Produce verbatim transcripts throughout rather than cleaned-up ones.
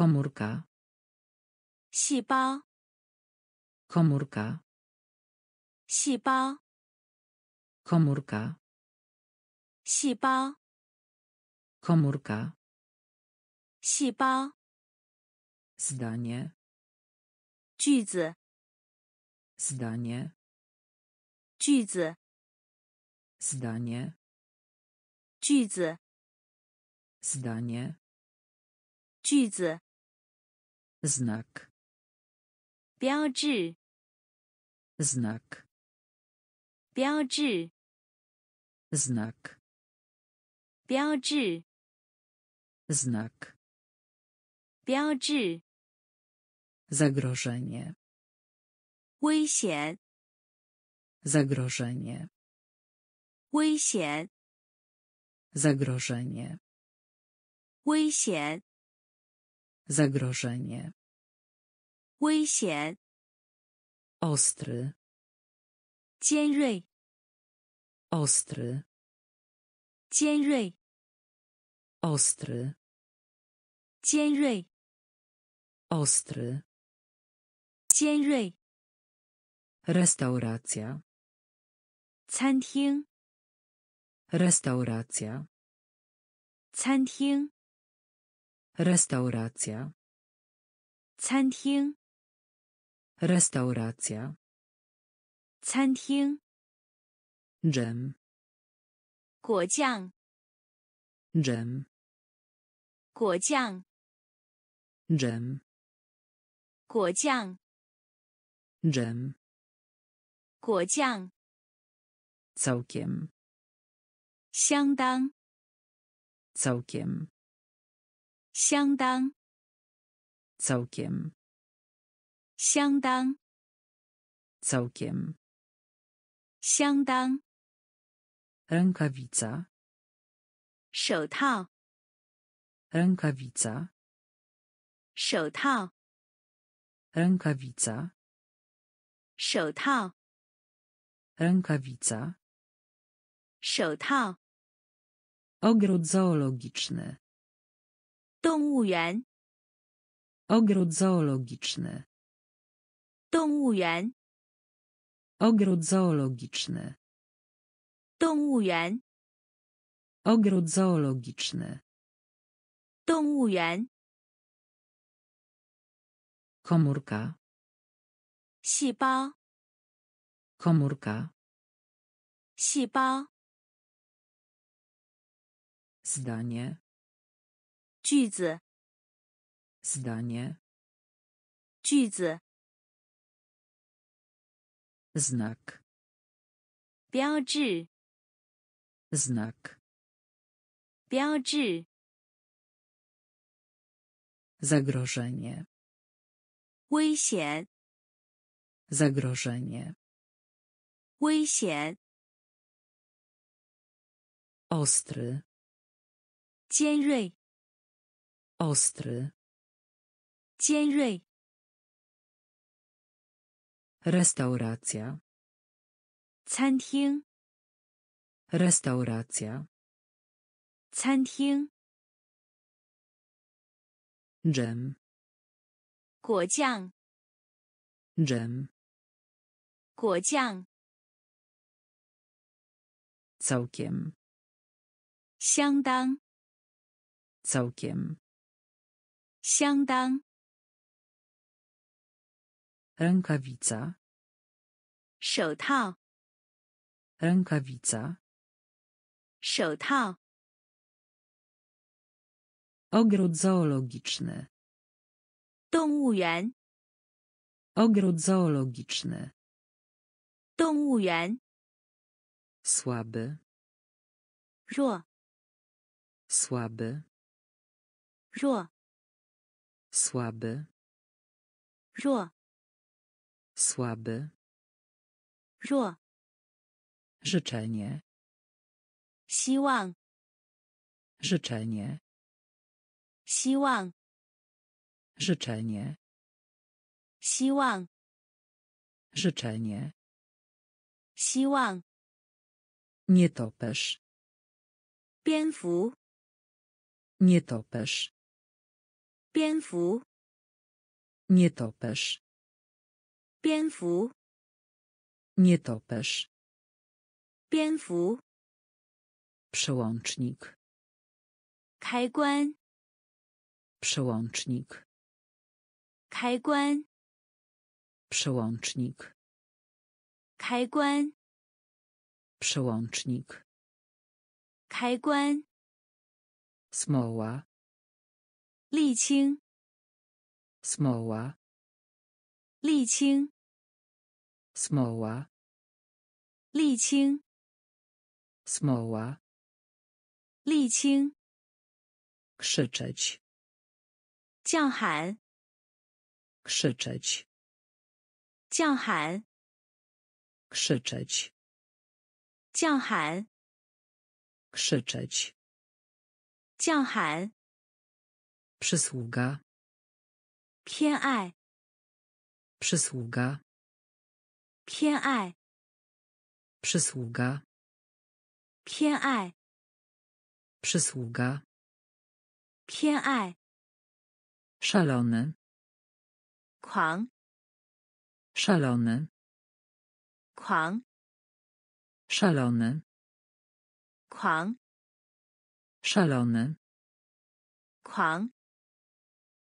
Komórka. 细胞 Komórka. 细胞 Komórka. 细胞 Komórka. 细胞 Zdanie. 句子 Zdanie. 句子 Zdanie. 句子 Zdanie. 句子 Znak. 标志 Znak. 标志 Znak. 标志 Znak. 标志 Zagrożenie. 危险 Zagrożenie. 危险 Zagrożenie. 危险 Zagrożenie. 危险 Ostry. 尖锐 Ostry. 尖锐 Ostry. 尖锐 Ostry. 尖锐 Restauracja. 餐厅 Restauracja. 餐厅 Restauracja. 餐厅 Restauracja. 餐厅 Dżem. 果酱 Dżem. 果酱 Dżem. 果酱 Dżem. 果酱 Całkiem. 相当 Całkiem. 相当 Całkiem. 相当 Całkiem. 相当 Rękawica. 手套 Rękawica. 手套 Rękawica. 手套 Rękawica. 手套 Ogród zoologiczny. 动物园 Ogród zoologiczny. 动物园 Ogród zoologiczny. 动物园 Ogród zoologiczny. 动物园 Komórka. 细胞 Komórka. 细胞 Zdanie. 句子 Zdanie. 句子 Znak. 标志 Znak. 标志 Zagrożenie. 危险 Zagrożenie. 危险 Ostry. 尖锐 Ostry. 尖锐 Restauracja. 餐厅 Restauracja. 餐厅 Dżem. 果酱 Dżem. 果酱 Całkiem. 相当 Całkiem. 相当 Rękawica. 手套 Rękawica. 手套 Ogród zoologiczny. 动物园 Ogród zoologiczny. 动物园 Słaby. 弱 Słaby. 弱 Słaby. 弱 Słaby. 弱 Życzenie. 希望 Życzenie. 希望 Życzenie. 希望 Życzenie. 希望 Nietoperz. 蝙蝠 Nietoperz. 蝙蝠。Nietoperz. Pięfu. Nietoperz. Pięfu. Przełącznik. Kajguan. Przełącznik. Kajguan. Przełącznik. Kajguan. Przełącznik. Kajguan. Smoła. Liqing. Smoła. Liqing. Smoła. Liqing. Smoła. Liqing. Krzyczeć. Jianghan. Krzyczeć. Jianghan. Krzyczeć. Jianghan. Krzyczeć. Jianghan. Przysługa. 偏爱 przysługa 偏爱 przysługa 偏爱 przysługa 偏爱 szalony 狂 szalony 狂 szalony 狂 szalony 狂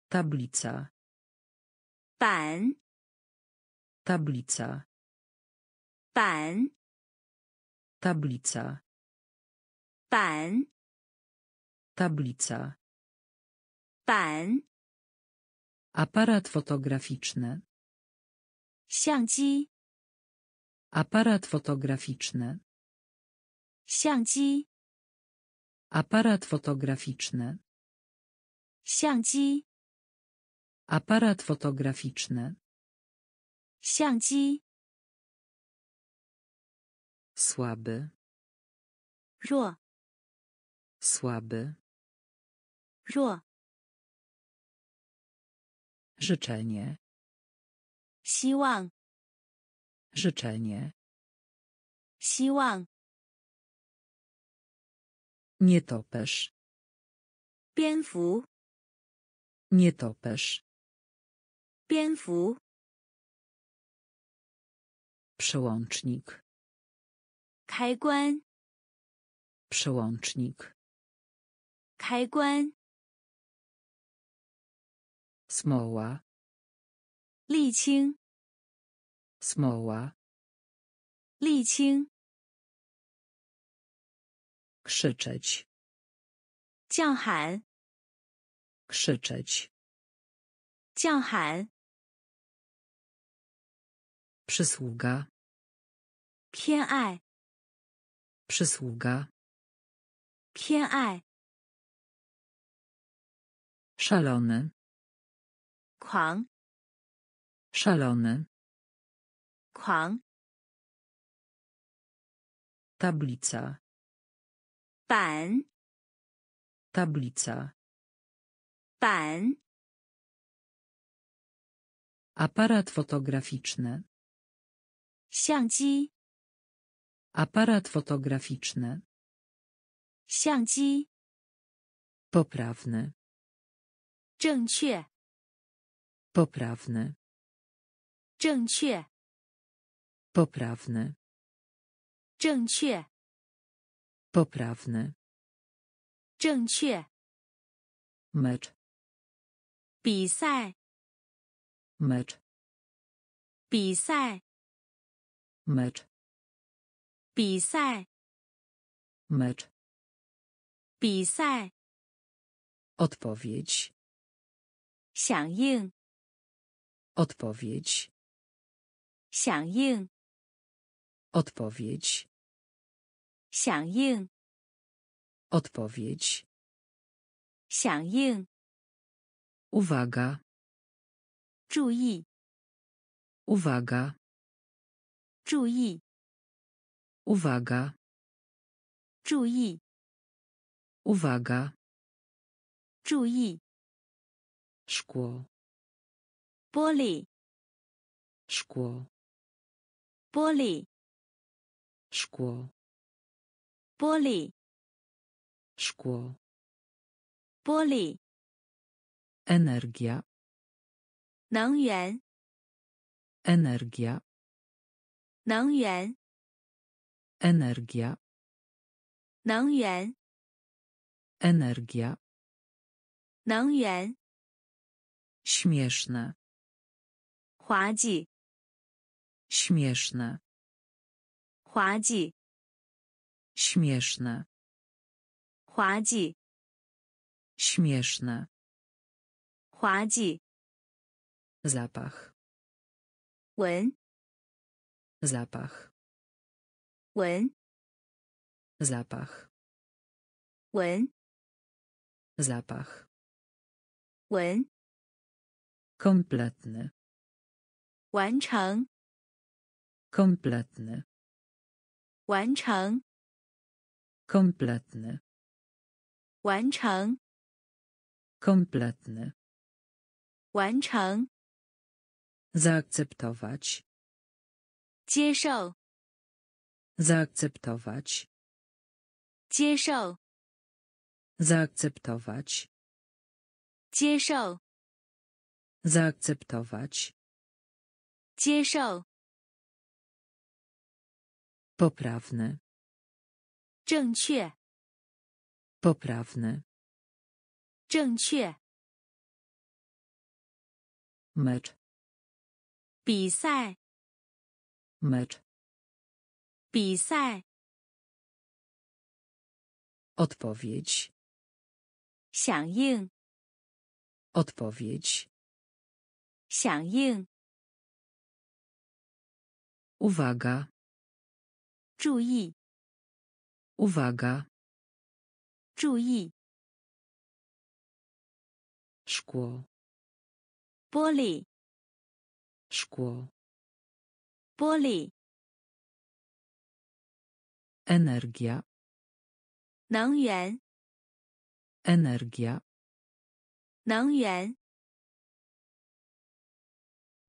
tablica 板 tablica 板 tablica 板 tablica 板 aparat fotograficzny 相机 aparat fotograficzny 相机 aparat fotograficzny 相机 aparat fotograficzny. 相机 słaby. 弱 słaby. 弱 życzenie. 希望 życzenie. 希望 nietoperz. 蝙蝠 nietoperz. 蝙蝠 przełącznik 开关 przełącznik 开关 smoła 沥青 smoła 沥青 krzyczeć 叫喊 krzyczeć 叫喊 przysługa 偏爱 przysługa 偏爱 szalony 狂 szalony 狂 tablica 板 tablica 板 aparat fotograficzny. 相机 aparat fotograficzny. 相机 poprawny. 正确 poprawny. 正确 poprawny. 正确 poprawny. 正确 mecz. 比赛 mecz. 比赛 mecz. 比赛 mecz. 比赛 odpowiedź. 响应 odpowiedź. 响应 odpowiedź. 响应 odpowiedź. 响应 uwaga. 注意 uwaga. 注意 uwaga. 注意 uwaga. 注意 szkło. 玻璃 szkło. 玻璃 szkło. 玻璃 szkło. 玻璃 Energia. 能源 Energia. 能源 Energia. 能源 Energia. 能源 Śmieszne. 滑稽 Śmieszne. 滑稽 Śmieszne. 滑稽 Śmieszne. 滑稽 Zapach. 闻 Zapach. 闻 Zapach. 闻 Zapach. 闻 Kompletny. 完成 Kompletny. 完成 Kompletny. 完成 Kompletny. 完成 Zaakceptować. 接受 Zaakceptować. 接受 Zaakceptować. 接受 Zaakceptować. 接受 Poprawny. 正确 Poprawny. 正确 Mecz. 比赛 Mecz. 比赛 Odpowiedź. 响应 Odpowiedź. 响应 Uwaga. 注意 Uwaga. 注意 Szkło. 玻璃 Szkło. 玻璃 Energia. 能源 Energia. 能源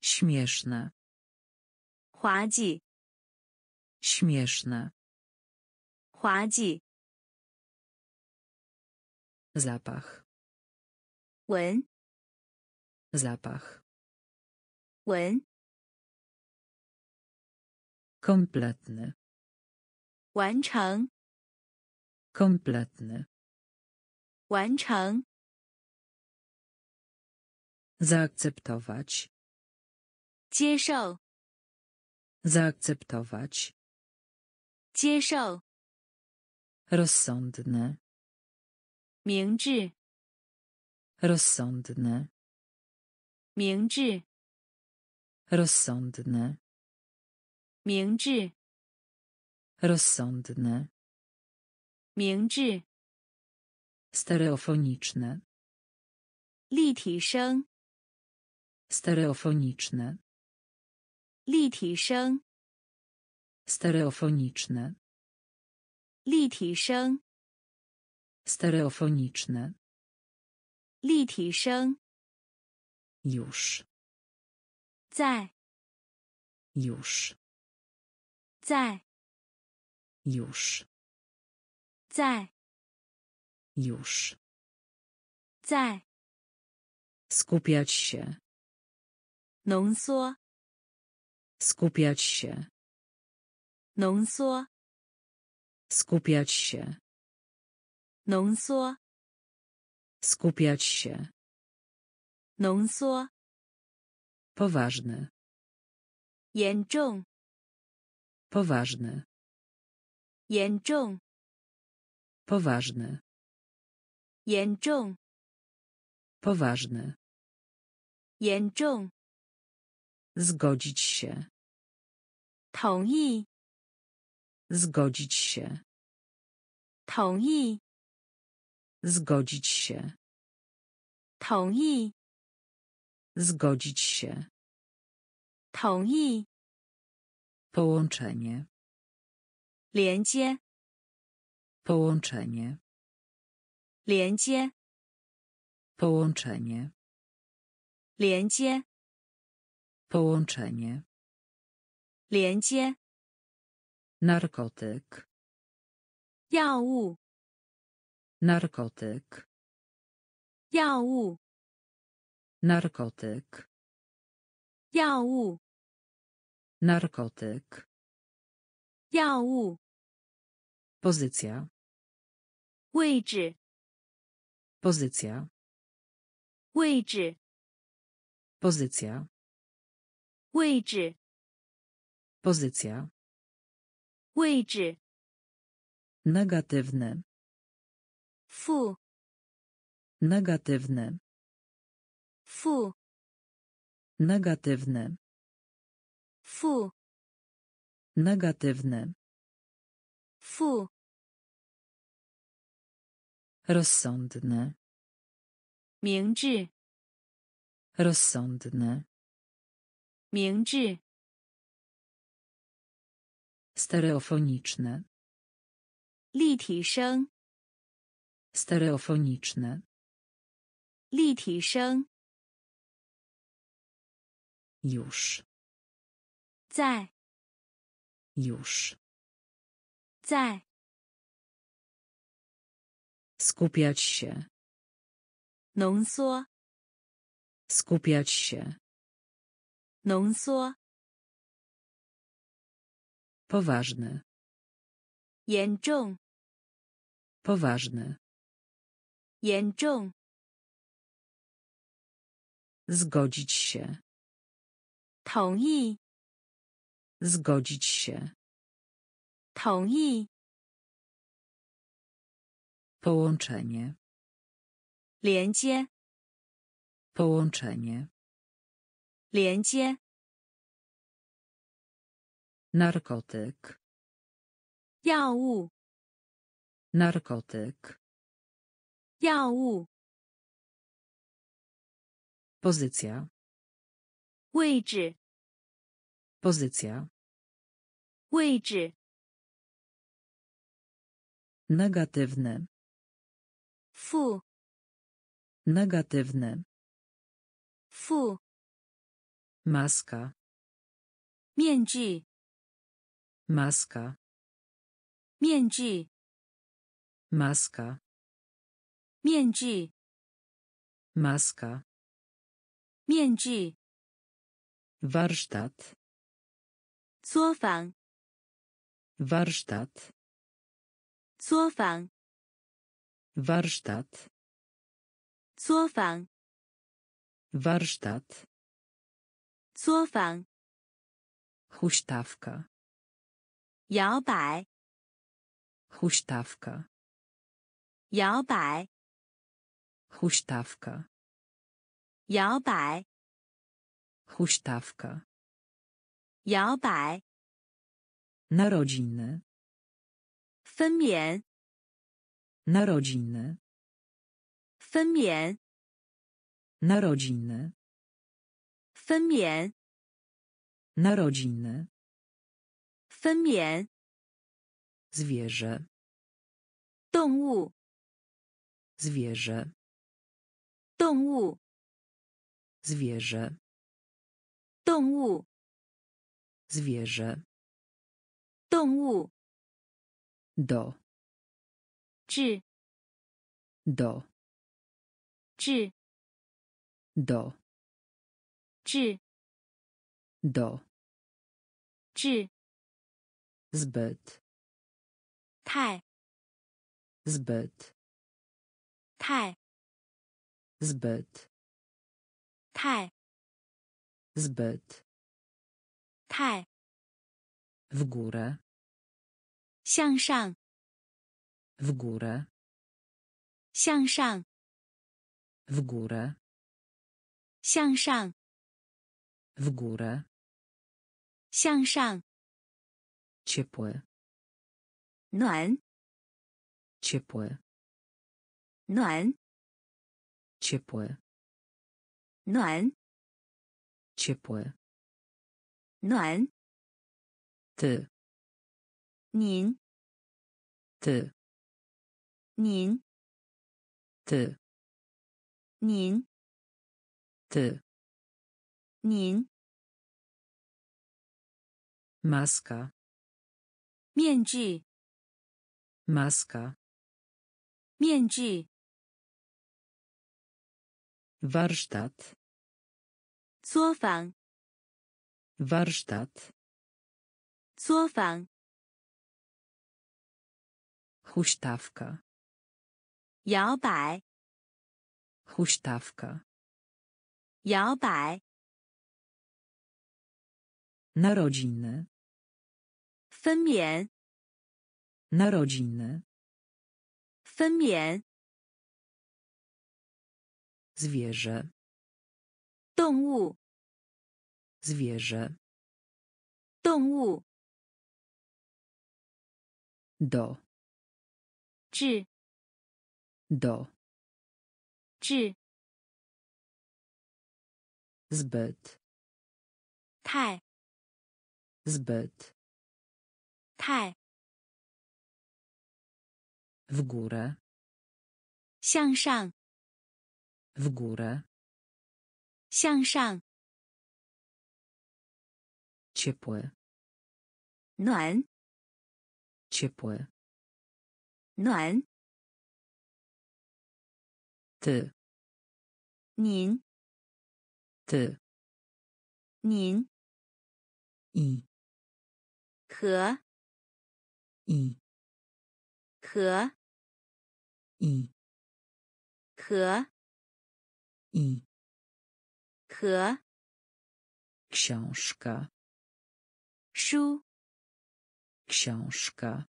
Śmieszne. 滑稽 Śmieszne. 滑稽 Zapach. 闻 Zapach. 闻 Kompletny. 完成 Kompletny. 完成 Zaakceptować. 接受 Zaakceptować. 接受 Rozsądne. 明智 Rozsądne. 明智 Rozsądne. 明智 Rozsądne. 明智 Stereofoniczne. 立体声 Stereofoniczne. 立体声 Stereofoniczne. 立体声 Stereofoniczne. 立体声 Już. 在 Już. 在 Już. 在 Już. 在 Skupiać się. 浓缩 Skupiać się. 浓缩 Skupiać się. 浓缩 Skupiać się. 浓缩 Poważny. 严重 Poważny. 严重 Poważny. 严重 Poważny. 严重 Zgodzić się. 同意 Zgodzić się. 同意 Zgodzić się. 同意 Zgodzić się. 同意 Połączenie. 连接 Połączenie. 连接 Połączenie. 连接 Połączenie. 连接 Narkotyk. 药物 Narkotyk. 药物 narkotyk, 药物 narkotyk, 药物 pozycja, 位置 pozycja, 位置 pozycja, 位置 pozycja, 位置 negatywny, 负 negatywny, 负 negatywny, 负 negatywny, 负 rozsądny, 明智 rozsądny, 明智 stereofoniczny, 立体声 stereofoniczny, 立体声 już, 在 już, 在 skupiać się, 浓缩 skupiać się, 浓缩 poważny, 严重 poważny, 严重 zgodzić się, 同意 zgodzić się, 同意 połączenie, 连接 połączenie, 连接 narkotyk, 药物 narkotyk, 药物 pozycja, 位置 pozycja, 位置 negatywny, 负 negatywny, 负 maska, 面具 maska, 面具 maska, 面具 maska, 面具 warsztat, 作坊 warsztat, 作坊 warsztat, 作坊 warsztat, 作坊 huśtawka, 摇摆 huśtawka, 摇摆 huśtawka, 摇摆 huśtawka, 摇摆 narodziny, 分娩 narodziny, 分娩 narodziny, 分娩 narodziny, 分娩 zwierzę, 动物 zwierzę, 动物 zwierzę, 动物 zwierzę, 动物 do, 至 do, 至 do, 至 do, 至 zbyt, 太 zbyt, 太 zbyt, 太 zbyt, 太 w górę, 向上 w górę, 向上 w górę, 向上 w górę, 向上 ciepły, 暖 ciepły, 暖 ciepły, 暖 ciepły, 暖 ty, 您 ty, 您 ty, 您 ty, 您 maska, 面具 maska, 面具 warsztat, 作坊 warsztat 作坊 huśtawka 摇摆 huśtawka 摇摆 narodziny 分娩 narodziny 分娩 zwierzę 动物 zwierzę 动物 do 至 do 至 zbyt 太 zbyt 太 w górę 向上 w górę 向上 ciepłe 暖 ciepłe 暖 ty 您 ty 您 i 和 i 和 i 和 i 和 książka 书 książka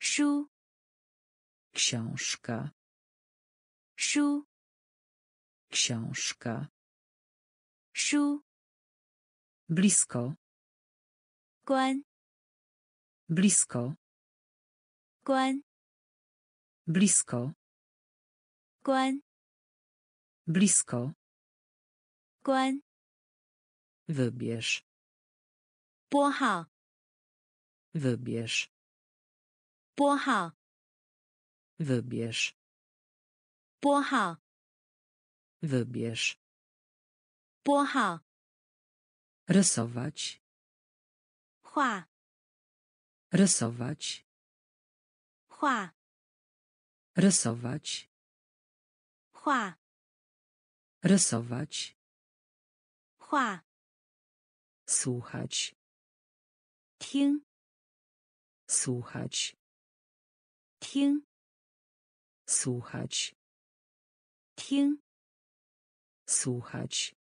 书 książka 书 książka 书 blisko 关 blisko 关 blisko 关 blisko 关 wybierz 拨号 wybierz 拨号 wybierz 拨号 wybierz 拨号 rysować 画 rysować 画 rysować 画 rysować 画 słuchać 听 słuchać 听 słuchać 听 słuchać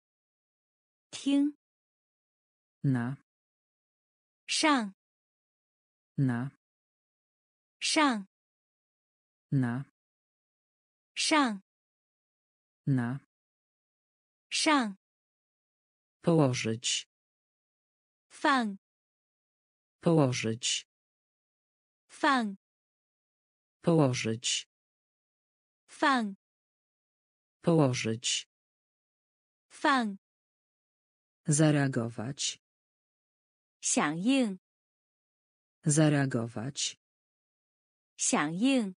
听 na 上 na 上 na 上 na 上 położyć 放 położyć 放 położyć 放 położyć 放 zareagować 响应 zareagować 响应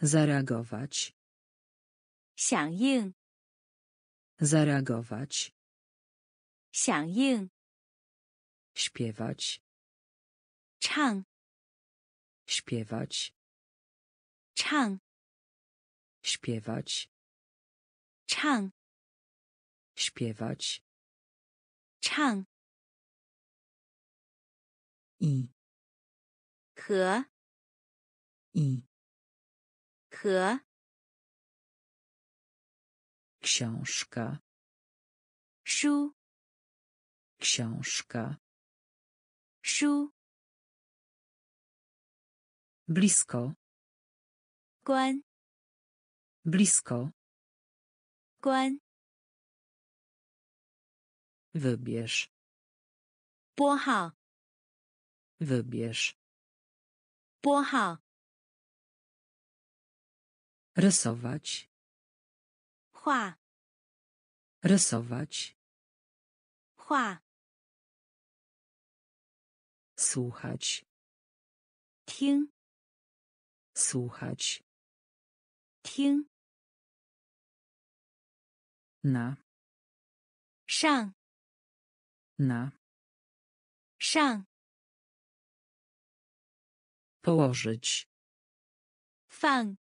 zareagować 响应 zareagować 响应 śpiewać 唱 śpiewać 唱 śpiewać 唱 śpiewać 唱 i 和 i 和 książka 书 książka 书 blisko 关 blisko 关 wybierz 拨号 wybierz 拨号 rysować 画 rysować 画 słuchać 听 słuchać 听 na 上 na 上 położyć 放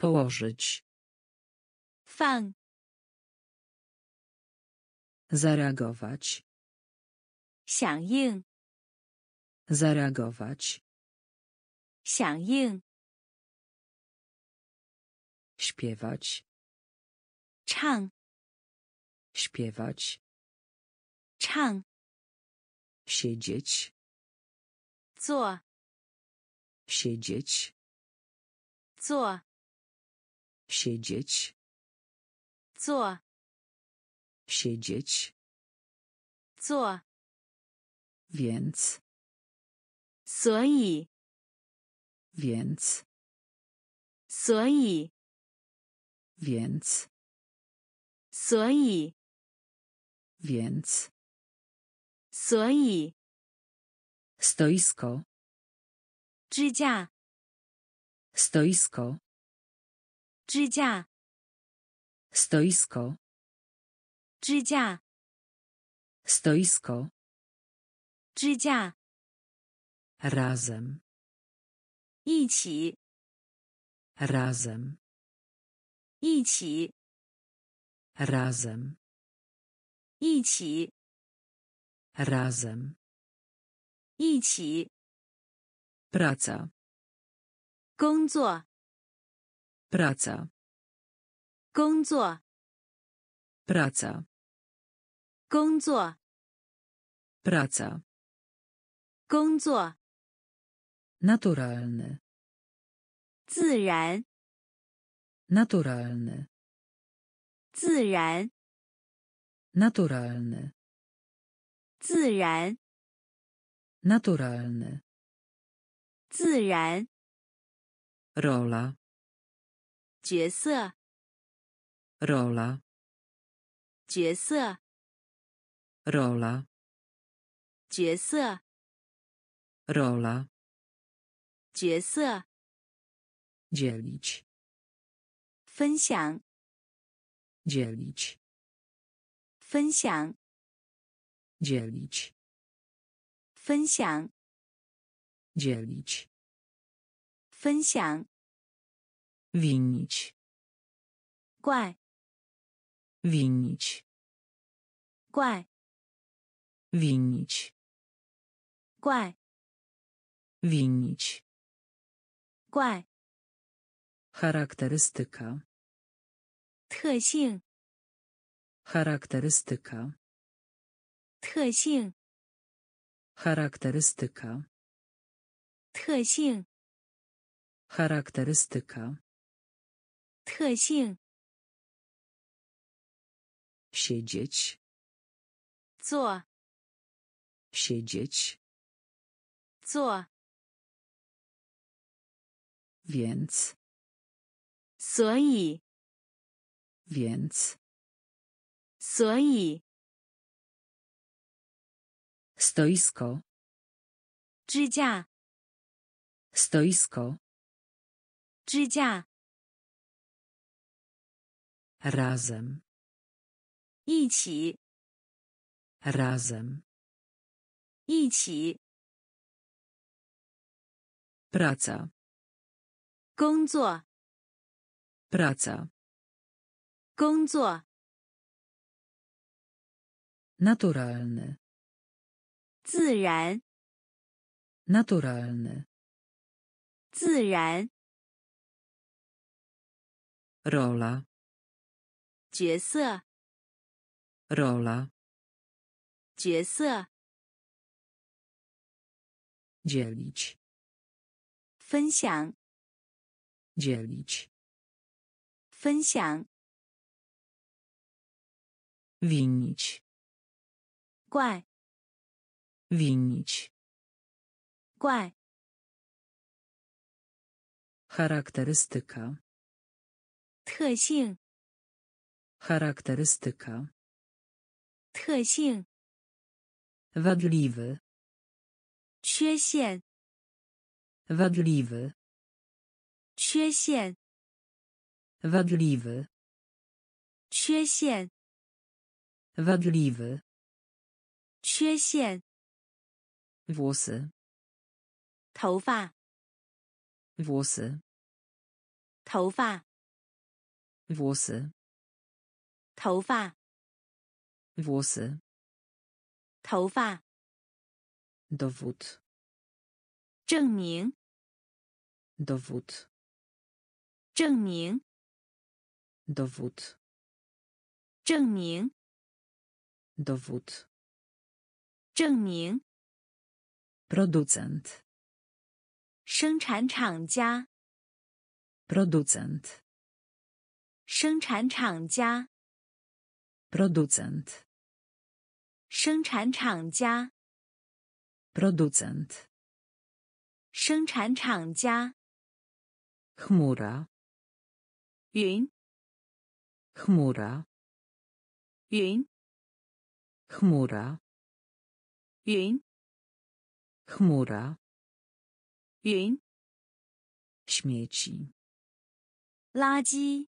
położyć 放 Zareagować. 响应. Zareagować. 响应. Śpiewać. 唱. Śpiewać. 唱. Siedzieć. 坐. Siedzieć. 坐. Siedzieć. 坐. Siedzieć. 坐. Więc. 所以. Więc. 所以. Więc. 所以. Więc. 所以. Stoisko. 支架. Stoisko. 支架. Stoisko. 支架. Stoisko. 支架. Razem. 一起. Razem. 一起. Razem. 一起. Razem. 一起. Praca. 工作. Praca. 工作. Praca. 工作. Praca. 工作. Naturalny. 自然. Naturalny. 自然. Naturalny. 自然. Naturalny. 自然. Rola. 角色. Rola. 角色. Rola. 角色. Rola. 角色. Dzielić. 分享. Dzielić. 分享. Dzielić. 分享. Dzielić. 分享. Winić. 怪. Winić. 怪. Winić. 怪. Winić. 怪. Charakterystyka. 特性. Charakterystyka. 特性. Charakterystyka. 特性. Charakterystyka. 特性. Siedzieć. 坐. Siedzieć. 坐. Więc. 所以. Więc. 所以. Stoisko. 支架. Stoisko. 支架. Razem. 一起. Razem. 一起. Praca. 工作. Praca. 工作. Naturalny. 自然. Naturalny. 自然. Rola. 角色. Rola. 角色. Dzielić. 分享. Dzielić. 分享. Winić. 怪. Winić. 怪. Charakterystyka. 特性. Charakterystyka. 特性. Wadliwy. 缺陷. Wadliwy. 缺陷. Wadliwy. 缺陷. Wadliwy. 缺陷. Włosy. 头发. Włosy. 头发. Włosy. 头发. Włosy. 头发. Dowód. 证明. Dowód. 证明. Dowód. 证明. Dowód. 证明. Producent. 生产厂家 producent 生产厂家 producent 生产厂家 producent 生产厂家 chmura 云 chmura 云 chmura 云 chmura 云 śmieci 垃圾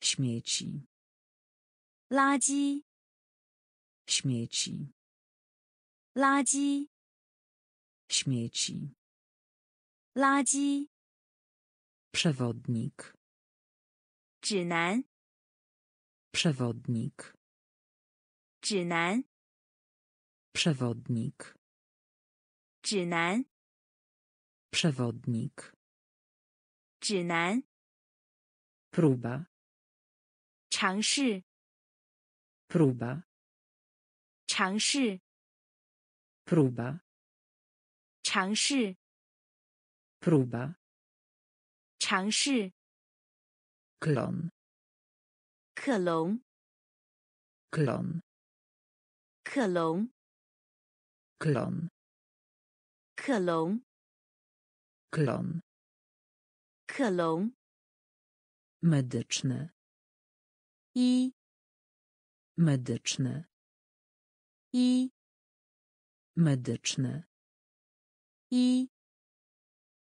śmieci 垃圾 śmieci 垃圾 śmieci 垃圾 przewodnik 指南 przewodnik 指南 przewodnik 指南 przewodnik 指南 próba 尝试 próba 尝试 próba 尝试 próba 尝试 klon 克隆 klon 克隆 klon 克隆 klon 克隆 medyczny 医 medyczny 医 medyczny 医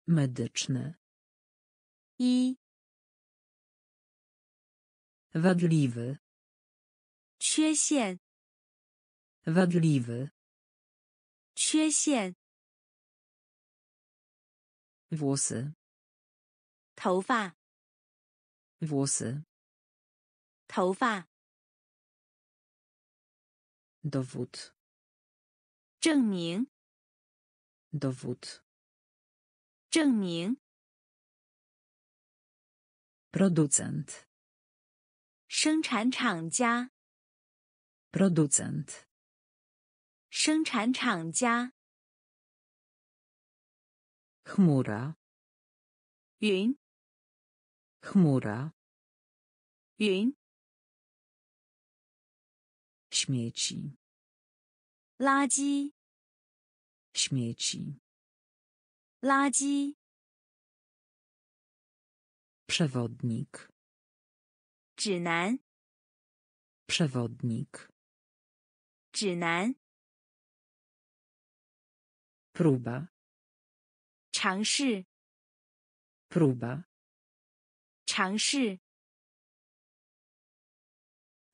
medyczny 医 wadliwy 缺陷 wadliwy 缺陷 Włosy. 头发. Włosy. 头发. Dowód. 证明. Dowód. 证明. Producent. 生产厂家. Producent. 生产厂家. Chmura. Yun. Chmura. Yun. Śmieci. Lazi. Śmieci. Lazi. Przewodnik. Zhinan. Przewodnik. Zhinan. Próba. 尝试 próba 尝试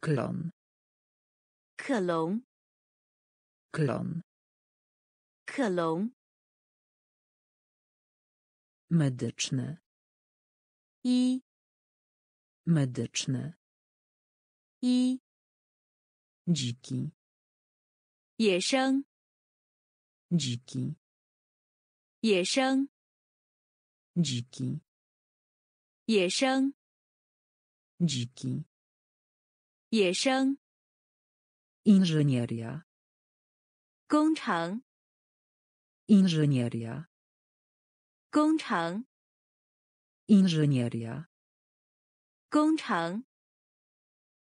klon 克隆 klon 克隆 medyczny 医 medyczny 医 dziki 野生 dziki野生 dziki 野生 dziki 野生 inżynieria 工程 inżynieria 工程 inżynieria 工程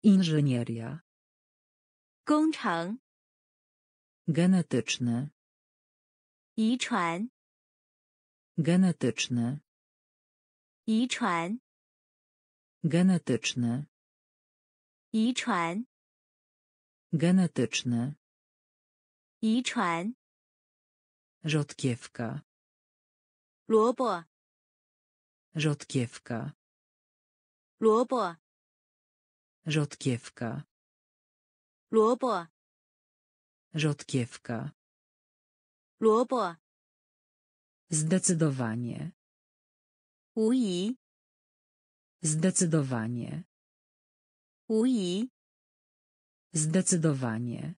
inżynieria 工程 genetyczny 遗传 genetyczny 遗传 genetyczny 遗传 genetyczny 遗传 rzodkiewka 萝卜 rzodkiewka 萝卜 rzodkiewka 萝卜 rzodkiewka 萝卜 Zdecydowanie. Uji. Zdecydowanie. Uji. Zdecydowanie.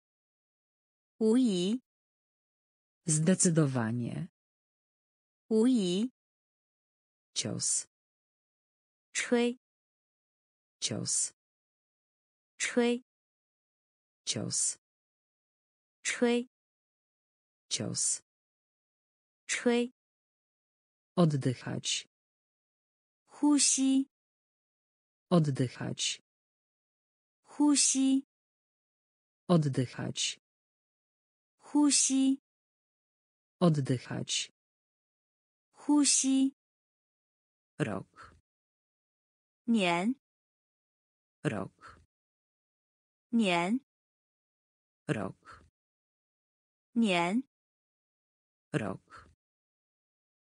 无疑. Zdecydowanie. 无疑. Cios. 吹. Cios. 吹. Cios. 吹. Cios. 吹. Oddychać. 呼吸. Oddychać. 呼吸. Oddychać. 呼吸. Oddychać. 呼吸. Rok. 年. Rok. 年. Rok. 年. Rok.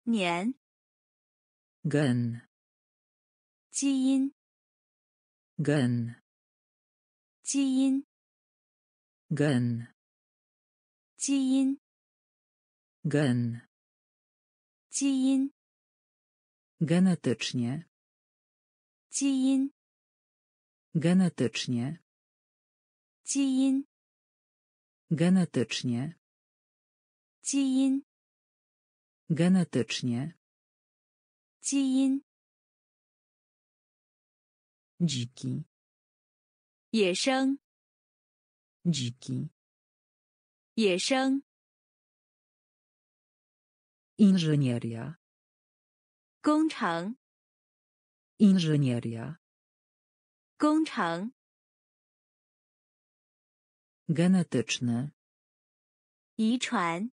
年. Gen. 基因. Gen. 基因 gen 基因 gen 基因 genetycznie 基因 genetycznie 基因 genetycznie 基因 genetycznie 基因 dziki 野生 dziki 野生 inżynieria 工程 inżynieria 工程 genetyczny 遗传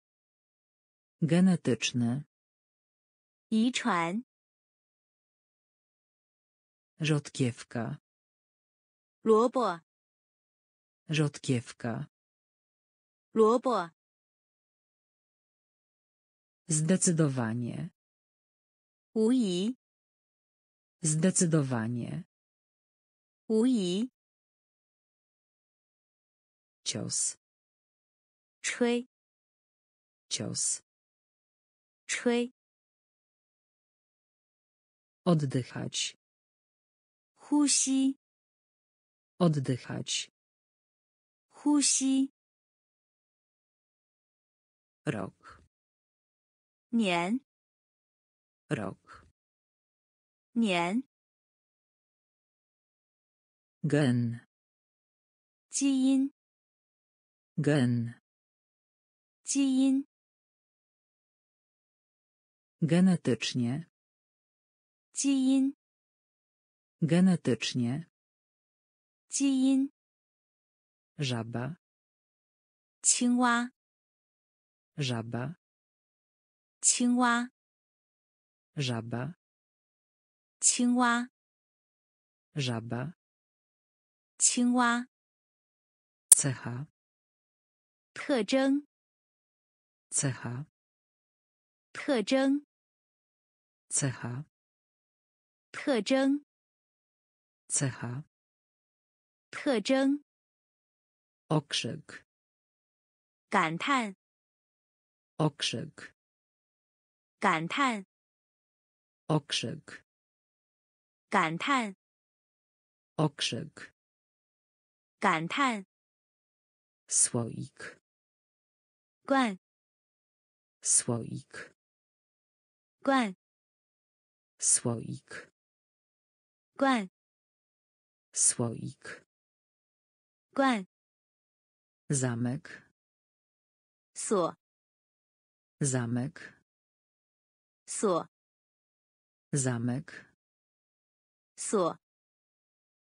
genetyczny 遗传 rzodkiewka Łobo. Rzodkiewka. Łobo. Zdecydowanie. Uji. Zdecydowanie. Uji. Cios. Czuj. Cios. Czuj. Oddychać. Husi. Oddychać. 呼吸. Rok. 年. Rok. 年. Gen. 基因. Gen. 基因. Genetycznie. 基因. Genetycznie. 基因 żaba 青蛙 żaba 青蛙 żaba 青蛙 żaba 青蛙 cecha 特征 cecha 特征 cecha 特征 cecha 特征 okrzyk 感叹 okrzyk 感叹 okrzyk 感叹 okrzyk 感叹 słoik 罐 słoik 罐 słoik 罐 słoik Guan. Zamek. Suo. Zamek. Suo. Zamek. Suo.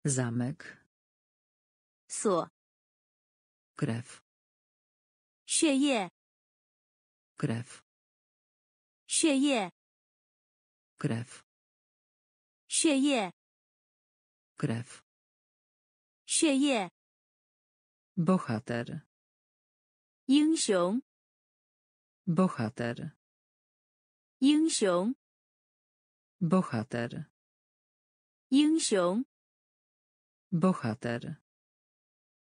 Zamek. Suo. Krew. Xue ye. Krew. Xue ye. Krew. Xue ye. Krew. Xue ye. Bohater. 英雄 Bohater. 英雄 Bohater. 英雄 Bohater.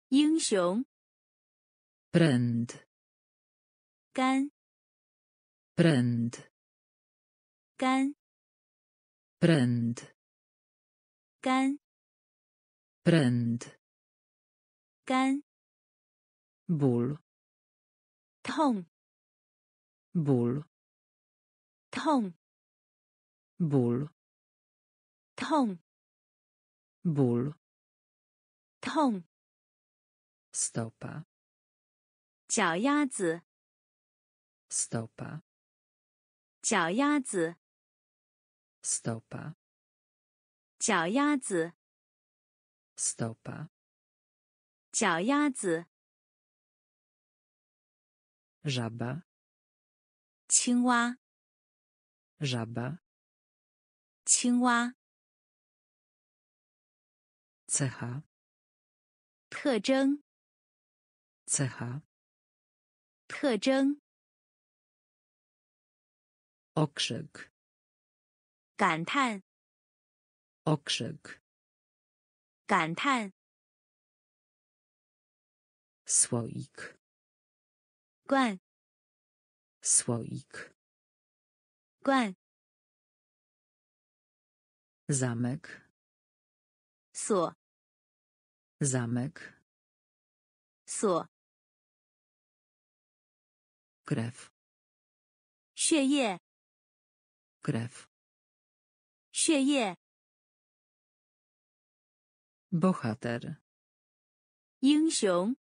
英雄 Pręd. 干 Pręd. 干 Pręd. 干 Pręd. 干，ból，痛，ból，痛，ból，痛，ból，痛，stopa，脚丫子，stopa，脚丫子，stopa，脚丫子，stopa。脚丫子 żaba 青蛙 żaba 青蛙 cecha 特征 cecha 特征 okrzyk 感叹 okrzyk 感叹słoik, 罐 słoik, 罐 zamek, 锁 zamek, 锁 krew, 血液 krew, 血液 bohater, 英雄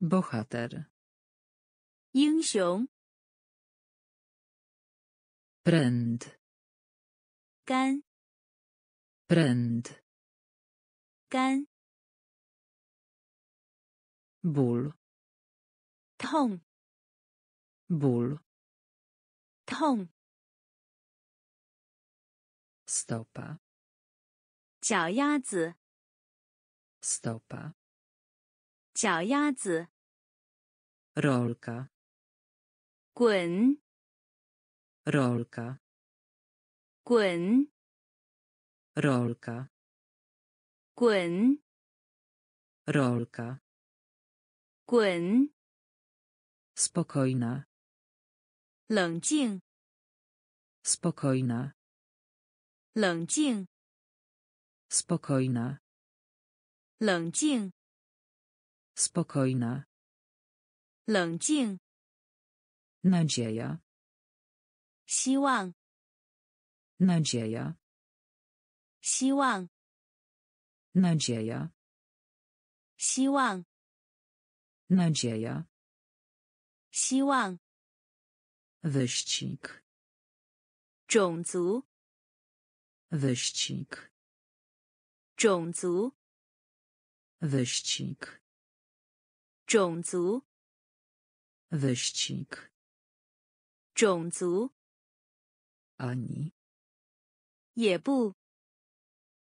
bohater, 英雄 pręd, 杆 pręd, 杆 ból, 痛 ból, 痛 stopa, 脚丫子 stopa。脚丫子 rolka 滚 rolka 滚 rolka 滚 rolka 滚 spokojna 冷静 spokojna 冷静 spokojna 冷静spokojna, 冷静 nadzieja, 希望 nadzieja, 希望 nadzieja, 希望 nadzieja, 希望 wyścig, 种族 wyścig, 种族 wyścig种族 wyścig 种族 ani 也不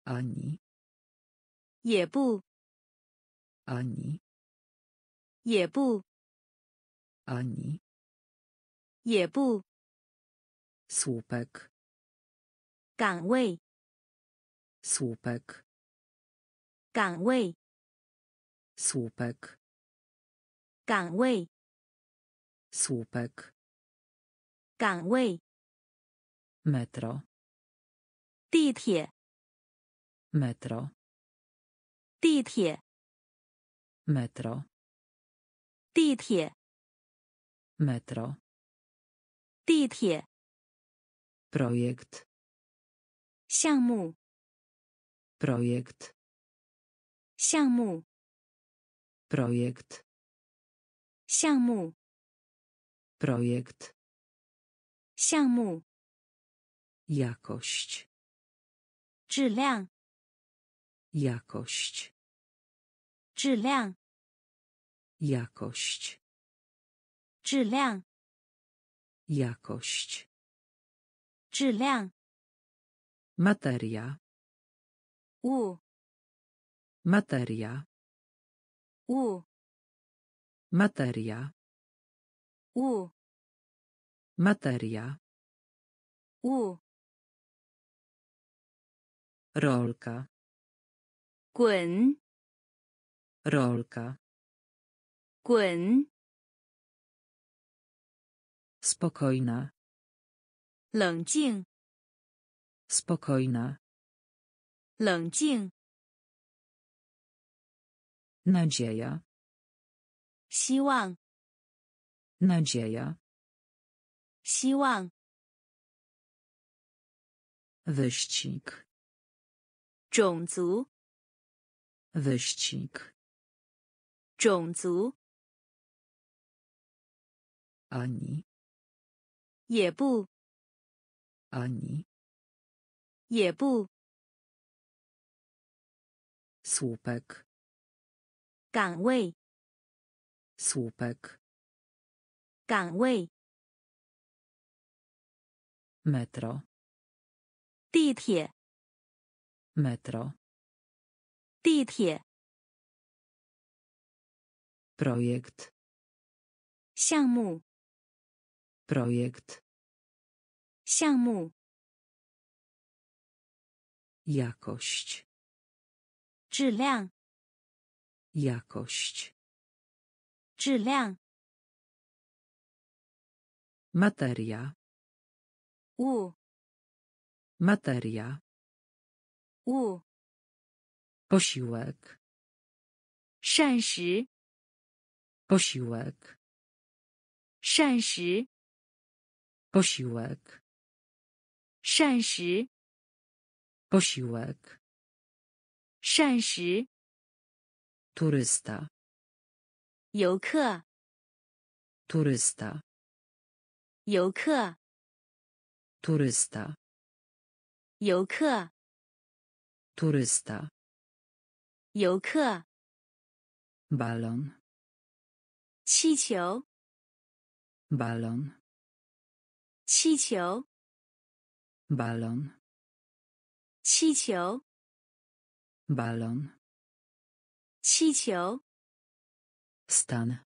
ani 也不 ani 也不 ani 也不 słupek 岗位 słupek 岗位 słupek岗位 słupek 岗位 metro 地铁 metro 地铁 metro 地铁 metro 地铁 projekt 项目 projekt 项目 projekt项目 projekt 项目 jakość 质量 jakość 质量 jakość 质量 jakość 质量 materia 物 materia 物 materia, u, materia, u, rolka, gun, rolka, gun, spokojna, 冷静 spokojna, 冷静 Nadzieja. Siłang. Nadzieja. Siłang. Wyścig. Zhongzu. Wyścig. Zhongzu. Ani. Jebu. Ani. Jebu. Słupek. Gangwei. Słupek. Gangwei. Metro. Ditie. Metro. Ditie. Projekt. Xiangmu. Projekt. Xiangmu. Jakość. Ziliang. Jakość. Ziliang. Materia. U. Materia. U. Posiłek. Shanshi. Posiłek. Shanshi. Posiłek. Shanshi. Posiłek. Shanshi. Turysta. Yoke. Turysta. Yoke. Turysta. Yoke. Turysta. Yoke. Balon. Qiqiu. Balon. Qiqiu. Balon. Qiqiu. Balon. Qiqiu. Stan.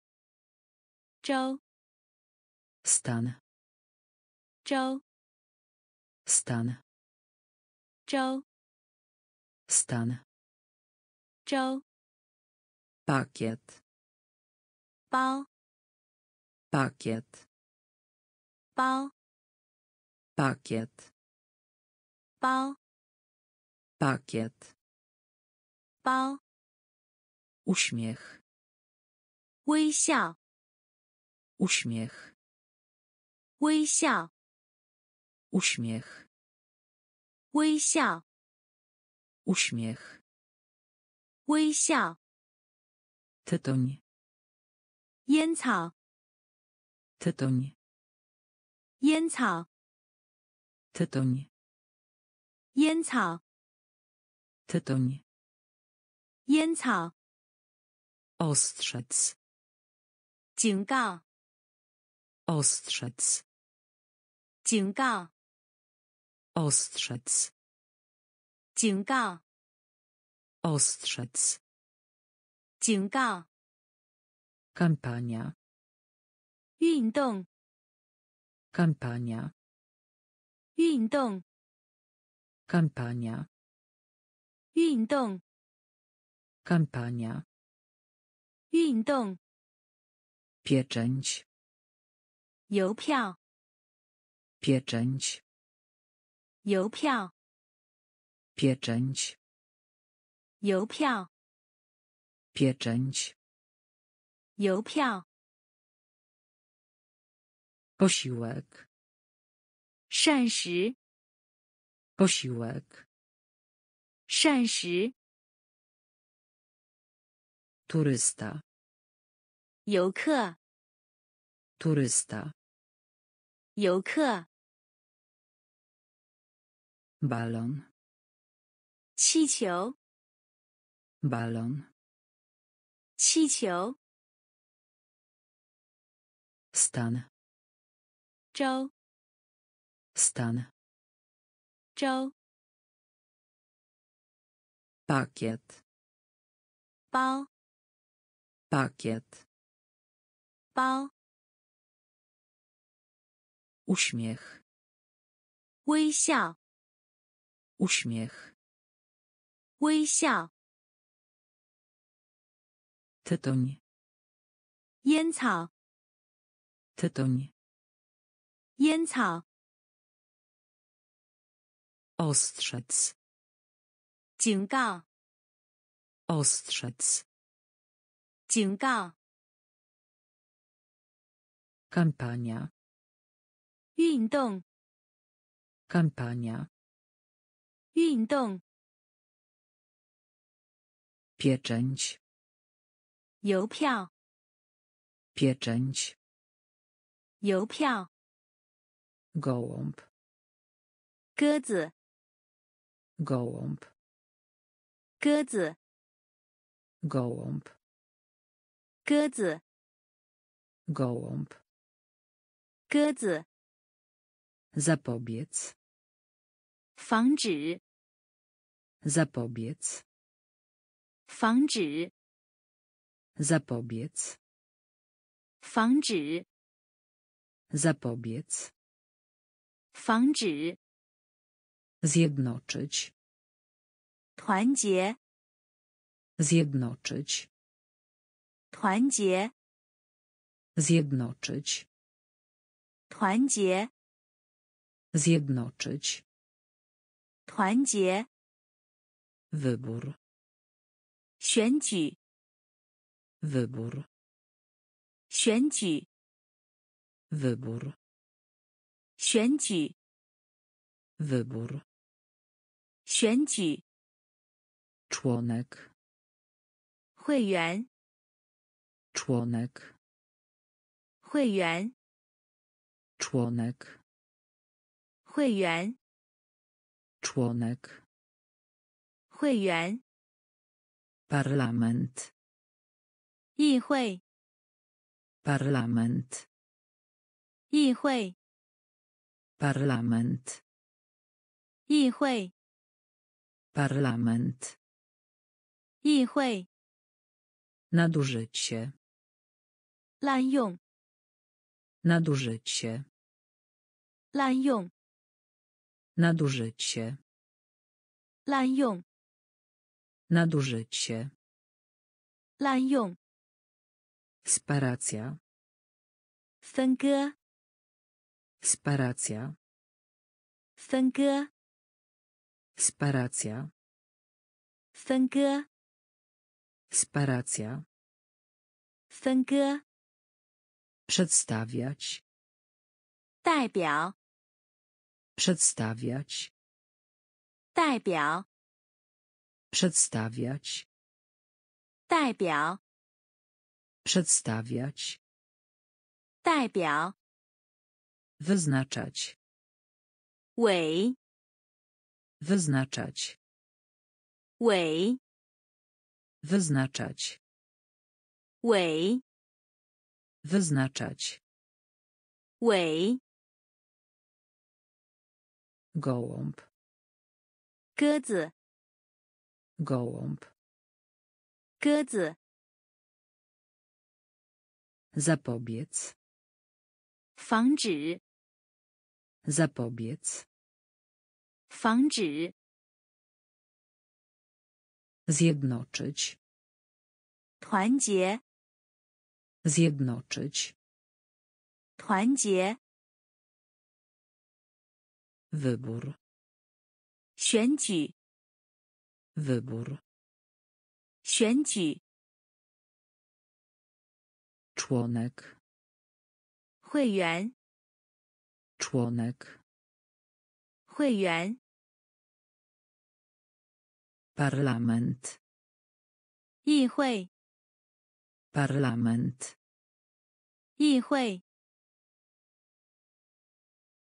Zhou. Stan. Zhou. Stan. Zhou. Stan. Zhou. Pakiet. Bao. Pakiet. Bao. Pakiet. Bao. Pakiet. Bao. Uśmiech. Wysiał. Uśmiech. Wysiał. Uśmiech. Wysiał. Uśmiech. Wysiał. Tytoń. Jęcał. Tytoń. Jęcał. Tytoń. Jęcał. Tytoń. Jęcał. Ostrzec. Jęcał. Ostrzec. Jęcał. Ostrzec. Jęcał. Ostrzec. Jęcał. Kampania. Yundong. Kampania. Yundong. Kampania. Yundong. Kampania. Yundong. Pieczęć. Youpiao. Pieczęć. Youpiao. Pieczęć. Youpiao. Pieczęć. Youpiao. Posiłek. Shanshi. Posiłek. Shanshi. Turysta. Youke. Turysta. Youke. Balon. Qiqiu. Balon. Qiqiu. Stan. Zhou. Stan. Zhou. Pakiet. Bao. Pakiet. Bao. Uśmiech. Wysiał. Uśmiech. Wysiał. Tytoń. Jęcał. Tytoń. Jęcał. Ostrzec. Jęcał. Ostrzec. 警告。Kampania。运动。Kampania。运动。Pieczęć。邮票。Pieczęć。邮票。Gołąb。鸽子。Gołąb。鸽子。Gołąb。鸽子 Gołąb 鸽子 Zapobiec 防止 Zapobiec 防止 Zapobiec 防止 Zapobiec 防止 Zjednoczyć 团结 Zjednoczyć团结 zjednoczyć 团结 zjednoczyć 团结 wybór 选举 wybór 选举 wybór 选举 wybór 选举 członek 会员członek, 会员 członek, 会员 członek, 会员 parlament, 议会 parlament, 议会 parlament, 议会 parlament, 议会 nadużycie滥用 nadużycie 滥用 nadużycie 滥用 nadużycie 滥用 separacja 分割 separacja 分割 separacja 分割 separacja 分割 przedstawiać 代表 przedstawiać 代表 przedstawiać 代表 przedstawiać 代表 wyznaczać 为 wyznaczać 为 wyznaczać 为 wyznaczać 为 gołąb 鸽子 gołąb 鸽子 zapobiec 防止 zapobiec 防止 zjednoczyć 团结 zjednoczyć 团结 wybór 选举 wybór 选举 członek 会员 członek 会员 parlament 议会 parlament 议会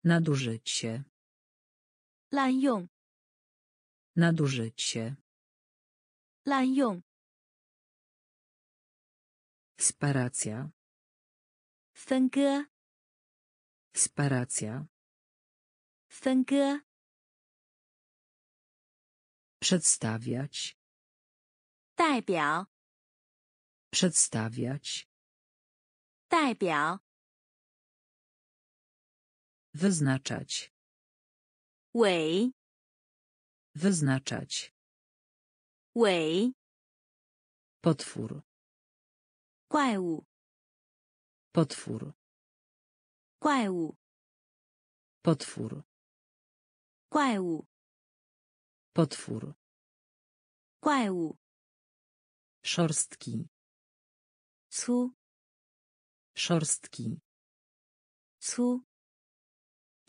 nadużycie 滥用 nadużycie 滥用 separacja 分割 separacja 分割 przedstawiać 代表 przedstawiać 代表 wyznaczać 为 wyznaczać 为 potwór 怪物 potwór 怪物 potwór 怪物 potwór 怪物 szorstki Cu. Szorstki. Cu.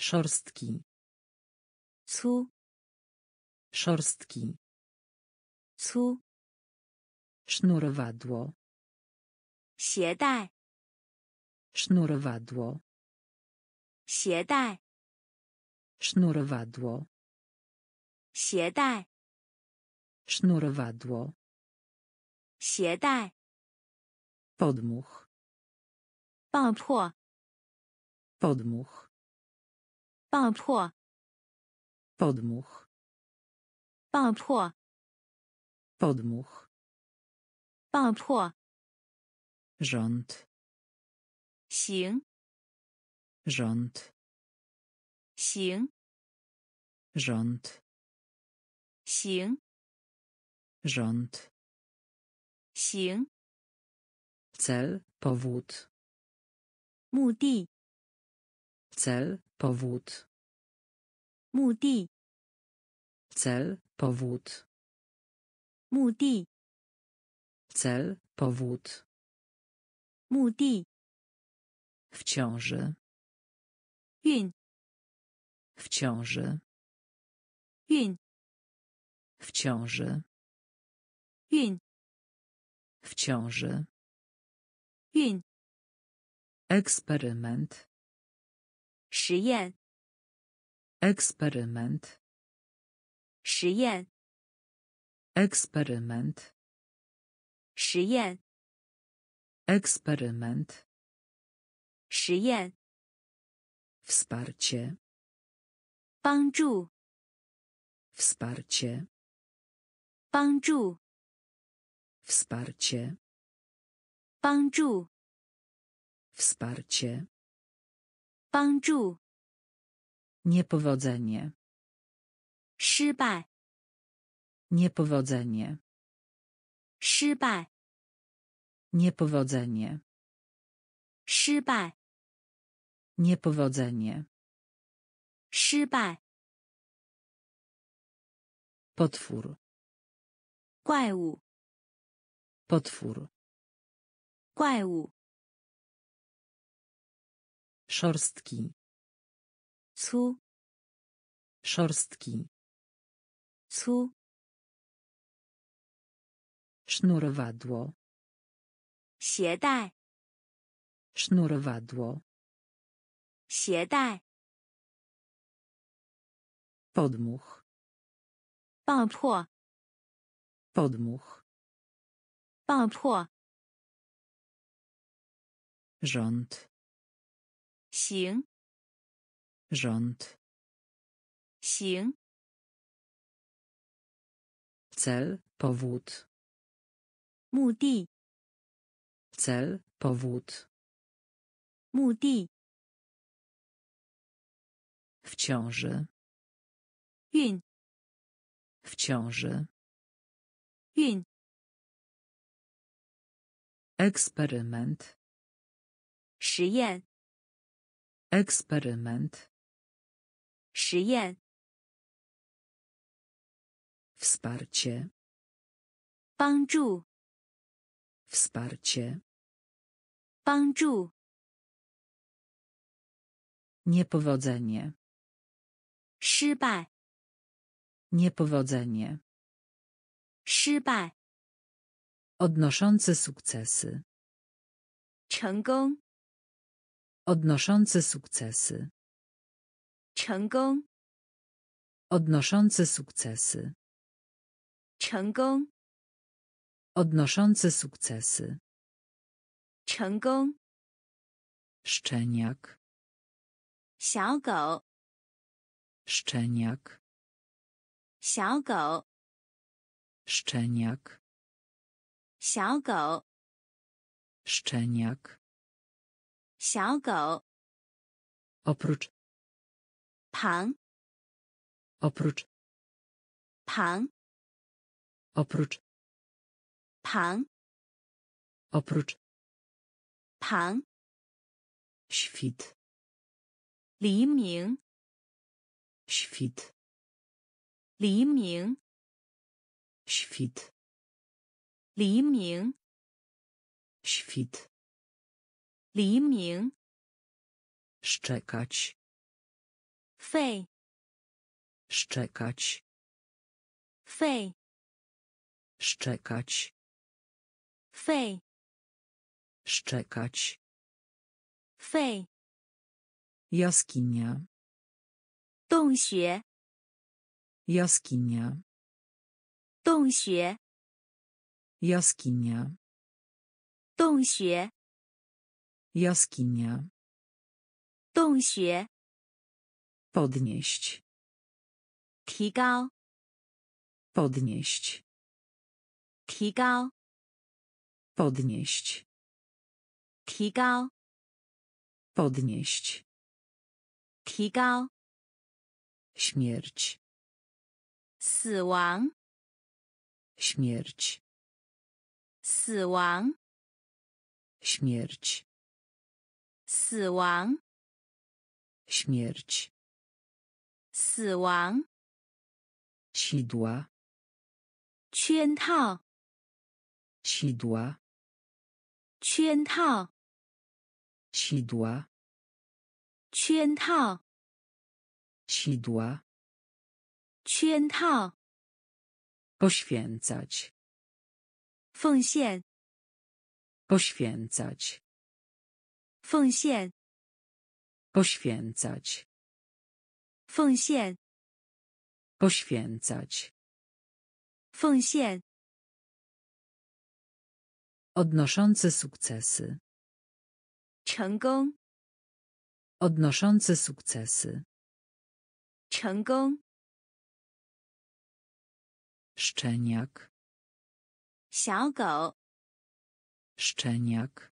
Szorstki. Cu. Szorstki. Cu. Sznurowadło. Siedaj. Sznurowadło. Siedaj. Sznurowadło. Siedaj. Sznurowadło. Siedaj. Podmuch. Bąpło. Podmuch. Bąpło. Podmuch. Bąpło. Podmuch. Bąpło. Rząd. Xing. Rząd. Xing. Rząd. Xing. Rząd. Xing. Cel, powód. Mudi. Cel, powód. Mudi. Cel, powód. Mudi. Cel, powód. Mudi. W ciąży. Yun. W ciąży. Yun. W ciąży. Yun. W ciąży. Yun. Eksperyment. Shiyan. Eksperyment. Shiyan. Eksperyment. Shiyan. Eksperyment. Shiyan. Wsparcie. Bangzhu. Wsparcie. Bangzhu. Wsparcie. Bangzhu. Wsparcie. Bangzhu. Niepowodzenie. Shibai. Niepowodzenie. Shibai. Niepowodzenie. Shibai. Niepowodzenie. Shibai. Potwór. Guaiwu. Potwór. Guaiwu. Szorstki. Cu. Szorstki. Cu. Sznurowadło. Siedaj. Sznurowadło. Siedaj. Podmuch. Bąpło. Podmuch. Bąpło. Rząd. Xing. Rząd. Xing. Cel, powód. Mudi. Cel, powód. Mudi. W ciąży. Yun. W ciąży. Yun. Eksperyment. Shiyan. Eksperyment. Shiyan. Wsparcie. Bangzhu. Wsparcie. Bangzhu. Niepowodzenie. Shibai. Niepowodzenie. Shibai. Odnoszący sukcesy. Czenggong. Odnoszący sukcesy. Czenggong. Odnoszący sukcesy. Czenggong. Odnoszący sukcesy. Czenggong. Szczeniak. Xiaogou. Szczeniak. Xiaogou. Szczeniak. Xiaogou. Szczeniak. Xiaogou. Oprócz. Pang. Oprócz. Pang. Oprócz. Pang. Oprócz. Pang. Świt. Liming. Świt. Liming. Świt. Liming. świt. 黎明 szczekać. 费 szczekać. 费 szczekać. 费 szczekać. 费 jaskinia. 洞穴 jaskinia. 洞穴 jaskinia. 洞穴 jaskinia. 洞穴 podnieść. 提高 podnieść. 提高 podnieść. 提高 podnieść. 提高 śmierć. 死亡 śmierć. 死亡 śmierć. 死亡 śmierć. 死亡 sidła. 圈套 sidła. 圈套 sidła. 圈套 sidła. 圈套 poświęcać. 奉献 poświęcać. 奉献 poświęcać. 奉献 poświęcać. 奉献 odnoszący sukcesy. 成功 odnoszący sukcesy. 成功 szczeniak. 小狗 szczeniak.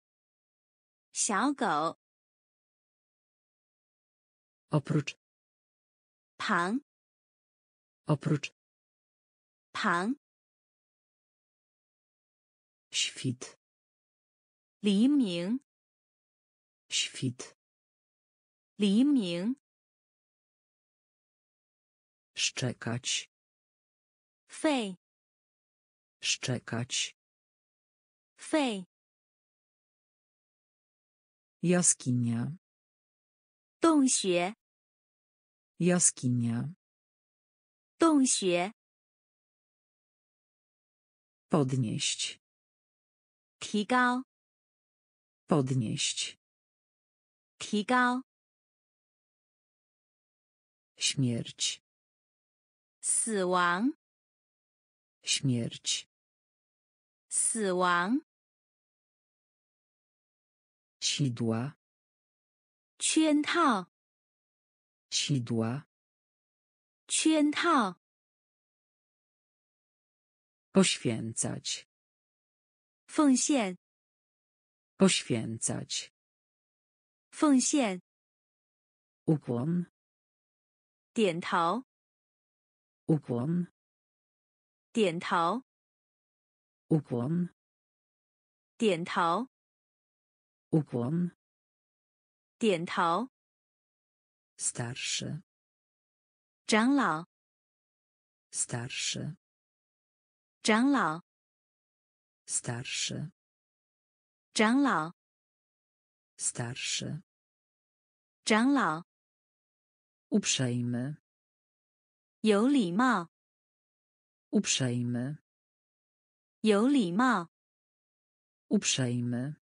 小狗 oprócz. 旁 oprócz. 旁 świt. 黎明 świt. 黎明 szczekać. 费 szczekać. 费 jaskinia. 洞穴 jaskinia. 洞穴 podnieść. 提高 podnieść. 提高 śmierć. 死亡 śmierć. 死亡 sidła. 圈套 sidła. 圈套 poświęcać. 奉献 poświęcać. 奉献 ukłon. 点头 ukłon. 点头 ukłon. 点头 ukłon. 点头 starszy. 长老 starszy. 长老 starszy. 长老 starszy. 长老 uprzejmy. 有礼貌 uprzejmy. 有礼貌 uprzejmy.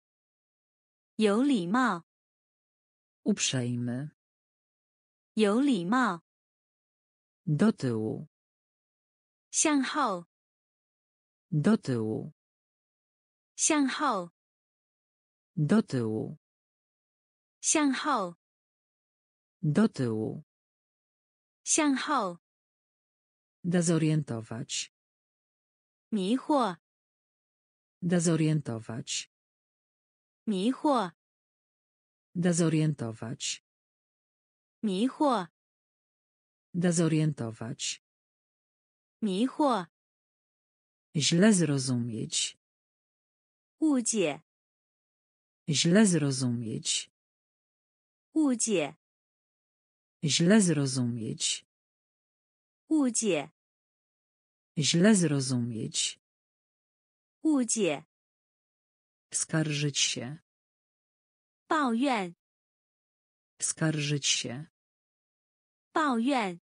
有礼貌 uprzejmy. 有礼貌 do tyłu. 向后 do tyłu. 向后 do tyłu. 向后 do tyłu. 向后 dezorientować. 迷惑 dezorientować. 迷惑 dezorientować. 迷惑 dezorientować. 迷惑 źle zrozumieć. 误解 źle zrozumieć. 误解 źle zrozumieć. 误解 źle zrozumieć. 误解 Skarżyć się. 抱怨. Skarżyć się. 抱怨.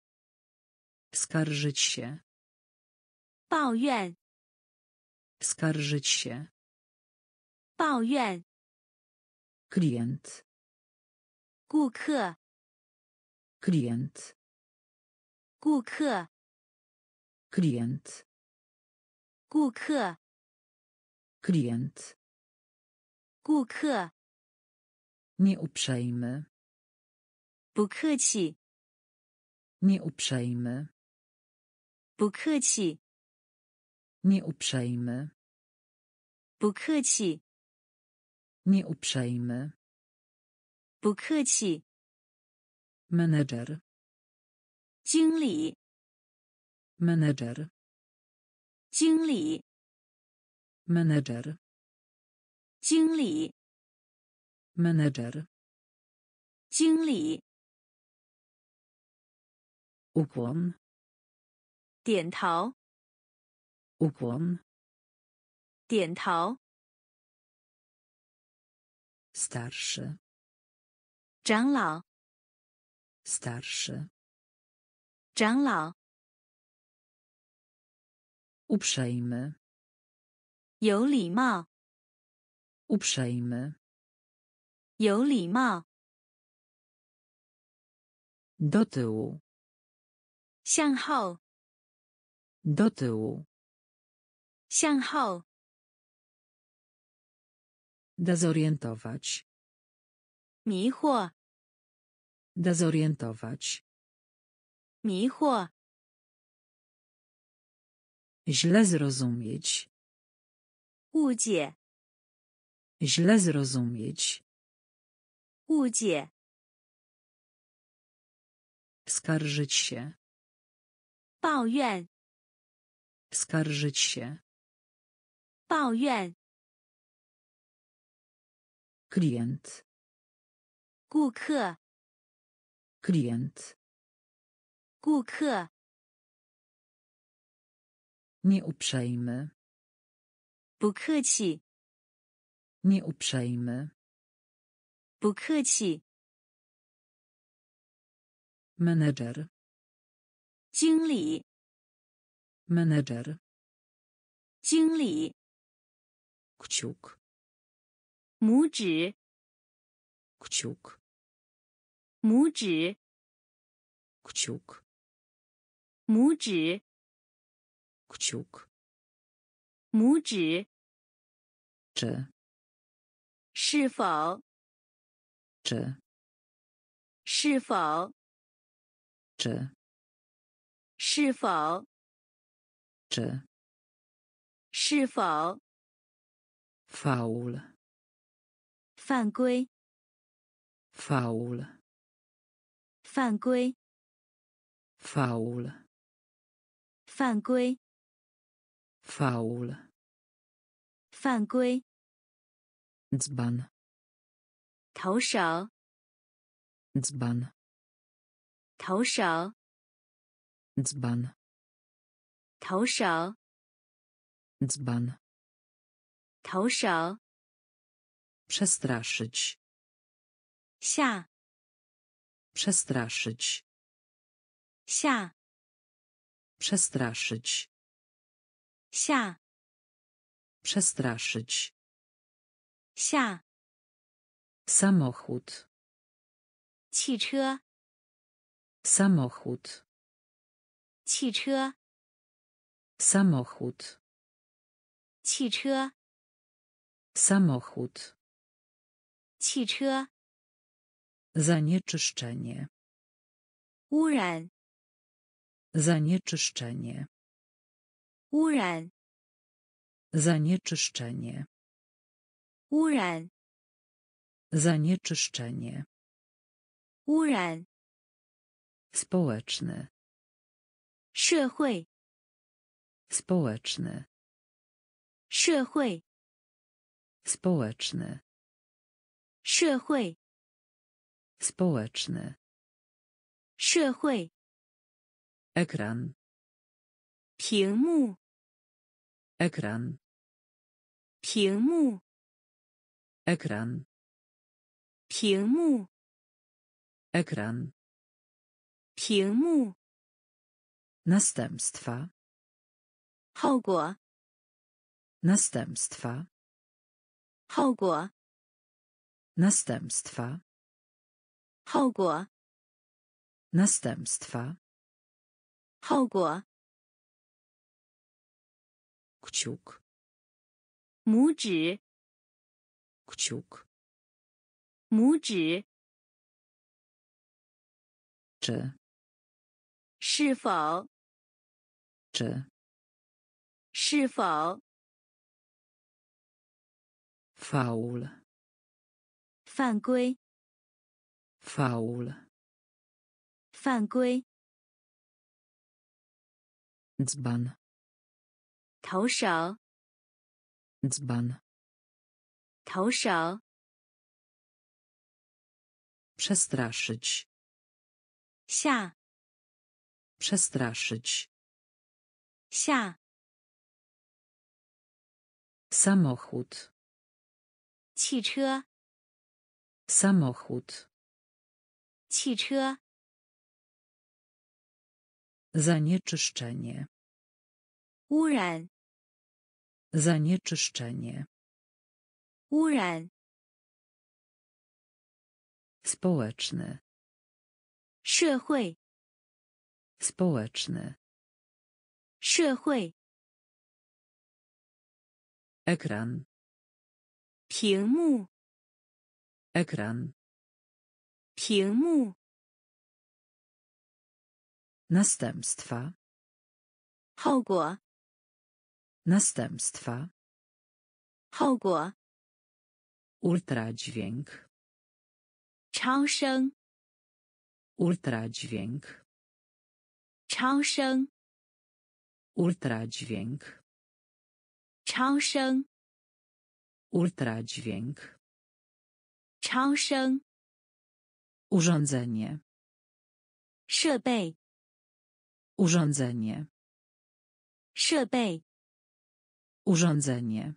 Skarżyć się. 抱怨. Skarżyć się. 抱怨. Klient. 顾客. Klient. 顾客. Klient. 顾客. Klient. 顾客. Nieuprzejmy. 不客气. Nieuprzejmy. 不客气. Nieuprzejmy. 不客气. Nieuprzejmy. 不客气. Menedżer. 经理. Menedżer. 经理. Menedżer. 经理. Menedżer. 经理. Ukłon. 点头. Ukłon. 点头. Starszy. 长老. Starszy. 长老. Uprzejmy. 有礼貌. Uprzejmy. 有礼貌. Do tyłu. 向后. Do tyłu. 向后. Dezorientować. 迷惑. Dezorientować. 迷惑. Źle zrozumieć. 误解. Źle zrozumieć. 误解. Skarżyć się. 抱怨. Skarżyć się. 抱怨. Klient. 顾客. Klient. 顾客. Nieuprzejmy. 不客气. Nieuprzejmy. 不客气. Menedżer. 经理. Menedżer. 经理. Kciuk. 拇指. Kciuk. 拇指. Kciuk. 拇指. Kciuk. 拇指. Czy. 是否. Czy. 是否. Czy. 是否. Czy. 是否. Faul. 犯规. Faul. 犯规. Faul. 犯规. Faul. 犯规. Dzban. 投手. Dzban. 投手. Dzban. 投手. Dzban. 投手. Przestraszyć. 下. Przestraszyć. 下. Przestraszyć. 下. Przestraszyć. 下. Samochód. 汽车. Samochód. 汽车. Samochód. 汽车. Samochód. 汽车. Zanieczyszczenie. 污染. Zanieczyszczenie. 污染. Zanieczyszczenie. 污染. Zanieczyszczenie. 污染. Społeczny. 社会. Społeczny. 社会. Społeczny. 社会. Społeczny. 社会. Ekran. 屏幕. Ekran. 屏幕. Ekran. 屏幕 Ekran. 屏幕 Następstwa. 后果 Następstwa. 后果 Następstwa. 后果 Następstwa. 后果 Kciuk. 拇指 Kciuk. 拇指 Czy. 是否 Czy. 是否 Faul. 犯规 Faul. 犯规 Dzban. 头勺 Dzban. 头勺 Przestraszyć. 下 Przestraszyć. 下 Samochód. 汽车 Samochód. 汽车 Zanieczyszczenie. 污染 Zanieczyszczenie. 污染 Społeczny. 社会 Społeczny. 社会 Ekran. 屏幕 Ekran. 屏幕 Następstwa. 后果 Następstwa. 后果 Ultradźwięk. 超声 Ultradźwięk. 超声 Ultradźwięk. 超声 Ultradźwięk. 超声 Urządzenie. 设备 Urządzenie. 设备 Urządzenie.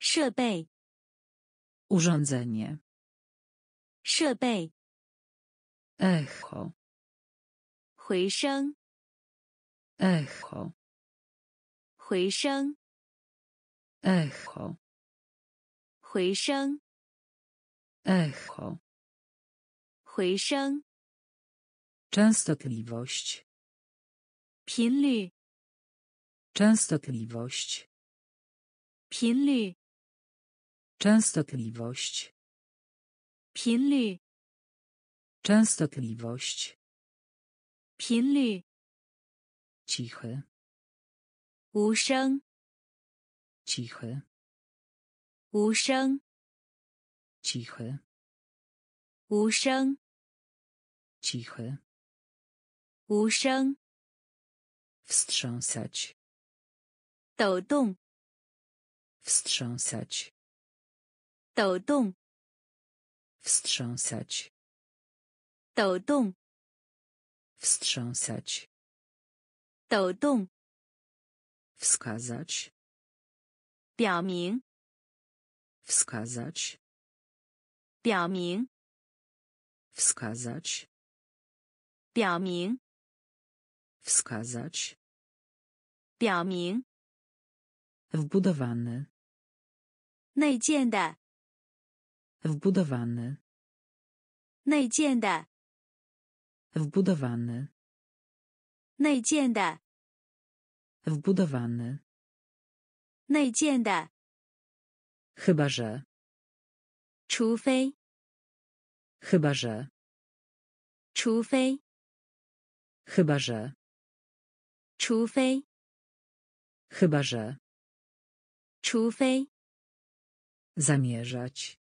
设备 Urządzenie. 设备 Echo. 回声 Echo. 回声 Echo. 回声 Echo. 回声 Częstotliwość. 频率 Częstotliwość. 频率 Częstotliwość. 频率 Częstotliwość. 频率 Cichy. 无声 Cichy. 无声 Cichy. 无声 Cichy. 无声 Wstrząsać. 抖动 Wstrząsać. 抖动 Wstrząsać. 抖动 Wstrząsać. 抖动 Wskazać. 表明 Wskazać. 表明 Wskazać. 表明 Wskazać. 表明 Wbudowany. 内建的 Wbudowany. 内建的 Wbudowany. 内建的 Wbudowany. 内建的 Chyba że. 除非 Chyba że. 除非 Chyba że. 除非 Chyba że. 除非 Zamierzać.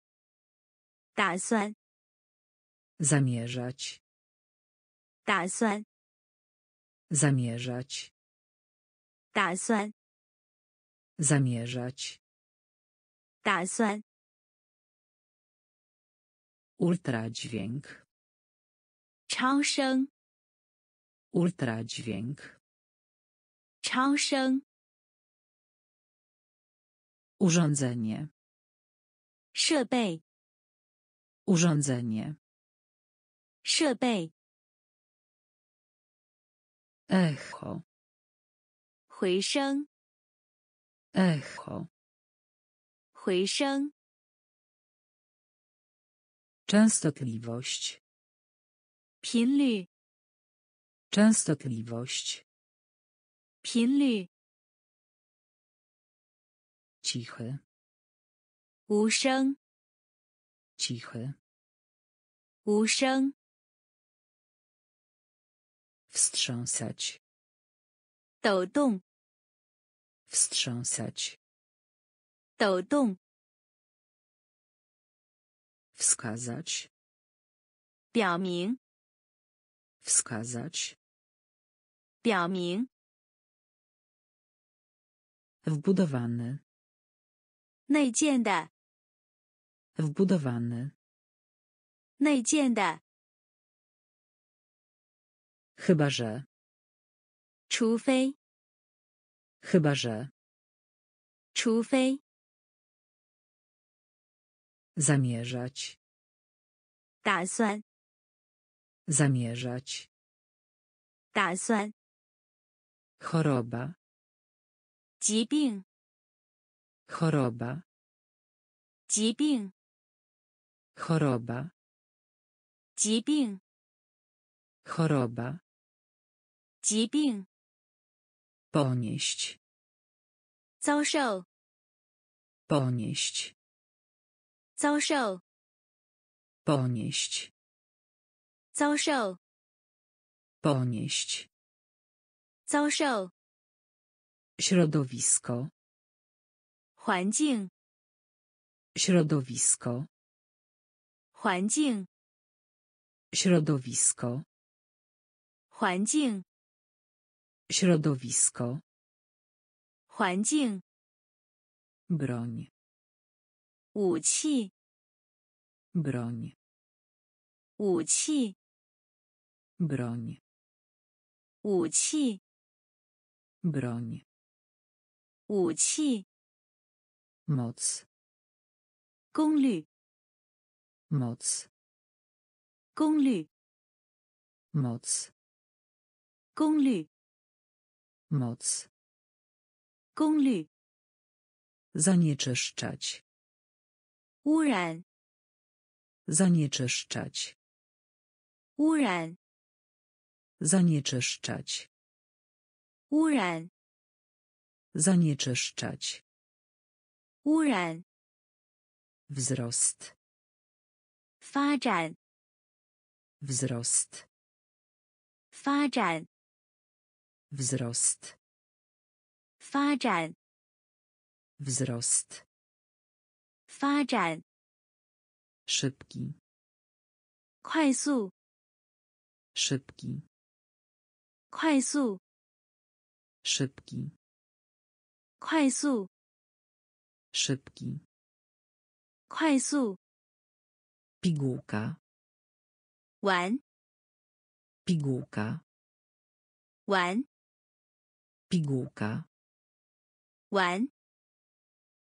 打算 Zamierzać. 打算 Zamierzać. 打算 Zamierzać. 打算 Ultradźwięk. 超声 Ultradźwięk. 超声 Urządzenie. 设备 urządzenie 设备 echo 回声 echo 回声 częstotliwość 频率 częstotliwość 频率 cichy 无声 cichy 无声 wstrząsać 抖动 wstrząsać 抖动 wskazać 表明 wskazać 表明 wbudowany 内建的 wbudowany 内建的 chyba że 除非 chyba że 除非 zamierzać 打算 zamierzać 打算 choroba 疾病 choroba 疾病 choroba 疾病 choroba 疾病 ponieść 遭受 ponieść 遭受 ponieść 遭受 ponieść 遭受 środowisko 环境 środowisko 环境 środowisko 环境 środowisko 环境 broń 武器 broń 武器 broń 武器 broń 武器 moc 功率 moc 功率 moc 功率 moc 功率 zanieczyszczać 污染 zanieczyszczać 污染 zanieczyszczać 污染 zanieczyszczać 污染 wzrost 发展 wzrost 发展 wzrost 发展 wzrost 发展 szybki 快速 szybki 快速 szybki 快速 szybki 快速 pigułka 丸 pigułka 丸 pigułka 丸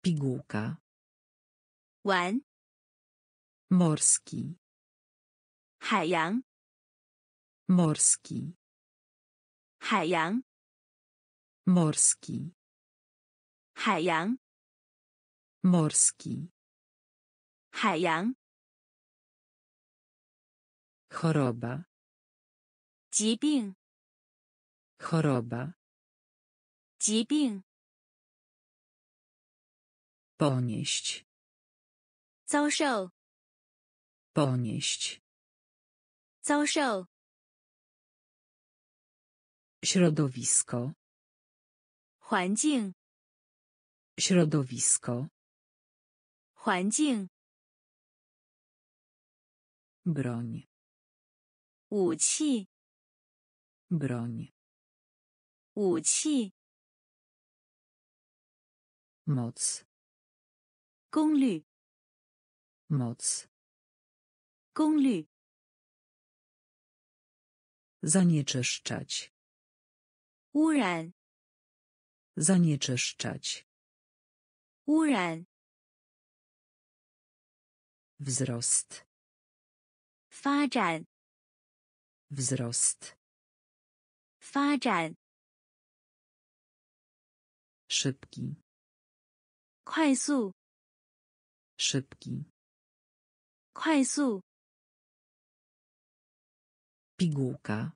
pigułka 丸 morski 海洋 morski 海洋 morski 海洋 morski 海洋 choroba 疾病 choroba 疾病 ponieść 遭受 ponieść 遭受 środowisko 环境 środowisko 环境 broń 武器 broń 武器 moc 功率 moc 功率 zanieczyszczać 污染 zanieczyszczać 污染 Wzrost. 发展 Wzrost. 发展 Szybki. 快速 Szybki. 快速 Pigułka.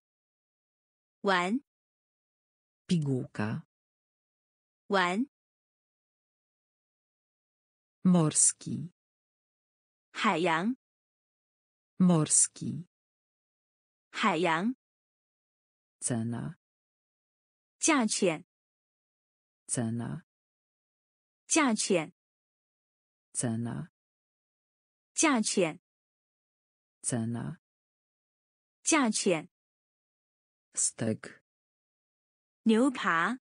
玩 Pigułka. 玩 Morski. 海洋 Morski. 海洋 Cena. 价钱 Cena. 价钱 Cena. 价钱 Cena. 价钱 Steak. 牛扒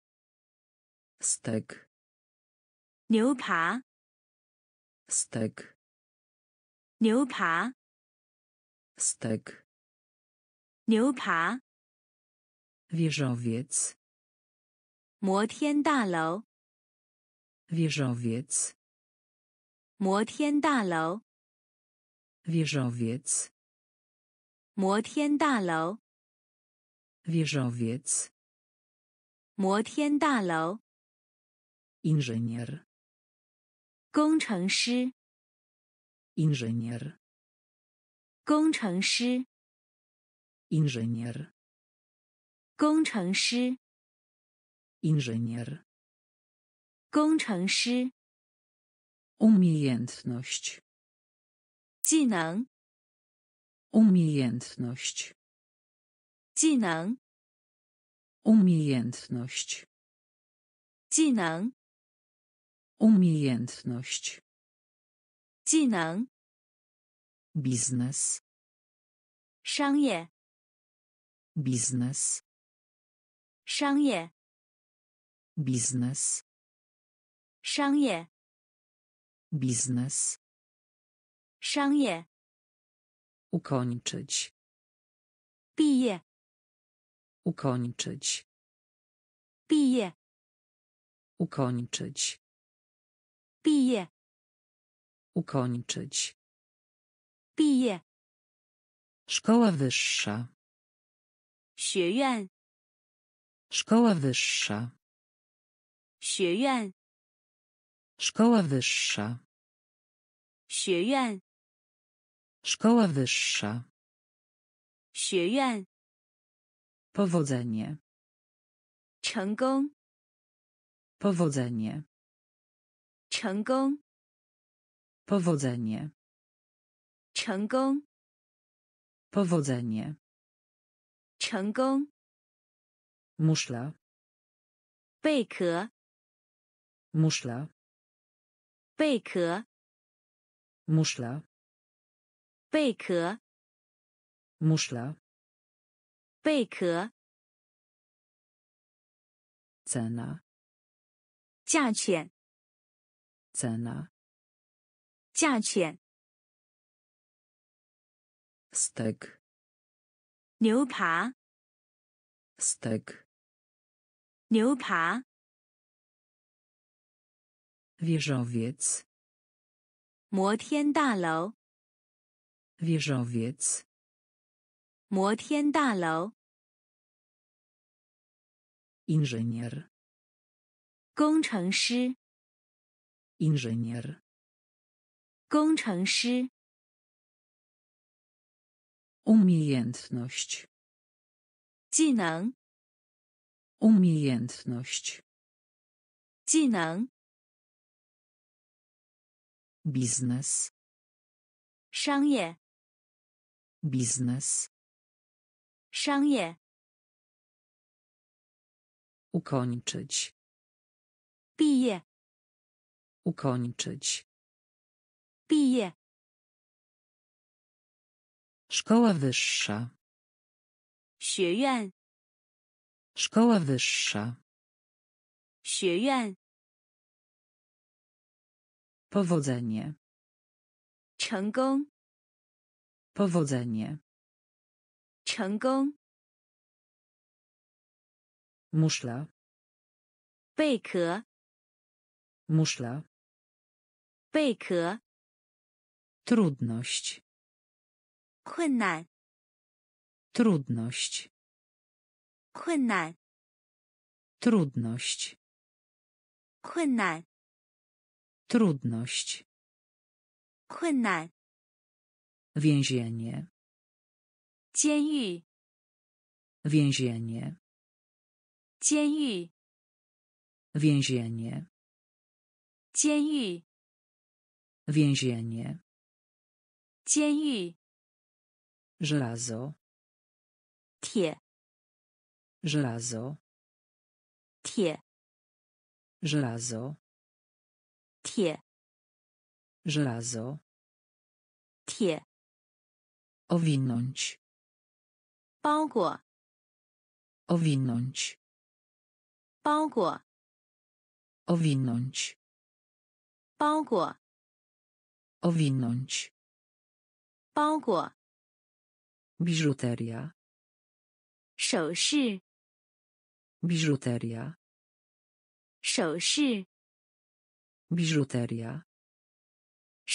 Steak. 牛扒 Steak. 牛扒 Steak. 牛扒 Wieżowiec. 摩天大楼 Wieżowiec. 摩天大楼 Wieżowiec. 摩天大楼 Wieżowiec. 摩天大楼 Inżynier. 工程师 Inżynier. 工程师 Inżynier. 工程师 Inżynier. 工程师 Umiejętność. 技能 Umiejętność. 技能 Umiejętność. 技能 Umiejętność. 技能 Biznes. 商业 Biznes. 商业 Biznes. 商业 Biznes. 商业 Ukończyć. 毕业 Ukończyć. 毕业 Ukończyć. 毕业 Ukończyć. 毕业 Szkoła wyższa. 学院 Szkoła wyższa. 学院 Szkoła wyższa. 学院 Szkoła wyższa. 学院 Powodzenie. 成功 Powodzenie. 成功 Powodzenie. 成功 Powodzenie. 成功 Muszla. 贝壳 Muszla. 贝壳 Muszla. 贝壳 Muszla. 贝壳 Cena. 价钱 Cena. 价钱 Steak. 牛扒 Steak. 牛扒 Wieżowiec. 摩天大楼 Wieżowiec. 摩天大楼 Inżynier. 工程师 Inżynier. 工程师 Umiejętność. 技能 Umiejętność. 技能 Biznes. 商业 Biznes. 商业 Ukończyć. 毕业 Ukończyć. 毕业 Szkoła wyższa. 学院 Szkoła wyższa. 学院 Powodzenie. 成功 Powodzenie. 成功 Muszla. 贝壳 Muszla. 贝壳 Trudność. Trudność. Trudność. Trudność. Trudność. Więzienie. Więzienie. Więzienie. Więzienie. Żelazo. Tie. Żelazo. Tie. Żelazo. Tie. Żelazo. Tie. Owinąć. Baoguo. Owinąć. Baoguo. Owinąć. Baoguo. Owinąć. Baoguo. Biżuteria. Shoushi. Biżuteria. Shoushi. Biżuteria.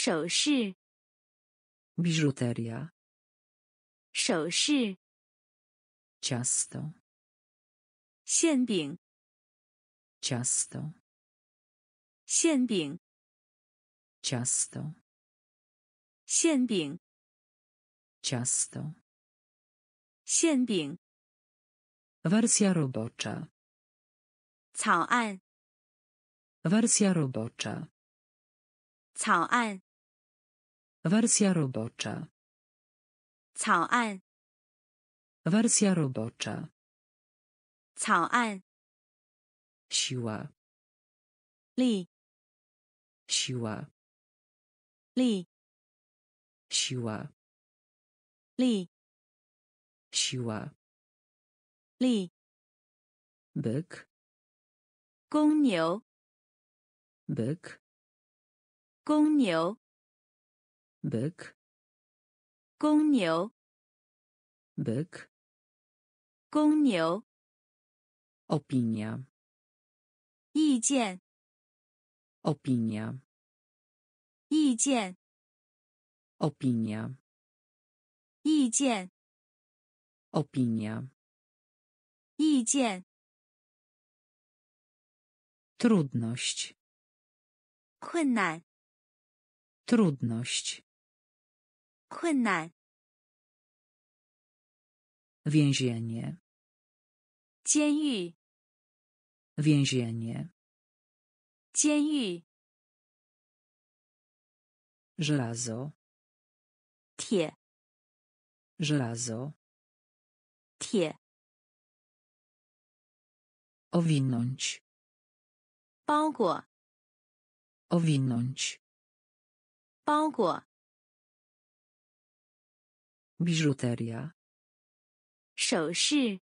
Shoushi. Biżuteria. Shoushi. Ciasto. Sienbing. Ciasto. Sienbing. Ciasto. Sienbing. Ciasto. Sienbing. Wersja robocza. Caoan. Wersja robocza. Caoan. Wersja robocza. Caoan. Wersja robocza. Caoan. Siła. Li. Siła. Li. Siła. Li. Siła. Li. Byk. Gongniu. Byk. Gongniu. Byk. Gongniu. Byk. Gongniu. Opinia. Ijian. Opinia. Ijian. Opinia. Ijian. Opinia. Ijian. Trudność. Trudność. Trudność. Trudność. Więzienie. Cienyu. Więzienie. Cienyu. Żelazo. Tie. Żelazo. Tie. Owinąć. Baoguo. Owinąć. Baoguo. Biżuteria. Shoushi.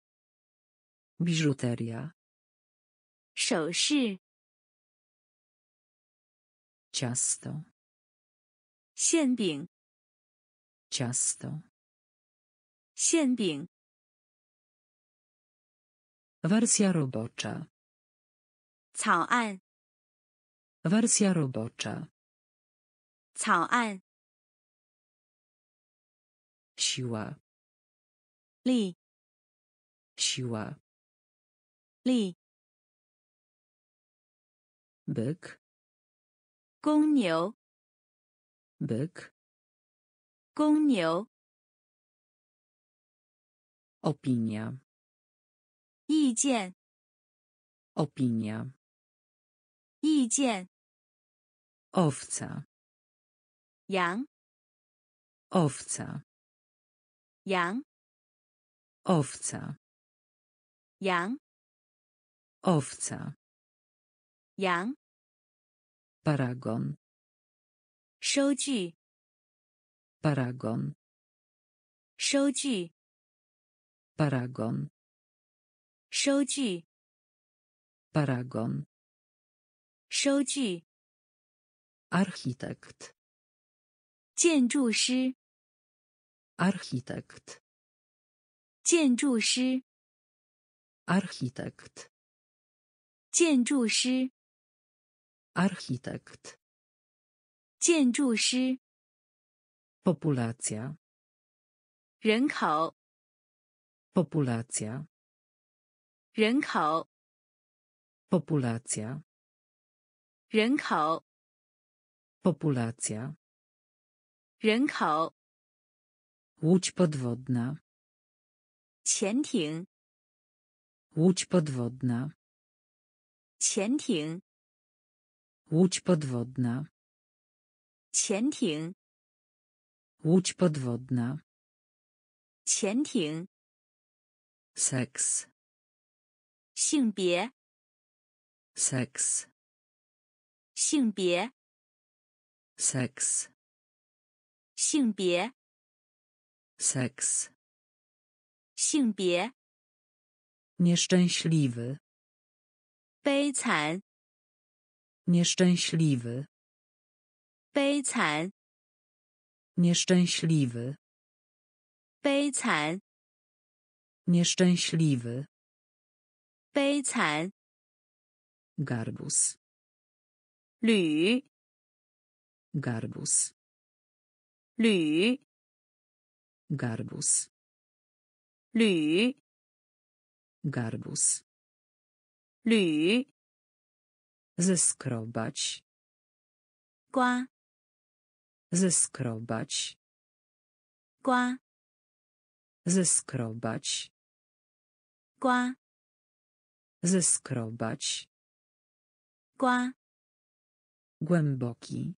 Biżuteria. Shoushi. Ciasto. Sienbing. Ciasto. Sienbing. Wersja robocza. Caoan. Wersja robocza. Caoan. Siła. Li. Siła. Li. Byk. Gongniu. Byk. Gongniu. Opinia. Ijian. Opinia. Ijian. Owca. Yang. Owca. Yang. Owca. Yang. Owca. Yang. Paragon. Shouji. Paragon. Shouji. Paragon. Shouji. Paragon. Shouji. Architekt. 建筑师 architekt 建筑师 architekt 建筑师 architekt 建筑师 Populacja. 人口 Populacja. 人口 Populacja. 人口 Populacja. 人口 Łódź podwodna. 潜艇 Łódź podwodna. 潜艇 Łódź podwodna. 潜艇 Łódź podwodna. 潜艇 Seks. 性别 Seks. 性别 Seks. 性别 Seks. 性别 Nieszczęśliwy. 悲惨 Nieszczęśliwy. 悲惨 Nieszczęśliwy. 悲惨 Nieszczęśliwy. 悲惨 Garbus. 履 Garbus. 履 Garbus. 履 Garbus. 履 Zeskrobać. 刮 Zeskrobać. 刮 Zeskrobać. 刮 Zeskrobać. 刮 Głęboki.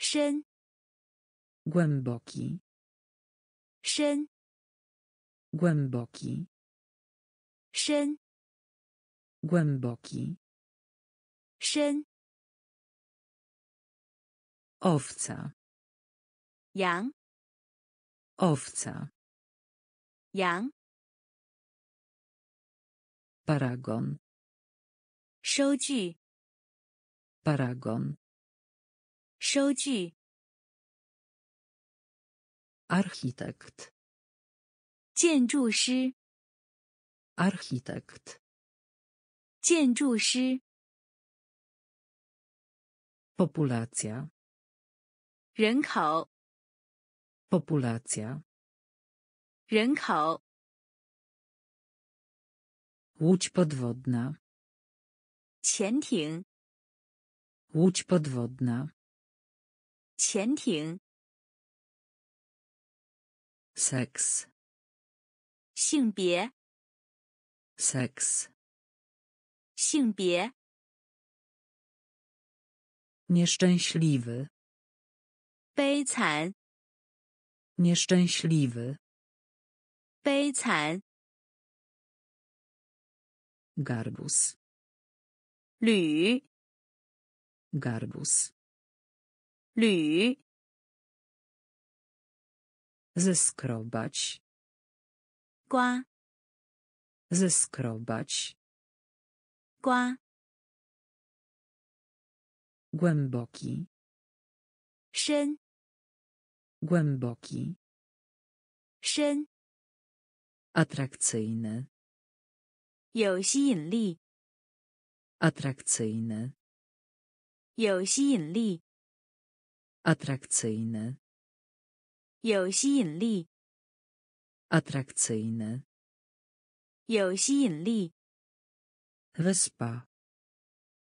深 Głęboki. 深 Głęboki. 深 Głęboki. 深 Owca. 羊 Owca. 羊 Paragon. 收据 Paragon. 收据 Architekt. 建筑师 Architekt. 建筑师 Populacja. 人口 Populacja. 人口 Łódź podwodna. 潜艇 Łódź podwodna. 潜艇 Seks. 性别 Seks. 性别 Nieszczęśliwy. 悲惨 Nieszczęśliwy. 悲惨 Garbus. 履 Garbus. 履 Zeskrobać. 刮 Zeskrobać. 刮 Głęboki. 深 Głęboki. 深 Atrakcyjny. 有吸引力 Atrakcyjny. 有吸引力 Atrakcyjny. 有吸引力 Atrakcyjny. 有吸引力 Wyspa.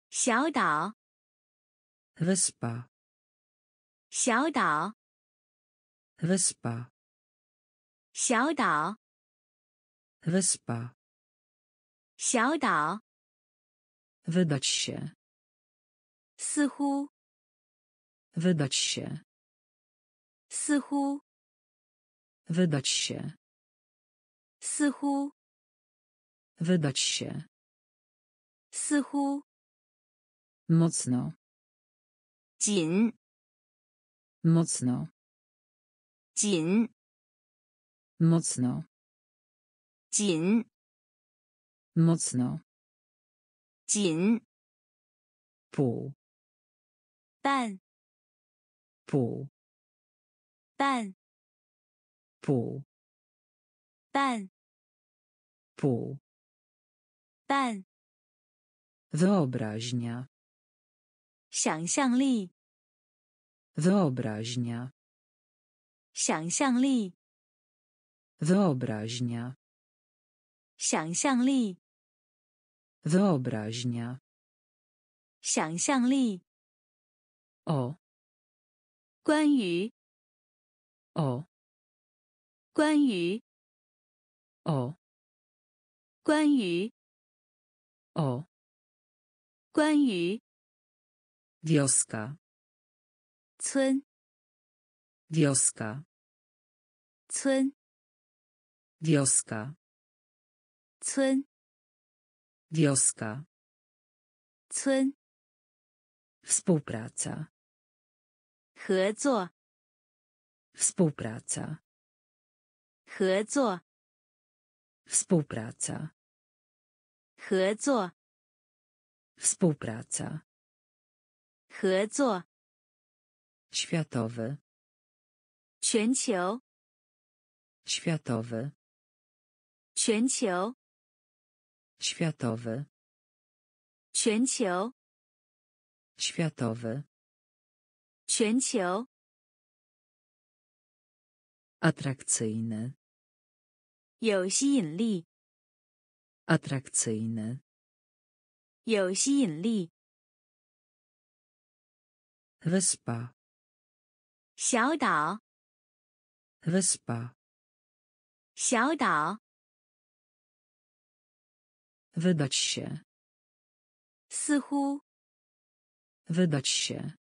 小岛 Wyspa. 小岛 Wyspa. 小岛 Wyspa. 小岛 Wydać się. 似乎 Wydać się. 似乎 Wydać się. 似乎 Wydać się. 似乎 Mocno. 紧 Mocno. 紧 Mocno. 紧 Mocno. 紧 Pół. 半 Pół. 半 Pół. 半 Pół. 半 Wyobraźnia. 想象力 Wyobraźnia. 想象力。Wyobraźnia. 想象力。Wyobraźnia. 想象力。O. 关于。O. 关于。O. 关于。O. 关于。Wioska. 村。Wioska. 村。Wioska. 村。Wioska. 村。Współpraca. 合作。Współpraca. 合作。Współpraca. 合作。Współpraca. 合作。Światowy. 全球。Światowy. 全球。Światowy. 全球。Światowy. 全球。Atrakcyjny. 有吸引力。Atrakcyjny. 有吸引力。Wyspa. 小岛。Wyspa. 小岛。Wydać się. 似乎。Wydać się.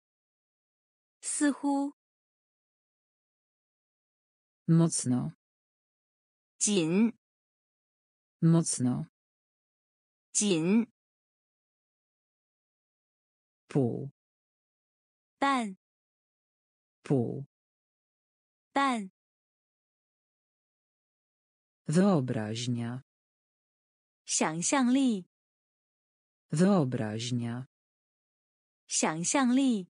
似乎。Mocno. 紧。Mocno. 紧。Pół. 半。Pół. 半。Wyobraźnia. 想象力。Wyobraźnia. 想象力。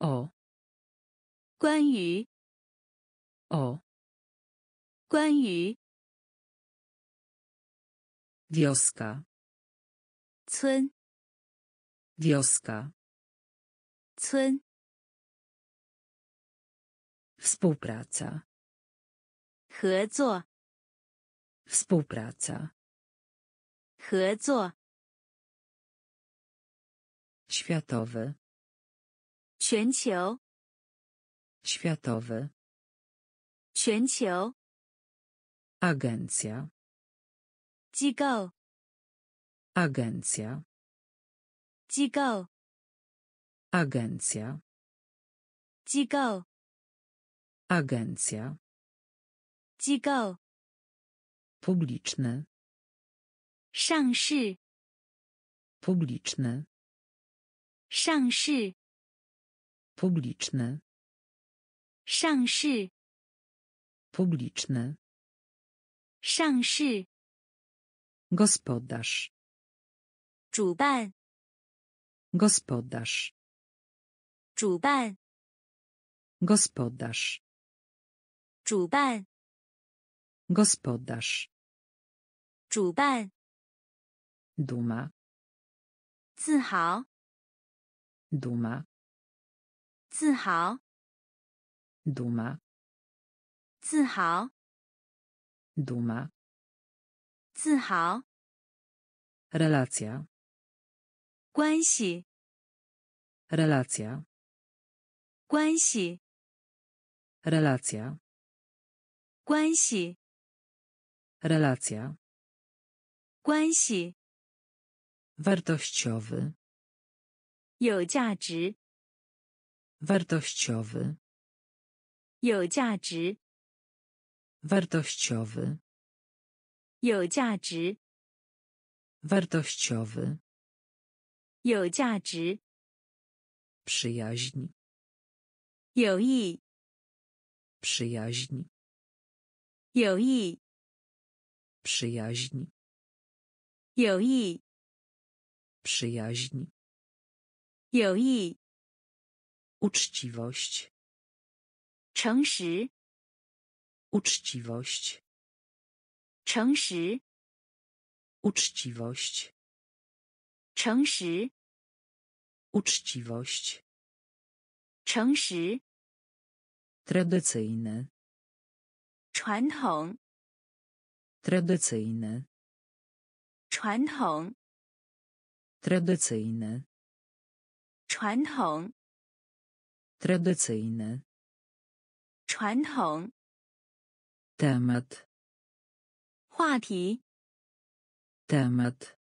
O. 关于。O. 关于。Wioska. 村。Wioska. 村。Współpraca. 合作。Współpraca. 合作。Światowy. 全球。Światowy. 全球。Agencja. 机构。Agencja. 机构。Agencja. 机构。Agencja. 机构。Publiczny. 上市。Publiczny. 上市。Publiczny. 上市。Publiczny. 上市。Gospodarz. 主办。Gospodarz. 主办。Gospodarz. 主办。Gospodarz. 主办。Duma. 自豪。Duma. 自豪。Duma. 自豪。Duma. 自豪。Relacja. 关系。Relacja. 关系。Relacja. 关系。Relacja. 关系。Wartościowy. 有价值。Wartościowy. 有价值。Wartościowy. 有价值。Wartościowy. 有价值。Przyjaźń. 友谊。Przyjaźń. 友谊。Przyjaźń. 友谊。Przyjaźń. 友谊。Uczciwość. 诚实。Uczciwość. 诚实。Uczciwość. 诚实。Uczciwość. 诚实。Tradycyjny. Tradycyjny. Tradycyjny. Tradycyjny. Tradycyjny. Tradycyjny. Tradycyjny. Tradycyjny. Temat. 话题 temat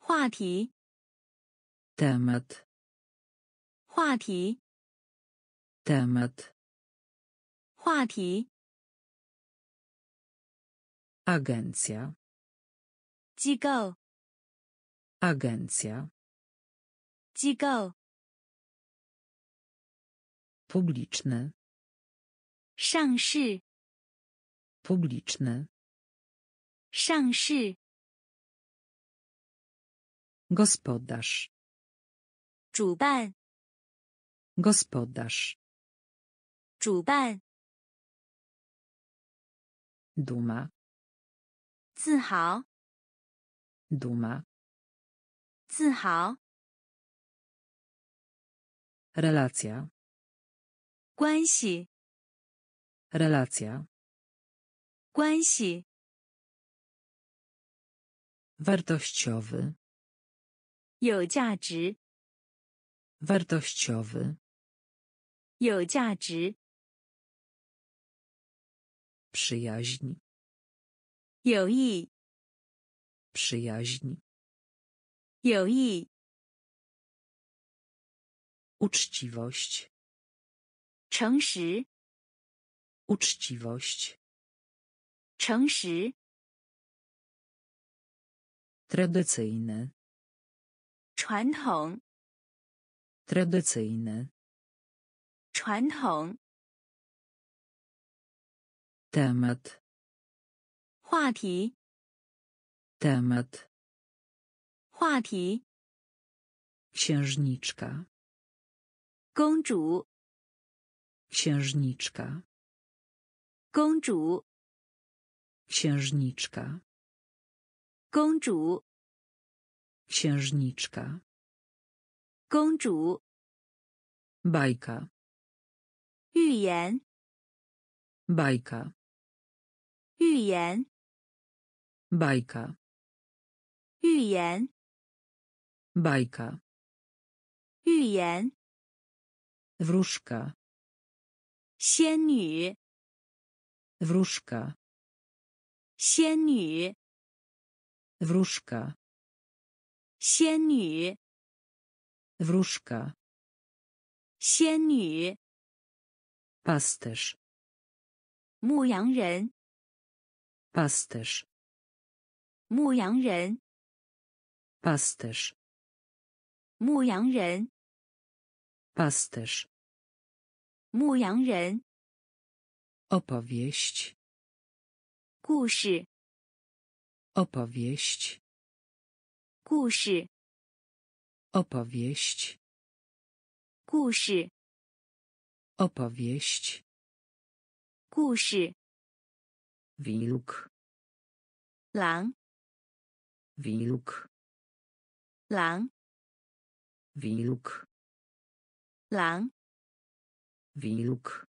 话题 temat 话题 temat 话题 agencja 机构 agencja 机构 publiczny 上市 publiczny 上市 gospodarz 主办 gospodarz 主办 duma 自豪 duma 自豪 relacja 关系 relacja 关系 wartościowy 有价值 wartościowy 有价值 przyjaźń 友谊 przyjaźń 友谊 uczciwość 诚实 uczciwość 诚实 tradycyjny 传统 tradycyjny 传统 temat 话题 temat 话题 księżniczka 公主 księżniczka 公主 księżniczka 公主 księżniczka 公主 bajka 寓言 bajka 寓言 bajka 寓言 bajka 寓言 wróżka 仙女 wróżka 仙女 wróżka 仙女 wróżka 仙女 pasterz 牧羊人 pasterz 牧羊人 pasterz 牧羊人 pasterz 牧羊人 opowieść 故事 opowieść 故事 opowieść 故事 opowieść 故事 wilk 狼 wilk 狼 wilk 狼 wilk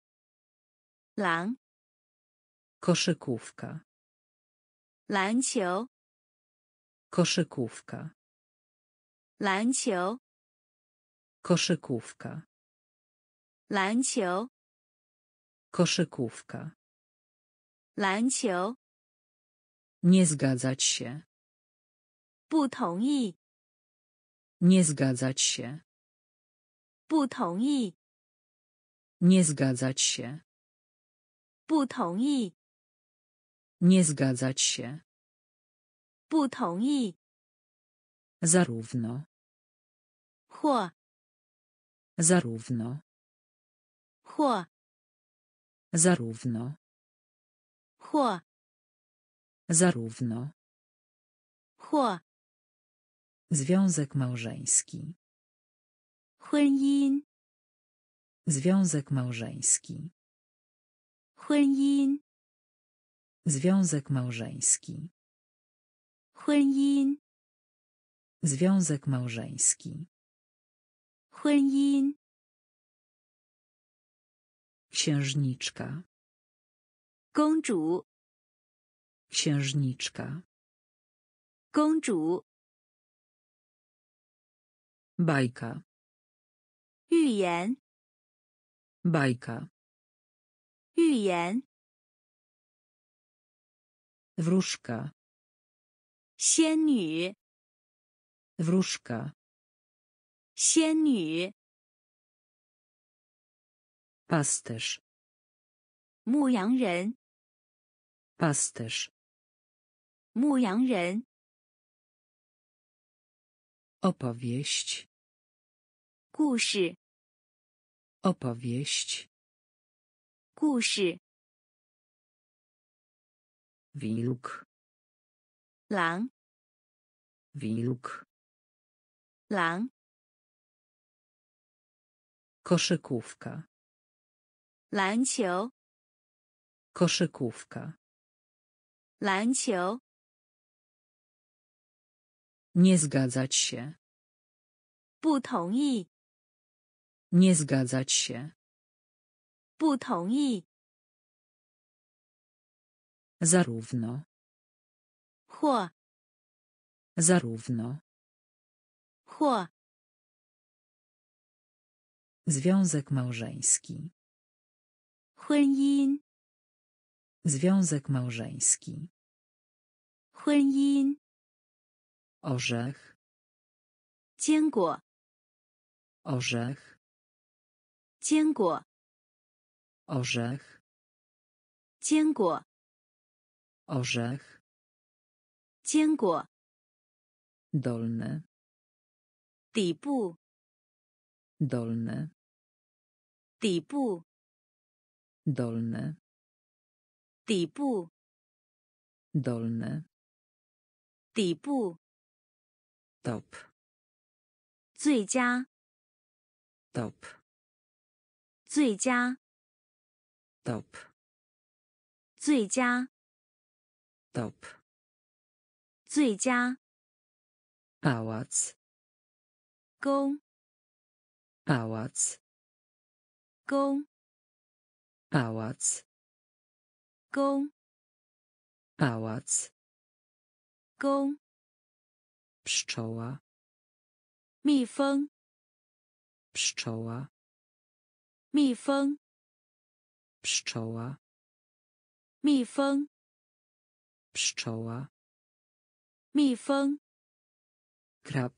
狼 koszykówka 篮球 koszykówka 篮球 koszykówka 篮球 koszykówka 篮球 nie zgadzać się 不同意 nie zgadzać się 不同意 nie zgadzać się 不同意 nie zgadzać się 不同意 zarówno 或 zarówno 或 zarówno 或 zarówno 或 związek małżeński 婚姻 związek małżeński 婚姻 związek małżeński 婚姻 związek małżeński 婚姻 Księżniczka. 公主 Księżniczka. 公主 Bajka. 寓言 Bajka. 寓言 Wróżka. 仙女 Wróżka. 仙女 Pasterz. 牧羊人 Pasterz. 牧羊人 Opowieść. 故事 Opowieść. 故事 Wilk. 狼 Wilk. 狼 Koszykówka. 篮球 Koszykówka. 篮球 Nie zgadzać się. 不同意 Nie zgadzać się. 不同意 Zarówno. 或 Zarówno. 或 Związek małżeński. 婚姻 Związek małżeński. 婚姻 Orzech. 坚果 Orzech. 坚果 Orzech. 坚果 Orzech. 坚果 Dolny. 底部 Dolny. 底部 Dolny. 底部 Dolny. 底部 Top. 最佳 Top. 最佳 Top. 最佳 Top. 最佳 Pałac. 宫 Pałac. 宫 Pałac. 宫 Pałac. 宫 Pszczoła. 蜜蜂 Pszczoła. 蜜蜂 Pszczoła. 蜜蜂 Pszczoła. 蜜蜂 Krab.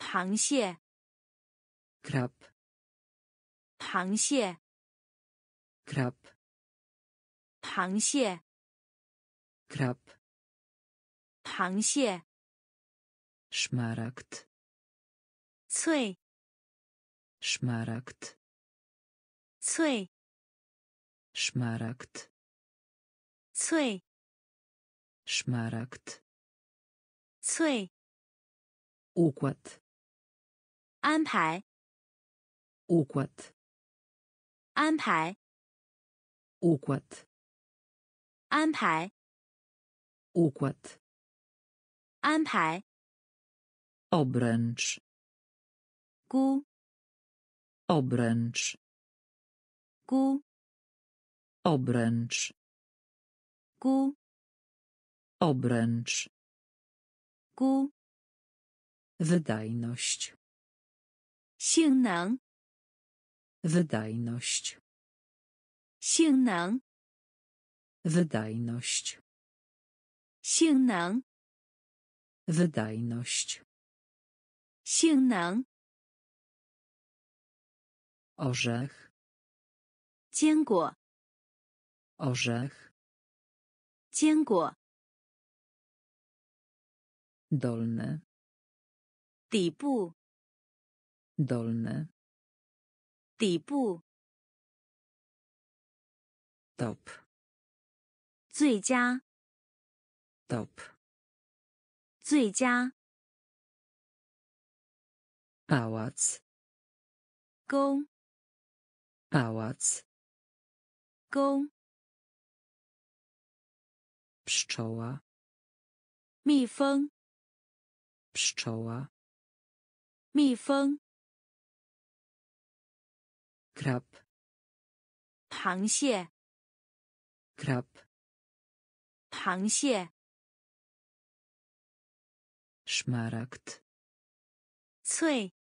螃蟹 Krab. 螃蟹 Krab. 螃蟹 Krab. 螃蟹 Szmaragd. 翠 Szmaragd. 翠 Szmaragd. 翠 Szmaragd. 翠 Układ. 安排 Układ. 安排 Układ. 安排 Układ. 安排 Obręcz. 菇 Obręcz. 菇 Obręcz. 菇 Obręcz. 菇 Wydajność. 性能 Wydajność. 性能 Wydajność. 性能 Wydajność. 性能 Orzech. 坚果 Orzech. 坚果 Dolny. 底部 Dolny. 底部 Top. 最佳 Top. 最佳 Pałac. 宫 Pałac. 宫 Pszczoła. 蜜蜂 Pszczoła. 蜜蜂 Krab. 螃蟹 crab 螃蟹 szmaragd 翠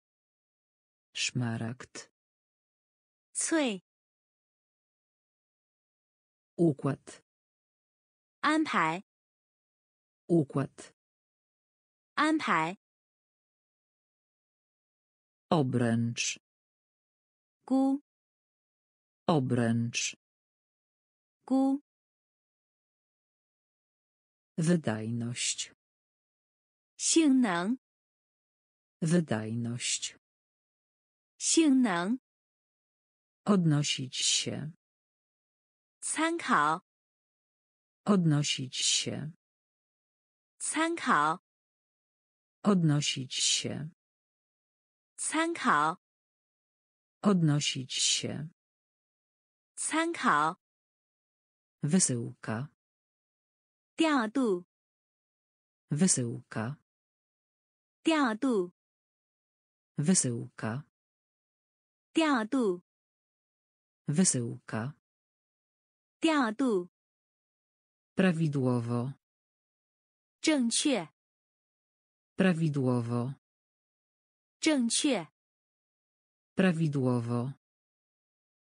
szmaragd 翠 układ 安排 układ 安排 obręcz 菇 obręcz 菇 wydajność 性能 wydajność 性能 odnosić się 参考 odnosić się 参考 odnosić się 参考 odnosić się 参考 wysyłka 调度 wysyłka 调度 wysyłka 调度 wysyłka 调度 prawidłowo 正确 prawidłowo 正确 prawidłowo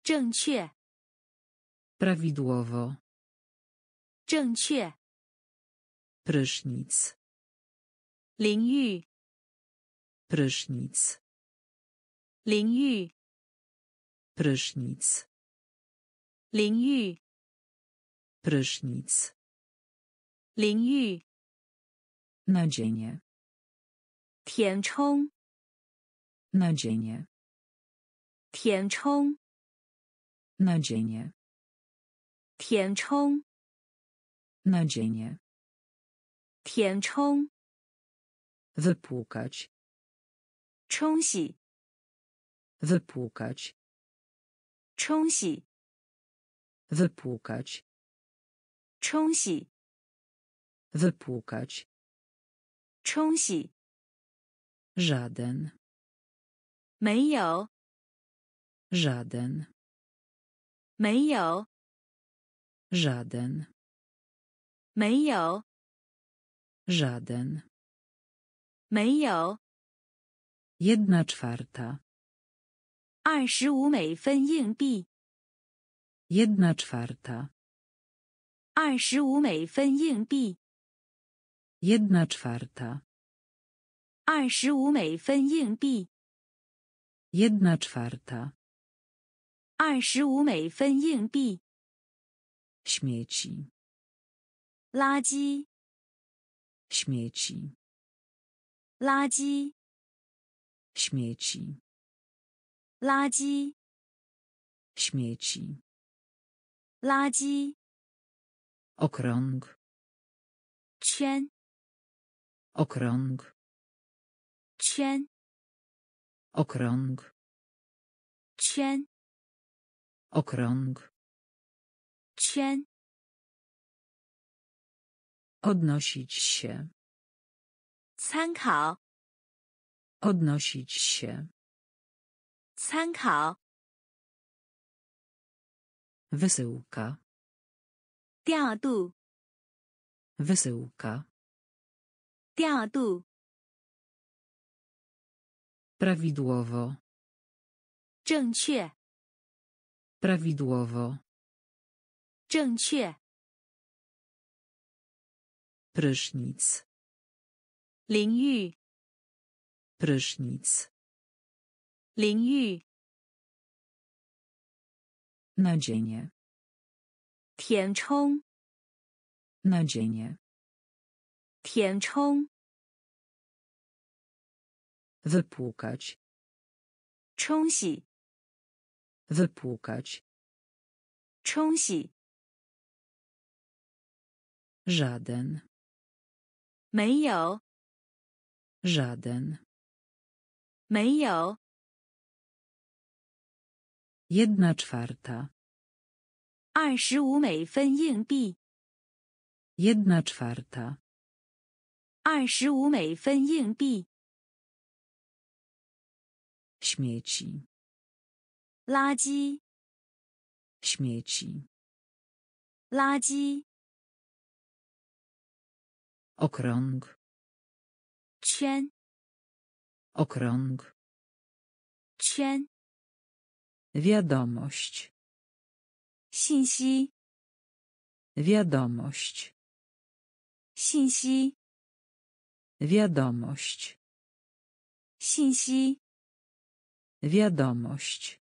正确 prawidłowo 正确 prysznic 淋浴 prysznic 淋浴 prysznic 淋浴 prysznic 淋浴 nadzienie 填充 nadzienie 填充 nadzienie 填充 nadzienie 填充 wypłukać 冲洗 wypłukać 冲洗 wypłukać 冲洗 wypłukać 冲洗 żaden 没有 żaden 没有 żaden 没有 żaden 没有 jedna czwarta 二十五美分硬币 jedna czwarta 二十五美分硬币 jedna czwarta 二十五美分硬币 jedna czwarta 二十五美分硬币 śmieci 垃圾 śmieci 垃圾 śmieci 垃圾 śmieci 垃圾 okrąg 圈 okrąg 圈 okrąg 圈 okrąg 圈 odnosić się 参考 odnosić się 参考 wysyłka 调度 wysyłka 调度 prawidłowo 正确 prawidłowo 正确 prysznic 淋浴 prysznic 淋浴 nadzienie 填充 nadzienie 填充 wypłukać 冲洗 wypłukać 冲洗 żaden 没有 żaden 没有 jedna czwarta 二十五美分硬币 jedna czwarta 二十五美分硬币 śmieci 垃圾 śmieci, 垃圾, okrąg, 圈, okrąg, 圈, wiadomość, 信息, wiadomość, 信息, wiadomość, 信息, wiadomość,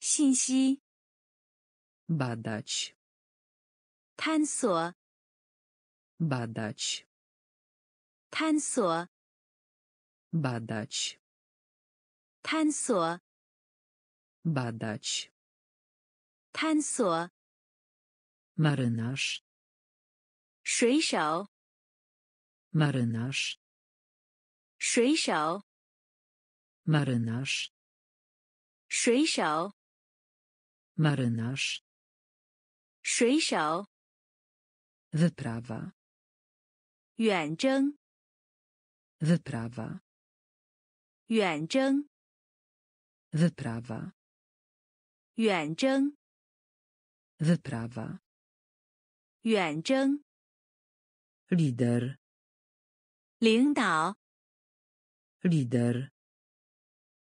信息, badać, 探索, badać, 探索, badać, 探索, badać, 探索, marynarz, 水手, marynarz, 水手 marynarz 水手 marynarz 水手 wyprawa 远征 wyprawa 远征 wyprawa 远征 wyprawa 远征 lider 领导 lider,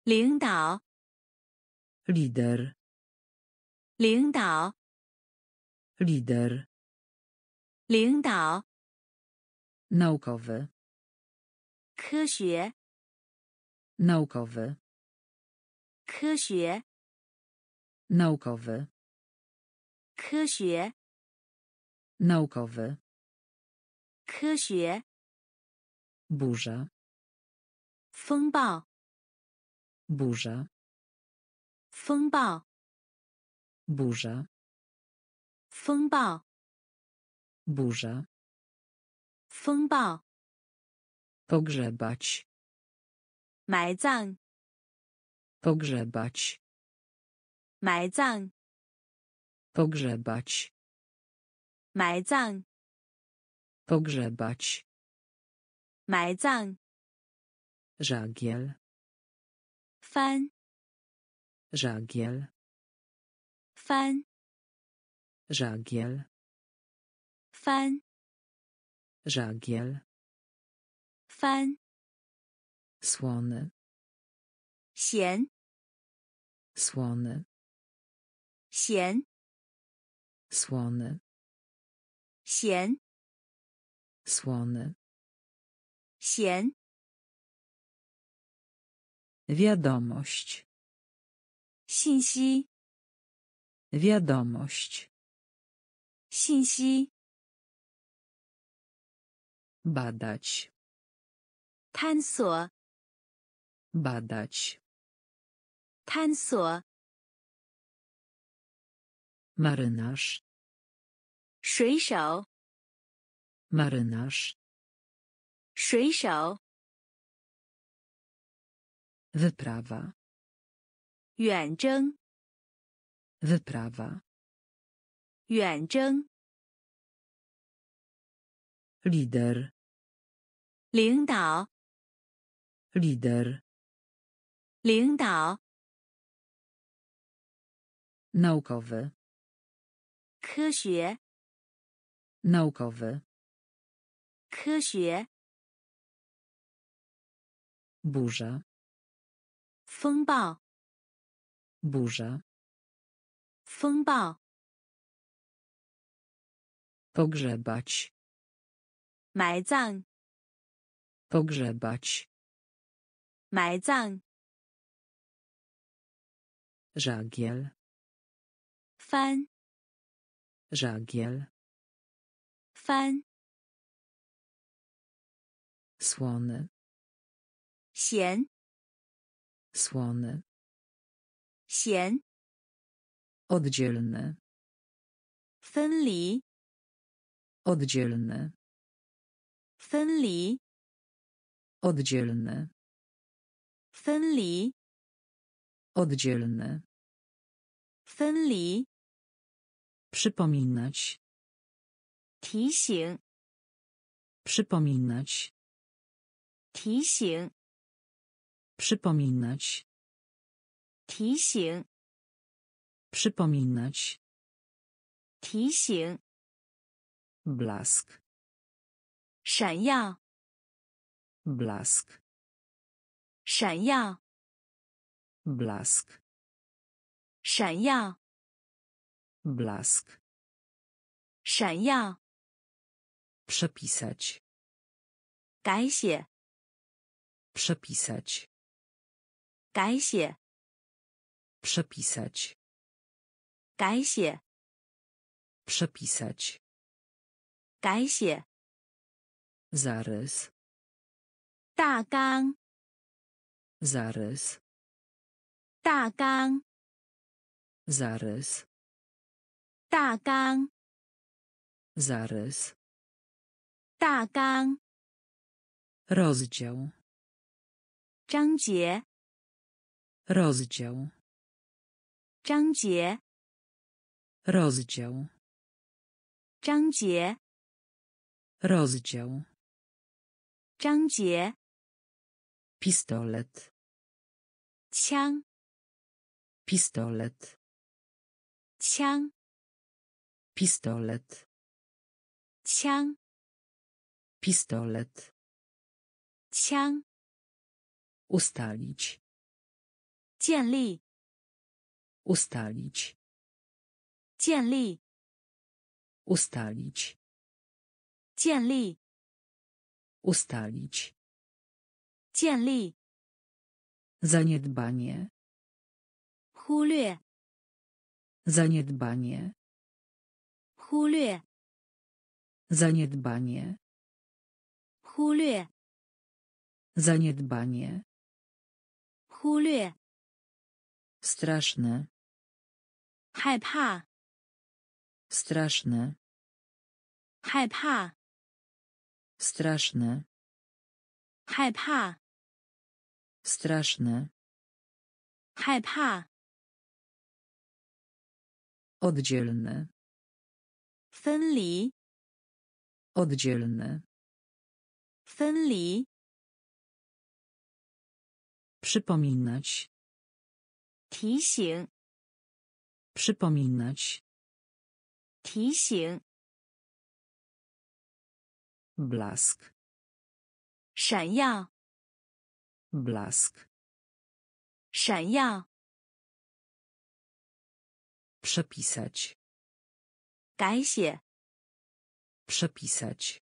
领导 lider, 领导 lider, 领导 naukowy, 科学 naukowy, 科学 naukowy, 科学 naukowy, 科学 burza, 风暴 burza, 风暴 burza, 风暴 burza, 风暴 pogrzebać, 埋葬 pogrzebać, 埋葬 pogrzebać, 埋葬 pogrzebać, 埋葬 żagiel, 帆 żagiel, 帆 żagiel, 帆 żagiel, 帆 słony, 咸 słony, 咸 słony, 咸 słony, 咸 wiadomość, 信息, wiadomość, 信息, badać, 探索, badać, 探索, marynarz, 水手, marynarz, 水手 wyprawa, 远征 wyprawa, 远征 lider, 领导 lider, 领导 naukowy, 科学 naukowy, 科学 burza, 风暴 burza, 风暴 pogrzebać, 埋葬 pogrzebać, 埋葬 żagiel, 帆 żagiel, 帆 słony, 咸 słony, 咸 oddzielny, 分离 oddzielny, 分离 oddzielny, 分离 oddzielny, 分离 przypominać, 提醒 przypominać, 提醒 przypominać, 提醒 Przypominać. 提醒. Blask. 闪耀. Blask. 闪耀. Blask. 闪耀. Blask. 闪耀. Przepisać. 改写. Przepisać. 改写. Przepisać. 改写. Przepisać. 改写. Zarys. 大纲. Zarys. 大纲. Zarys. 大纲. Zarys. 大纲. Rozdział. 章节. Rozdział. 章节. Rozdział. 章节. Rozdział. 章节. Pistolet. 枪. Pistolet. 枪. Pistolet. 枪. Pistolet. 枪. Ustalić. 建立. Ustalić. 建立. Ustalić. 建立. Ustalić. 建立. Zaniedbanie. 忽略. Zaniedbanie. 忽略. Zaniedbanie. 忽略. Zaniedbanie. 忽略. Straszne. 害怕. Straszne. 害怕. Straszne. 害怕. Straszne. 害怕. Oddzielny. 分离. Oddzielny. 分离. Przypominać. 提醒. Przypominać. 提醒. Blask. 闪耀. Blask. 闪耀. Przepisać. 改写. Przepisać.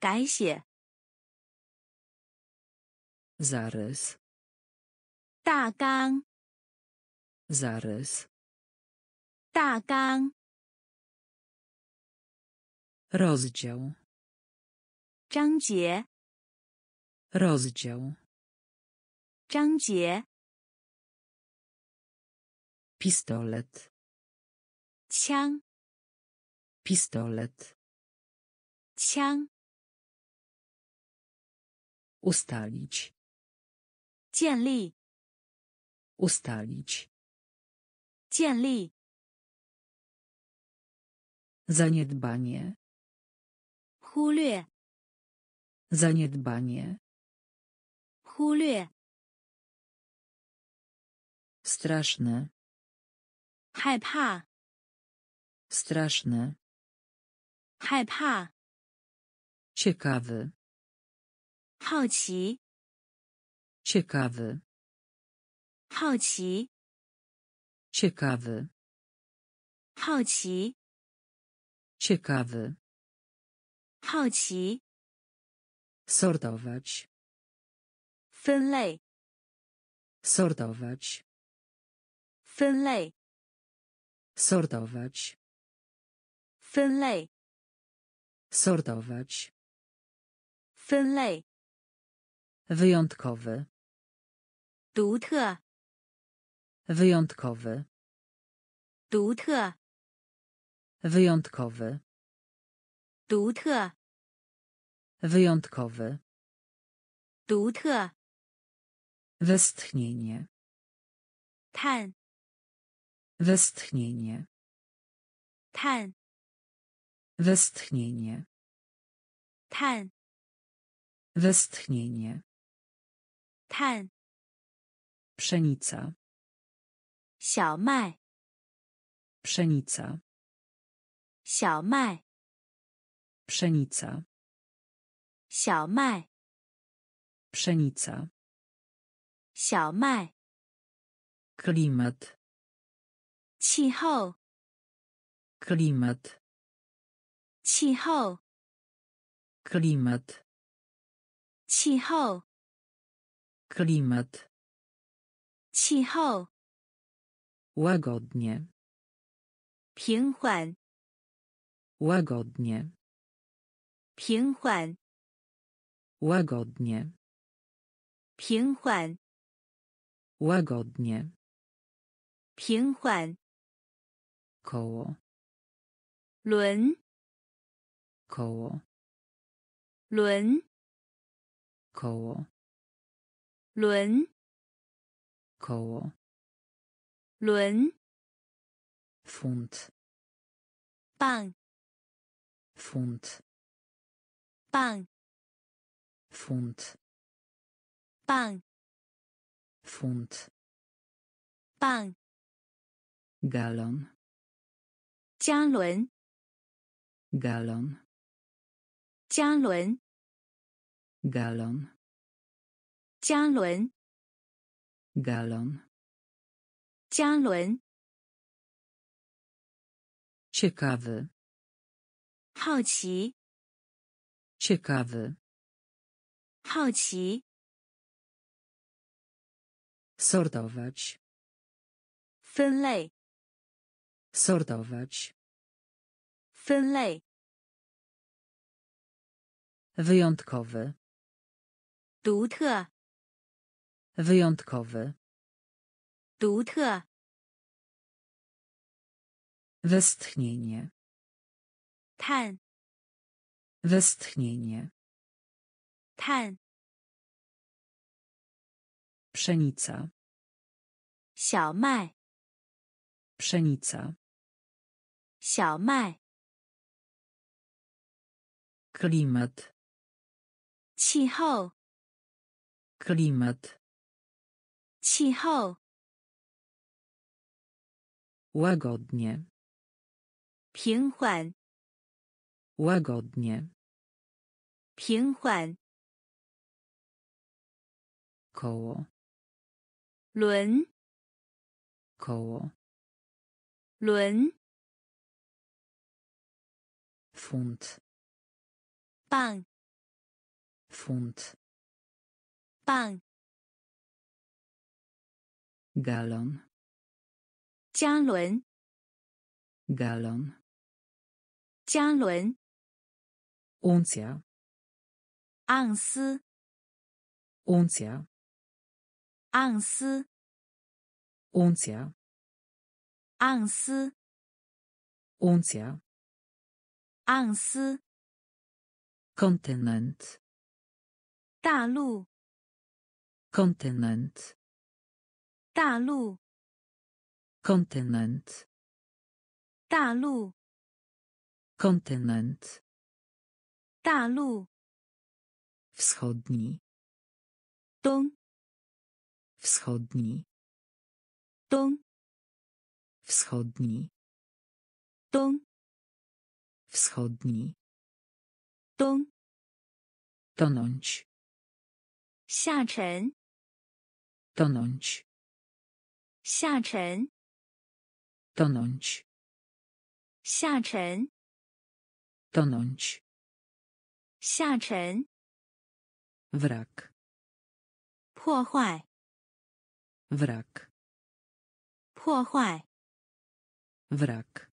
改写. Zarys. 大纲. Zarys. 大纲. Rozdział. 章节. Rozdział. 章节. Pistolet. 枪. Pistolet. 枪. Ustalić. 建立. Ustalić. 建立. Zaniedbanie. 忽略. Zaniedbanie. 忽略. Straszne. 害怕. Straszne. 害怕. Ciekawy. 好奇. Ciekawy. 好奇. Ciekawy. 好奇. Ciekawy. 好奇. Sortować. 分类. Sortować. 分类. Sortować. 分类. Sortować. 分类. Wyjątkowy. 独特. Wyjątkowy. 独特. Wyjątkowy. 独特. Wyjątkowy. 独特. Westchnienie. 叹. Westchnienie. 叹. Westchnienie. 叹. Westchnienie. 叹. Pszenica. 小麦. Pszenica. 小麦. Pszenica. 小麦. Pszenica. 小麦. Klimat. 气候. Klimat. 气候. Klimat. 气候. Klimat. 气候. Łagodnie. 平缓. Łagodnie. 平缓. Łagodnie. 平缓. Łagodnie. 平缓. Koło. 轮. Koło. 轮. Koło. 轮. Koło. 轮 funt 磅 funt 磅 funt 磅 funt 磅 galon 加仑 galon 加仑 galon 加仑 galon 加仑 ciekawy 好奇 ciekawy 好奇 sortować 分类 sortować 分类 wyjątkowy 独特 wyjątkowy 独特 westchnienie 叹 westchnienie 叹 pszenica 小麦 pszenica 小麦 klimat 气候 klimat 气候 Łagodnie. 平缓. Łagodnie. 平缓. Koło. 轮. Koło. 轮. Funt. 磅. Funt. 磅. Galon. 加仑 galon 加仑 uncia 盎司 uncia 盎司 uncia 盎司 uncia 盎司 continent 大陆 continent 大陆 Kontynent. 大陆 Kontynent. 大陆 Wschodni. 东 Wschodni. 东 Wschodni. 东 Wschodni. 东 Tonąć. 下沉 Tonąć. 下沉 Tonąć. 下沉 Tonąć. 下沉 Wrak. 破坏 Wrak. 破坏 Wrak.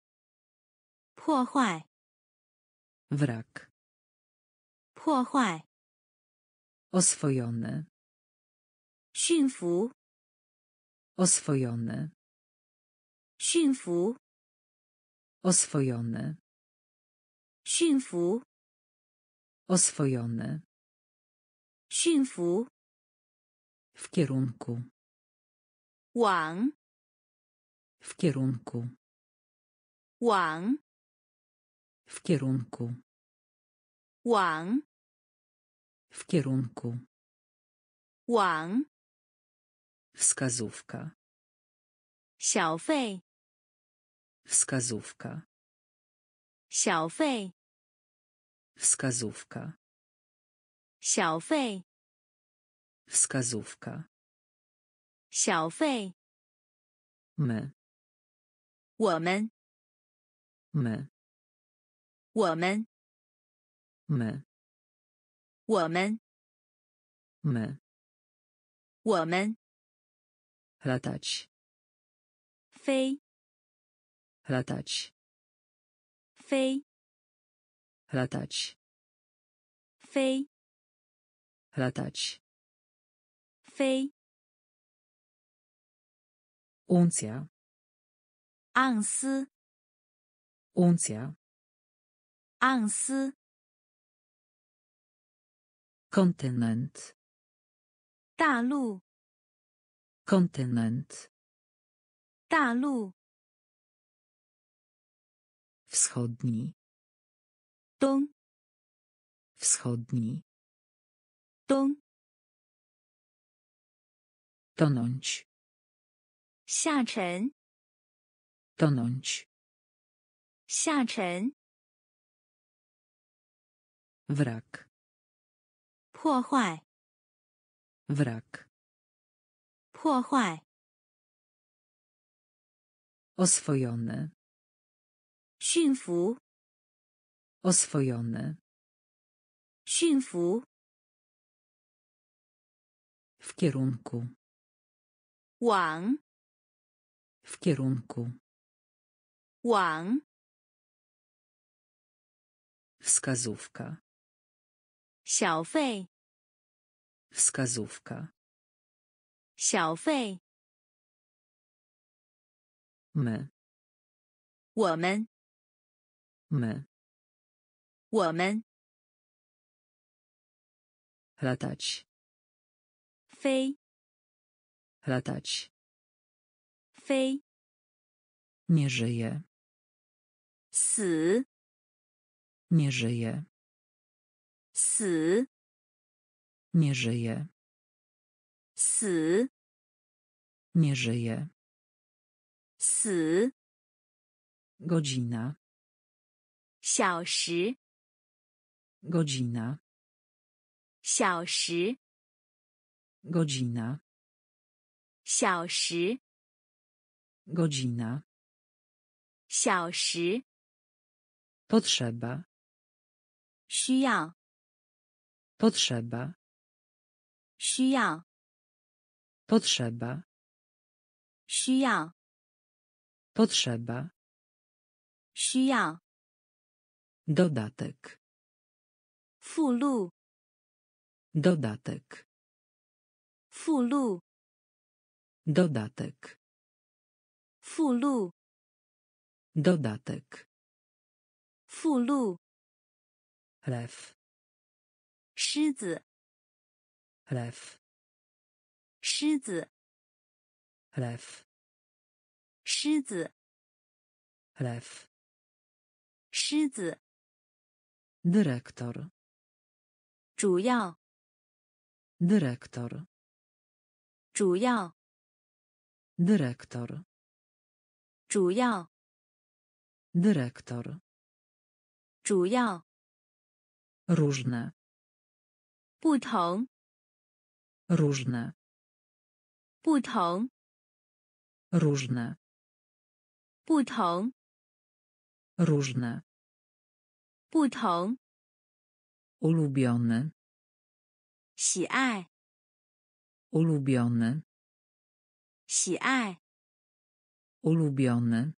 破坏 Wrak. 破坏 Oswojony. 驯服 Oswojony. 驯服 oswojony 驯服 oswojony 驯服 w kierunku 往 w kierunku 往 w kierunku 往 w kierunku 往 wskazówka 小费 Wskazówka. 小费. Wskazówka. 小费. Wskazówka. 小费. My. 我们. My. 我们. My. 我们. My. 我们. Latać. 飞. Latać. 飞. Latać. 飞. Latać. 飞. Uncja. 盎司. Uncja. 盎司. Kontynent. 大陆. Kontynent. 大陆. Wschodni. Dong. Wschodni. Dong. Tonąć. 下沉. Tonąć. 下沉. Wrak. 破坏. Wrak. 破坏. Oswojony. 驯服. Oswojony. 驯服. W kierunku. Wang. W kierunku. Wang. Wskazówka. 小费. Wskazówka. 小费. My. 我们. My. 我们. Latać. 飞. Latać. 飞. Nie żyje. 死. Nie żyje. 死. Nie żyje. 死. Nie żyje. 死. Godzina. 小时. Godzina. 小时. Godzina. 小时. Godzina. 小时. Potrzeba. 需要. Potrzeba. 需要. Potrzeba. 需要. Potrzeba. 需要. Dodatek. 附录. Dodatek. 附录. Dodatek. 附录. Dodatek. 附录. Lew. 狮子. Lew. 狮子. Lew. 狮子. Lew. 狮子. Dyrektor. 主要. Dyrektor. 主要. Dyrektor. 主要. Dyrektor. 主要. Różne. 不同. Różne. 不同. Różne. 不同. Różne. 不同. Ulubiony. 喜爱. Ulubiony. 喜爱. Ulubiony.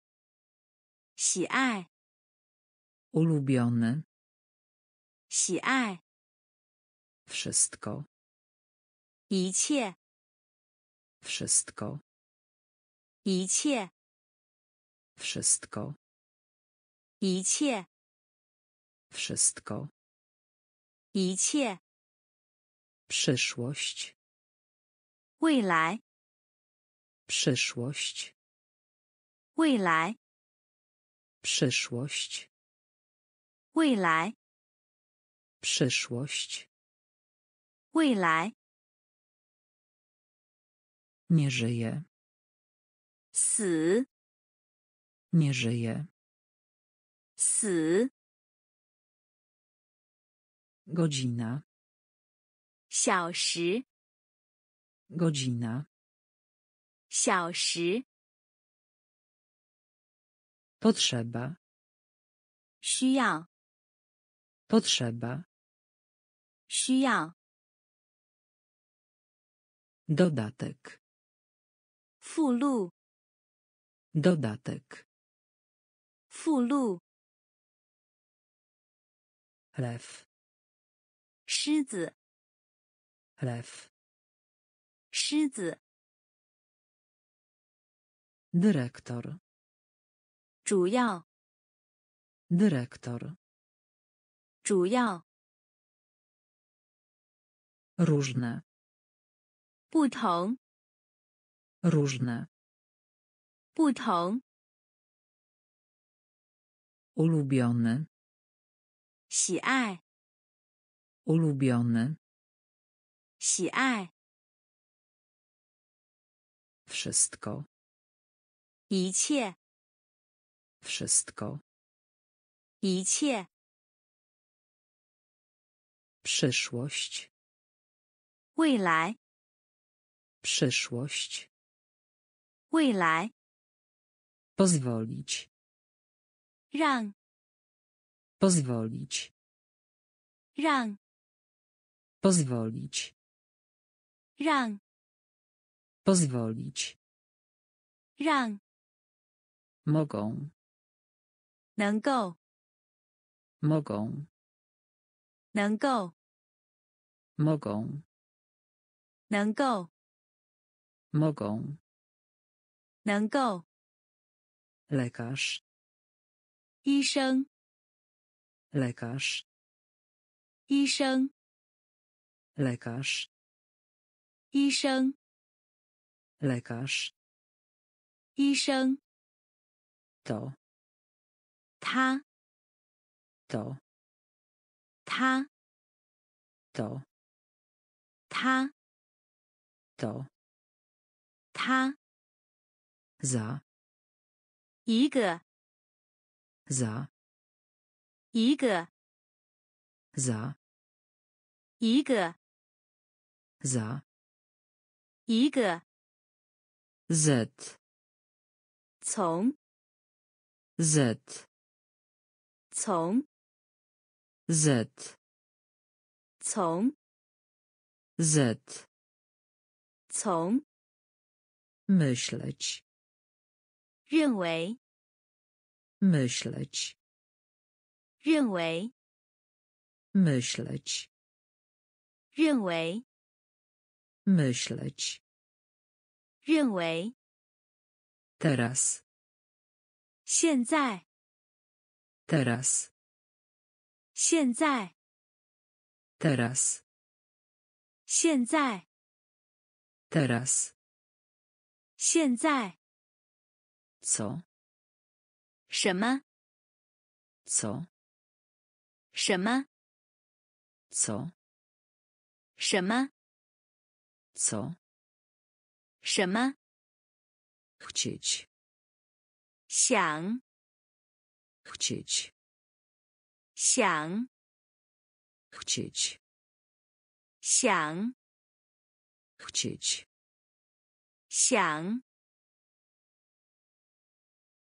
喜爱. Ulubiony. 喜爱. Wszystko. 一切. Wszystko. 一切. Wszystko. 一切. Wszystko. 一切. Przyszłość. 未来. Przyszłość. 未来. Przyszłość. 未来. Przyszłość. 未来. Nie żyje. 死. Nie żyje. 死 godzina. 小时 godzina. 小时 potrzeba. 需要 potrzeba. 需要 dodatek. 附录 dodatek. 附录 lew. 狮子 lew. 狮子 dyrektor. 主要 dyrektor. 主要 różne. 不同 różne. 不同 ulubiony. 喜爱 ulubiony. 喜爱 wszystko. 一切 wszystko. 一切 przyszłość. 未来 przyszłość. 未来 pozwolić. 让 pozwolić. 让 pozwolić. 让 pozwolić. 让 mogą. 能够 mogą. 能够 mogą. 能够 mogą. 能够 lekarz. 医生 lekarz. 医生 lekarz. 医生 lekarz. 医生 to. 他 to. 他 to. 他 to. 他 za. 一个 za. 一个 za. 一个 za. 一个 z. 从 z. 从 z. 从 z. 从 myśleć. 认为 myśleć. 认为 myśleć. 认为 myśleć. 认为 teraz. 现在 teraz. 现在 teraz. 现在 teraz. 现在 co. 什么 co. 什么 co. 什么 co. 什么 chcieć. 想 chcieć. 想 chcieć. 想 chcieć. 想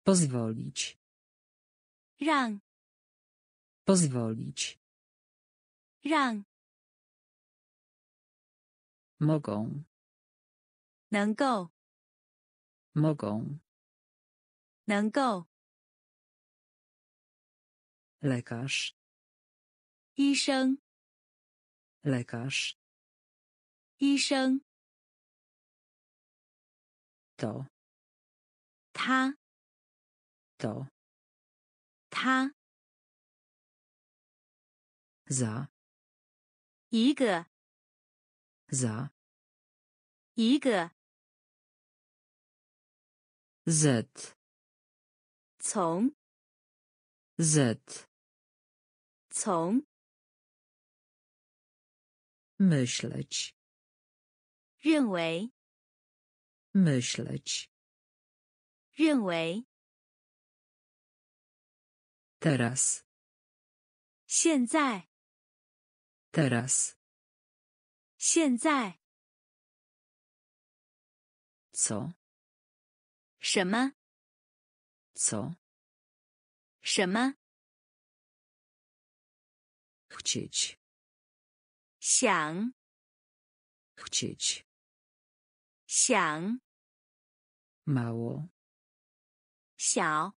pozwolić. 让 pozwolić. 让 mogą. 能够 mogą. 能够 lekarz. 医生 lekarz. 医生 to. 他 to. 他 za. 一个 za. 一个 z. 从 z. 从 myśleć. 认为 myśleć. 认为 Teraz.现在. Teraz. 现在。co? 什么? co? 什么? chcieć. 想. chcieć. 想. mało. 小.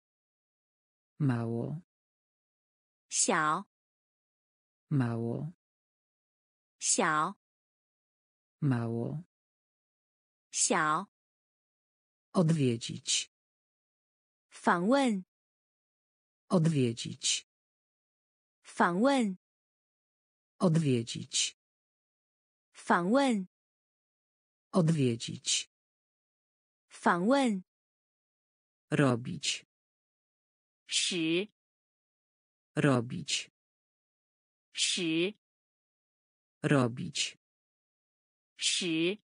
mało. 小. mało. 小 mało 小 odwiedzić 访问 odwiedzić 访问 odwiedzić 访问 odwiedzić 访问 robić 使 robić 使 robić. 使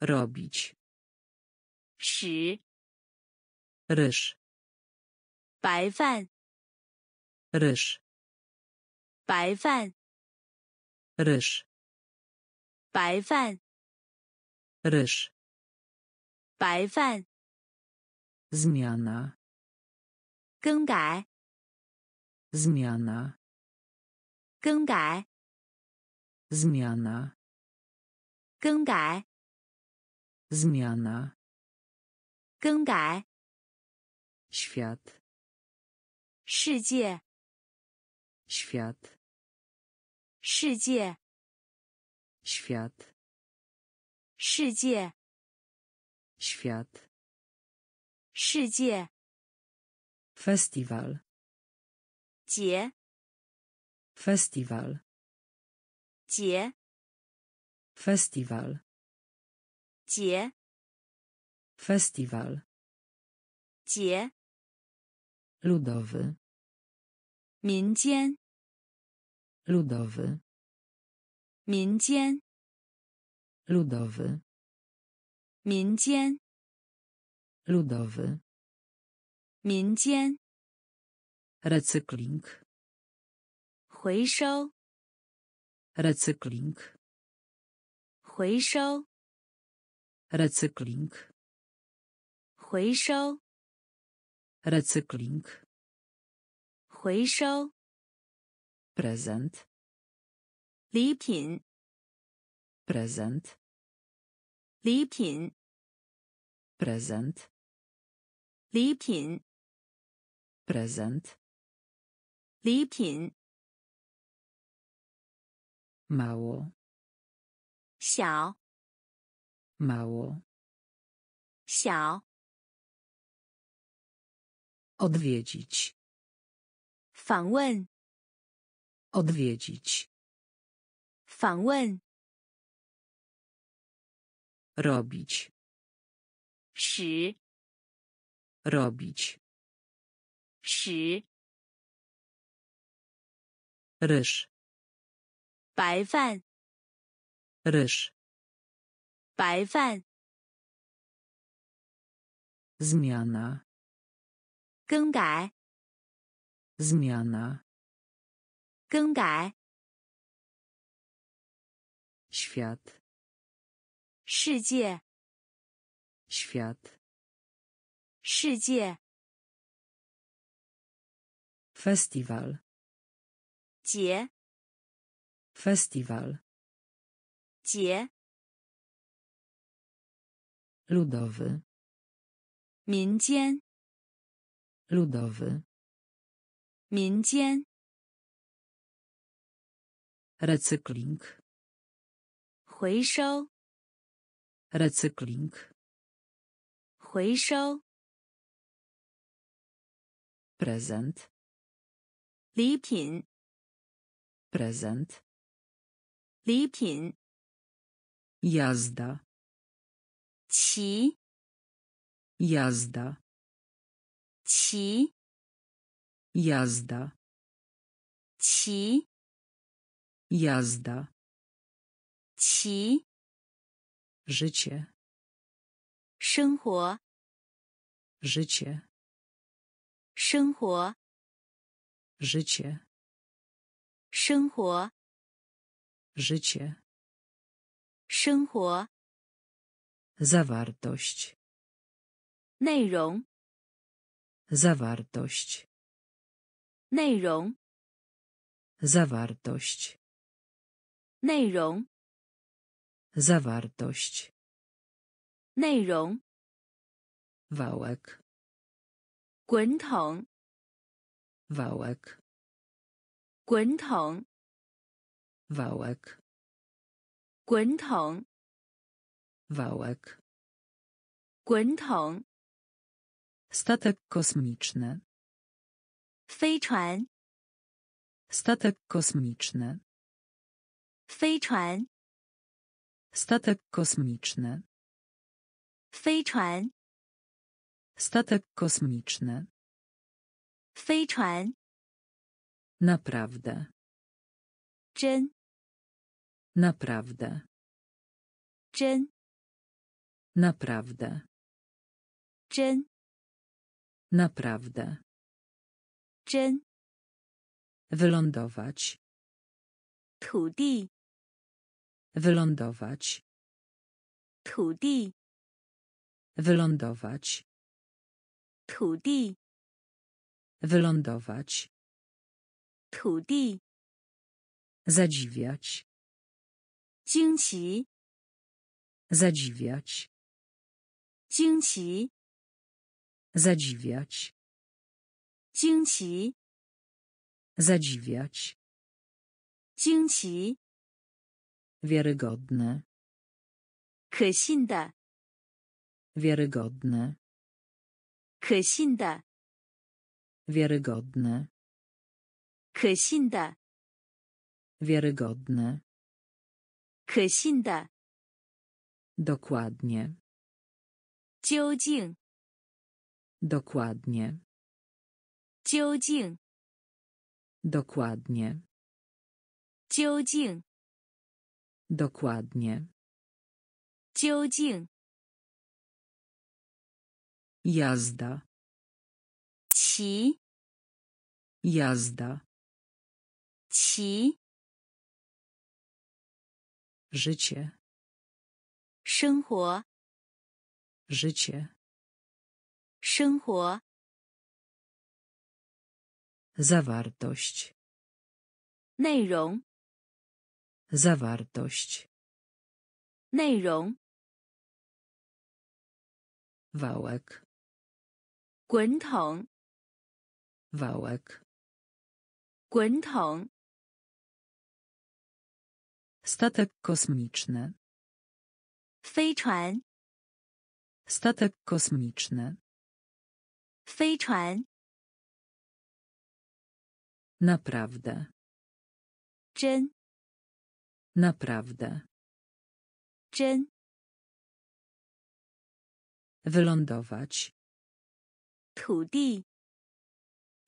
robić. 使 ryż. 白饭 ryż. 白饭 ryż. 白饭 ryż. 白饭 zmiana. 更改 zmiana. 更改 zmiana. 更改 zmiana. 更改 świat. 世界 świat. 世界 świat. 世界 świat. 世界 festival. 节 festival. 节 festival 节 festival 节 ludowy 民间 ludowy 民间 ludowy 民间 ludowy 民间 recykling 回收recykling 回收 recykling 回收 recykling 回收 prezent 礼品 prezent 礼品 prezent 礼品 prezent 礼品 mało 小 mało 小 odwiedzić 访问 odwiedzić 访问 robić 使 robić 使 ryż 白饭 ryż 白饭 zmiana 更改 zmiana 更改 świat 世界 świat 世界 festival 节 festival 节 ludowy 民间 ludowy 民间 recykling 回收 recykling 回收 prezent 礼品 prezent 礼品 jazda 骑 jazda 骑 jazda 骑 jazda 骑 życie 生活 życie 生活 Życie. Życie. Życie. Życie. Zawartość. 内容. Zawartość. 内容. Zawartość. 内容. Zawartość. 内容. Wałek. 滚筒. Wałek. 滚筒. Wałek. 滚筒. Wałek. 滚筒. Statek kosmiczny. 飞船. Statek kosmiczny. 飞船. Statek kosmiczny. 飞船. Statek kosmiczny. 飞船. Naprawdę. 真. Naprawdę. 真. Naprawdę. 真. Naprawdę. 真. Wylądować. 土地. Wylądować. 土地. Wylądować. 土地. Wylądować. 土地. Zadziwiać. 惊奇. Zadziwiać. 惊奇. Zadziwiać. 惊奇. Zadziwiać. 惊奇. Wiarygodne. 可信的. Wiarygodne. 可信的. Wiarygodne. 可信的. Wiarygodne. 可信的. Dokładnie. 究竟. Dokładnie. 究竟. Dokładnie. 究竟. Dokładnie. 究竟. Jazda. 骑. Jazda. 骑. Życie. 生活. Życie. 生活. Zawartość. 内容. Zawartość. 内容. Wałek. 滚筒. Wałek. 滚筒. Statek kosmiczny. 飞船. Statek kosmiczny. 飞船. Naprawdę. 真. Naprawdę. 真. Wylądować. 土地.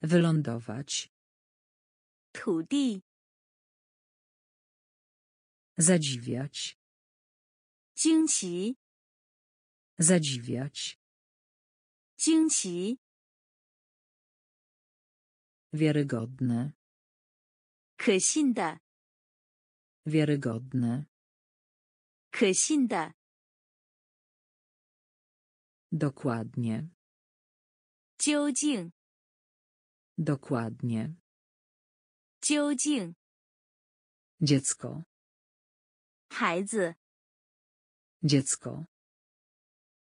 Wylądować. 土地. Zadziwiać. 惊奇. Zadziwiać. 惊奇. Wiarygodne. 可信的. Wiarygodne. 可信的. Dokładnie. 究竟. Dokładnie. 究竟. Dziecko. 孩子. Dziecko.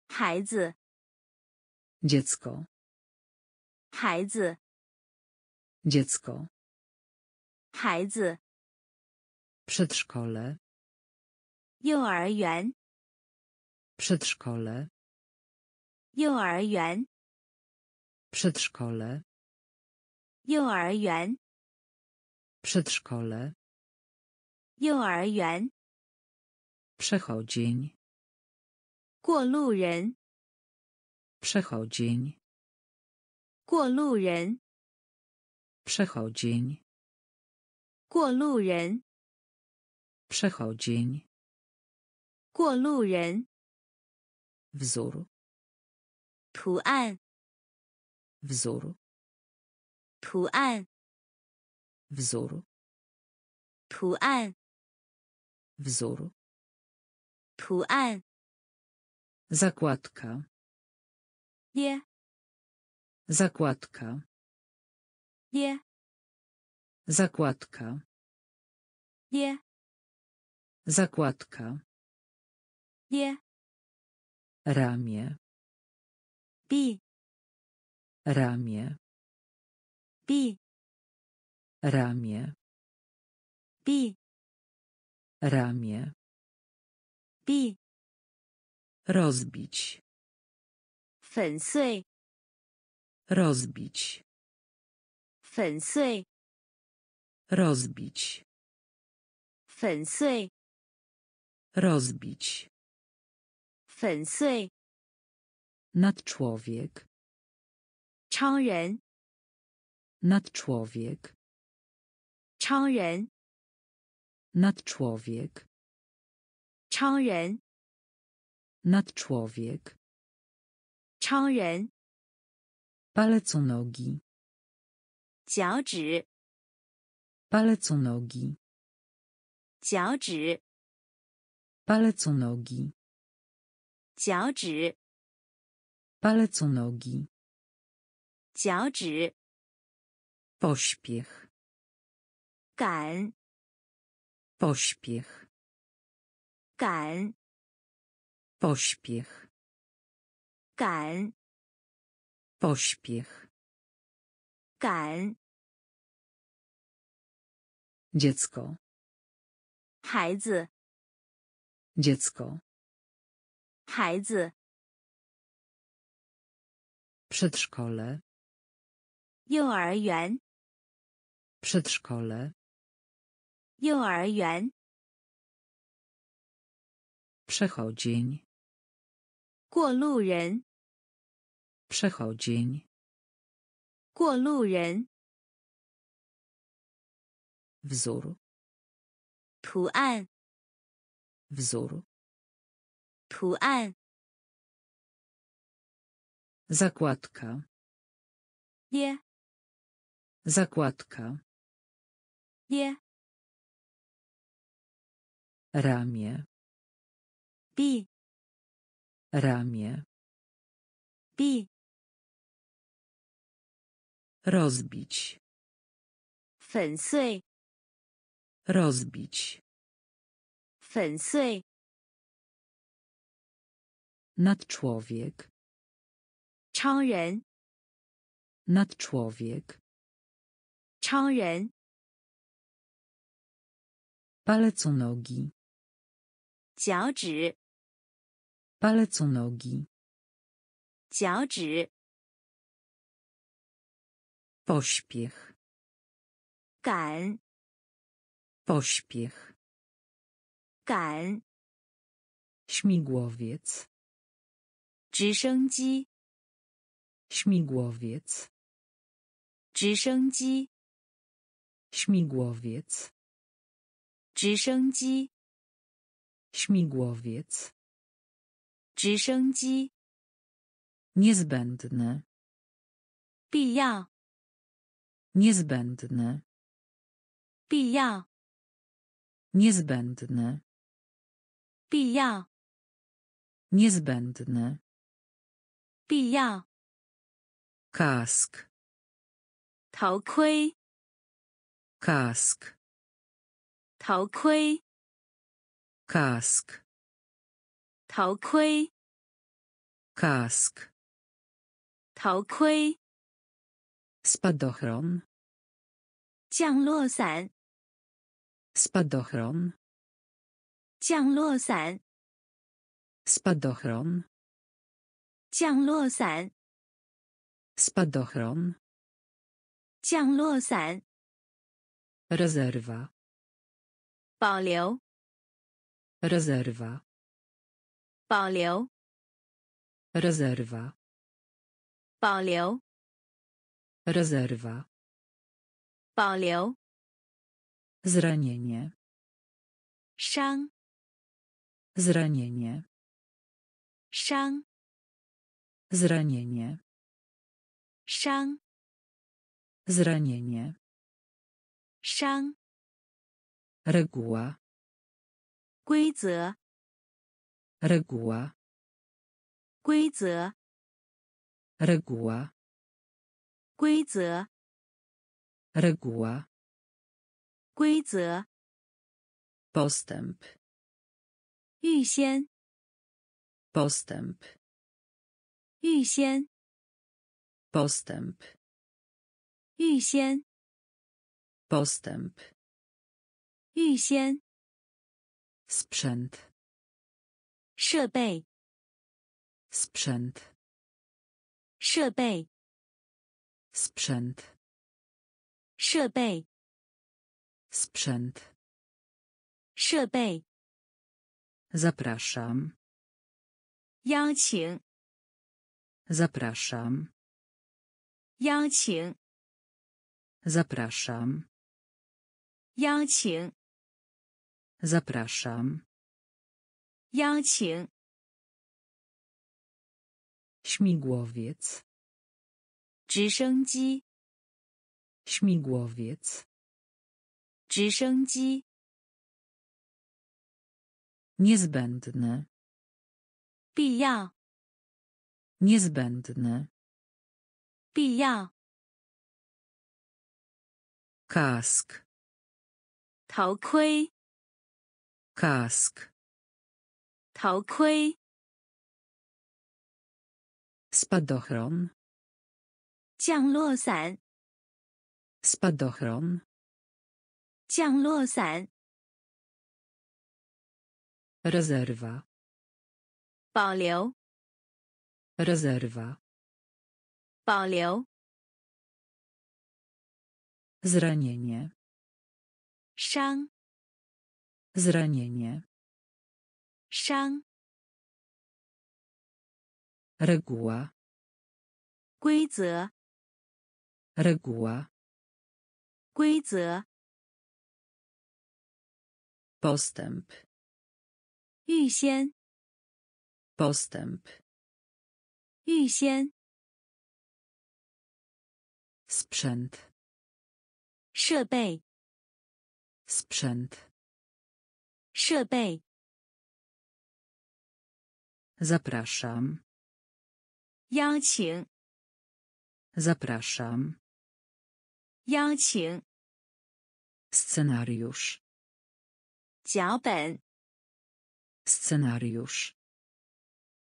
孩子. Dziecko. 孩子. Dziecko. 孩子. Przedszkole. 幼儿园. Przedszkole. 幼儿园. Przedszkole. 幼儿园. Przedszkole. 幼儿园. Przechodzień. 过路人. Przechodzień. 过路人. Przechodzień. 过路人. Przechodzień. 过路人. Wzór. 图案. Wzór. 图案. wzór, 图案 wzór, 图案 zakładka, nie zakładka, nie zakładka, nie zakładka, nie ramię, bi ramię, bi ramię, bi ramię, bi rozbić, 粉碎 rozbić, 粉碎 rozbić, 粉碎 rozbić, 粉碎 nadczłowiek, 超人 nadczłowiek, 超人 nadczłowiek, 超人 nadczłowiek, 超人 palec u nogi, 脚趾 palec u nogi, 脚趾 palec u nogi, 脚趾 palec u nogi, 脚趾 pośpiech, 赶 pośpiech, 赶 pośpiech, 赶 pośpiech, 赶 dziecko, 孩子 dziecko, 孩子 przedszkole, 幼儿园 przedszkole, 幼儿园 przechodzień, 过路人 przechodzień, 过路人 wzór, 图案 wzór, 图案 zakładka, nie zakładka, nie ramię, bi ramię, bi rozbić, 粉碎 rozbić, 粉碎 nadczłowiek, 超人 nadczłowiek, 超人 palec u nogi, 脚趾 palec u nogi, 脚趾 pośpiech, 赶 pośpiech, 赶 śmigłowiec, 直升机 śmigłowiec, 直升机 śmigłowiec, 直升机 śmigłowiec, 直升机 niezbędne, 必要 niezbędne, 必要 niezbędne, 必要 niezbędne, 必要 kask, 头盔 kask, 头盔 kask, 头盔 kask, 头盔 spadochron, 降落伞 spadochron, 降落伞 spadochron, 降落伞 spadochron, 降落伞 rezerwa, 保留 rezerwa, 保留 rezerwa, 保留 rezerwa, 保留 zranienie, 伤 zranienie, 伤 zranienie, 伤 zranienie, 商。Reguła. 规则。Reguła. 规则。Reguła. 规则。Reguła. 规则。Postęp. 预先。Postęp. 预先。Postęp. 预先。Postęp. 预先。Sprzęt. 设备。Sprzęt. 设备。Sprzęt. 设备。Sprzęt. 设备。Zapraszam. 邀请。Zapraszam. 邀请。Zapraszam. 邀请。Zapraszam. 邀请。Śmigłowiec. 直升机。Śmigłowiec. 直升机。Niezbędny. 必要。Niezbędny. 必要。Kask. 头盔。Kask. 头盔。Spadochron. 降落伞。Spadochron. 降落伞。Rezerwa. 保留。Rezerwa. 保留。Zranienie. 伤。Zranienie. 伤。Reguła. 规则。Reguła. 规则。Postęp. 预先。Postęp. 预先。Sprzęt. 设备。Sprzęt. 设备。Zapraszam. 邀请。Zapraszam. 邀请。Scenariusz. 脚本。Scenariusz.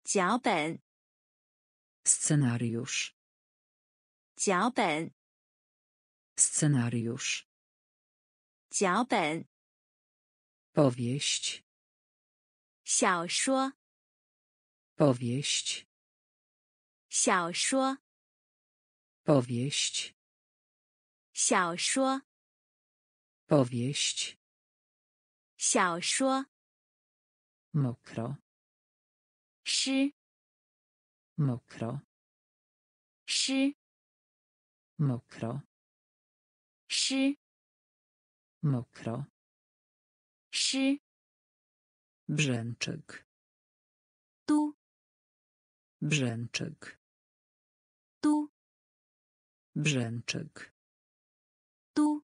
脚本。Scenariusz. 脚本。Scenariusz. 脚本。Powieść. 小说。Powieść. 小说。Powieść. 小说。Powieść. 小说。Mokro. 湿。Mokro. 湿。Mokro. 湿。Mokro. 湿。Brzęczyk. Tu. Brzęczyk. Tu. Brzęczyk. Tu.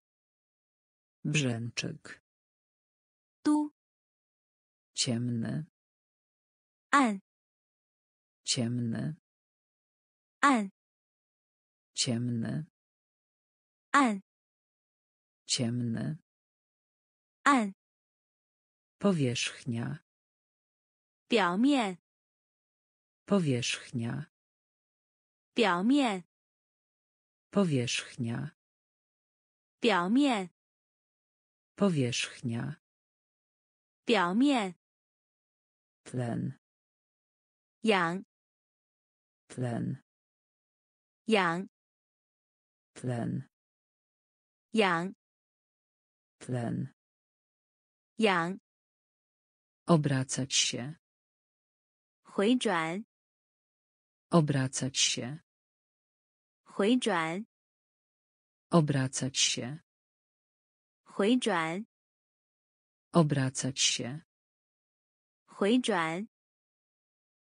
Brzęczyk. Tu. Ciemny. An. Ciemny. An. Ciemny. An. Ciemny. An. Powierzchnia. 表面。Powierzchnia. 表面。Powierzchnia. 表面。Powierzchnia. 表面。Tlen. 氧。Tlen. 氧。Tlen. 氧。Tlen. 氧。Obracać się. 回转。Obracać się. 回转。Obracać się. 回转。Obracać się. 回转。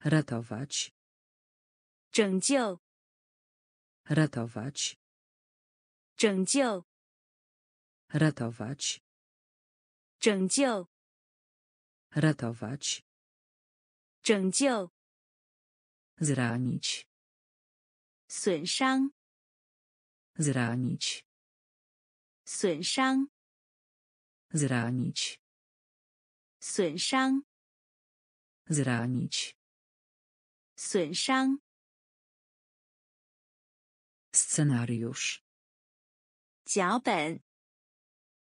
Ratować. 拯救。Ratować. 拯救。Ratować. 拯救 Ratować. 拯救 Zranić. 损伤 Zranić. 损伤 Zranić. 损伤 Zranić. 损伤 Scenariusz. 脚本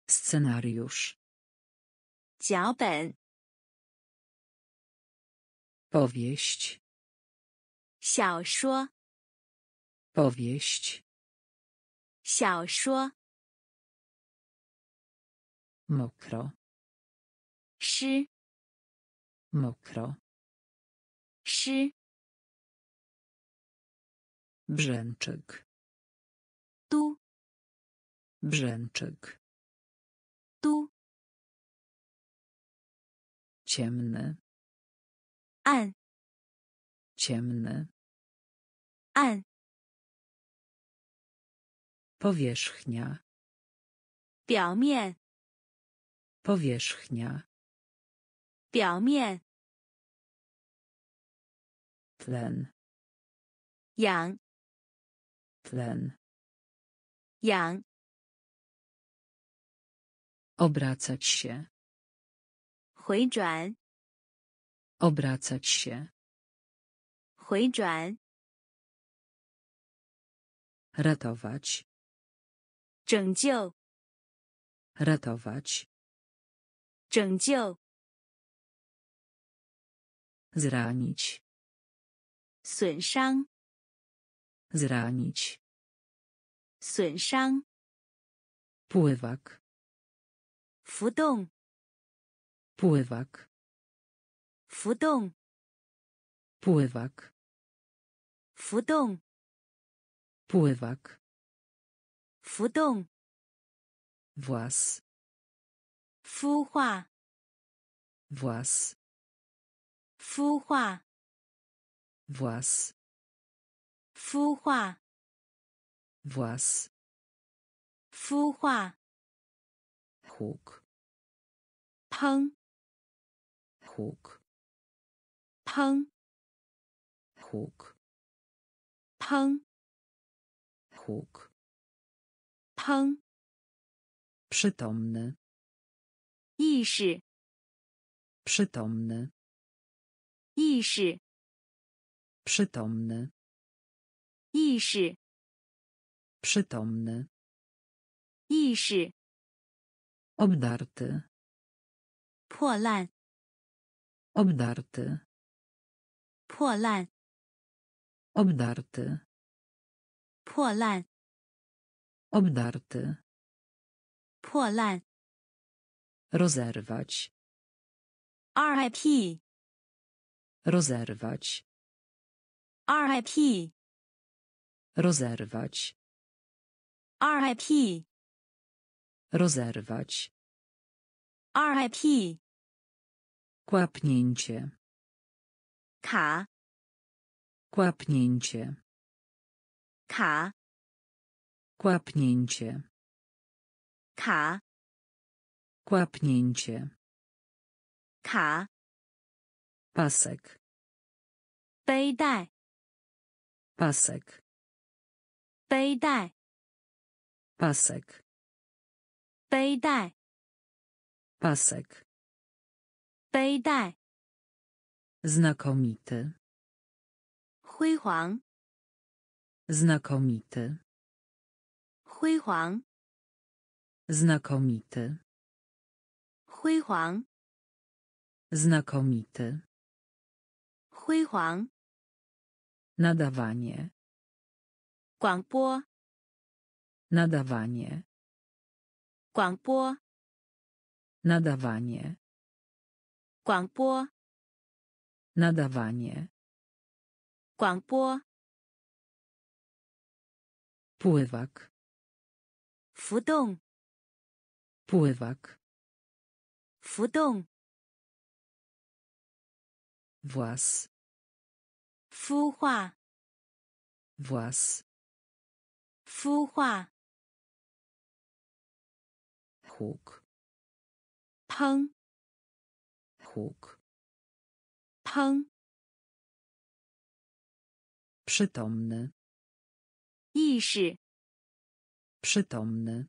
Scenariusz. 脚本 Powieść. 小说 Powieść. 小说 Mokro. 湿 Mokro. 湿 Brzęczyk. Tu. Brzęczyk. Tu. Ciemny. An. Ciemny. An. Powierzchnia. 表面. Powierzchnia. 表面. Tlen. Yang. Tlen. Yang. Obracać się. 回转. Obracać się. 回转. Ratować. 拯救. Ratować. 拯救. Zranić. 损伤. Zranić. 损伤 Pływak. 浮动 Pływak. 浮动 Pływak. 浮动 Pływak. 浮动 Włas. 孵化 Włas. 孵化 Włas. 孵化 Włas. 孵化 Huk. 烹 Huk. 烹 Huk. 烹 Huk. 烹 Przytomny. 意识 Przytomny. 意识 Przytomny. 意识 Przytomny. 意识 Obdarty. 破烂 Obdarty. 破烂 Obdarty. 破烂 Obdarty. 破烂 Rozerwać. R I P. Rozerwać. R I P. Rozerwać. R I P. Rozerwać. R I P. Kłapnięcie. Ka. Kłapnięcie. Ka. Kłapnięcie. Ka. Kłapnięcie. Ka. Pasek. 背带 Pasek. 背带 Pasek. 背带 Pasek. 背带 Znakomity. 辉煌 Znakomity. 辉煌 Znakomity. 辉煌 Znakomity. 辉煌 Nadawanie. 广播 Nadawanie. 广播 Nadawanie. 广播 Nadawanie. 广播 Pływak. 浮动 Pływak. 浮动 Włas. 孵化 Włas. 孵化 Huk. Tang. Huk. Tang. Przytomny. Iszy. Przytomny.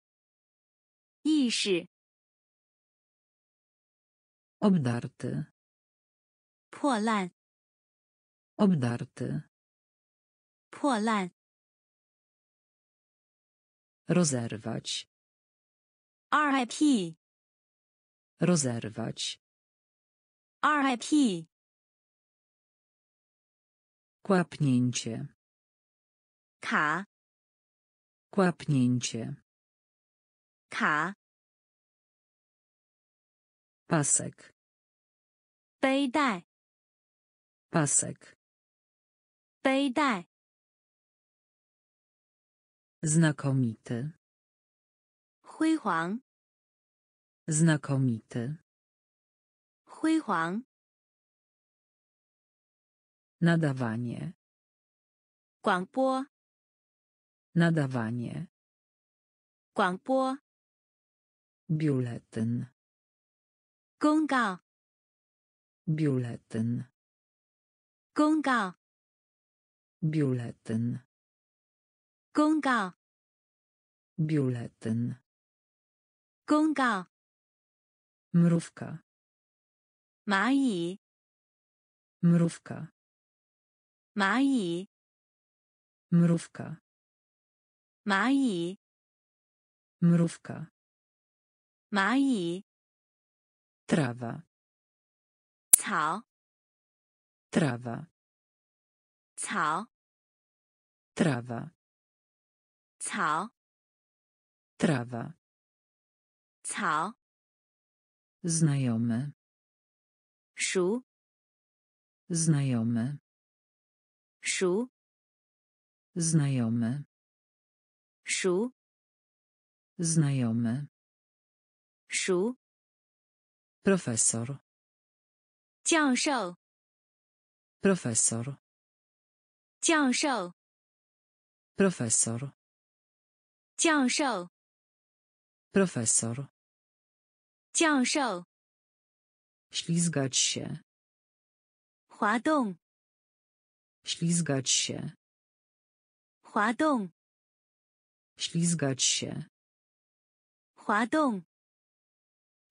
Iszy. Obdarty. Polan. Obdarty. Polan. Rozerwać. R I P. Rozerwać. R I P. Kłapnięcie. Ka. Kłapnięcie. Ka. Pasek. Bejdaj. Pasek. Bejdaj. Znakomity. Hui huang. Znakomity. Hui huang. Nadawanie. Guangbo. Nadawanie. Guangbo. Biuletyn. Gongao. Biuletyn. Gongao. Biuletyn. Gongao. Biuletyn. Gongao. Mrówka. Mai. Mrówka. Mai. Mrówka. Mai. Mrówka. Mai. Trawa. Cao. Trawa. Cao. Trawa. Cao. Trawa. Cao. Znajomy. Szu. Znajomy. Szu. Znajomy. Szu. Znajomy. Szu. Profesor. Jiangshou. Profesor. Jiangshou. Profesor. Jiangshou. Profesor. Jiangshou. Ślizgać się. Huadong. Ślizgać się. Huadong. Ślizgać się. Huadong.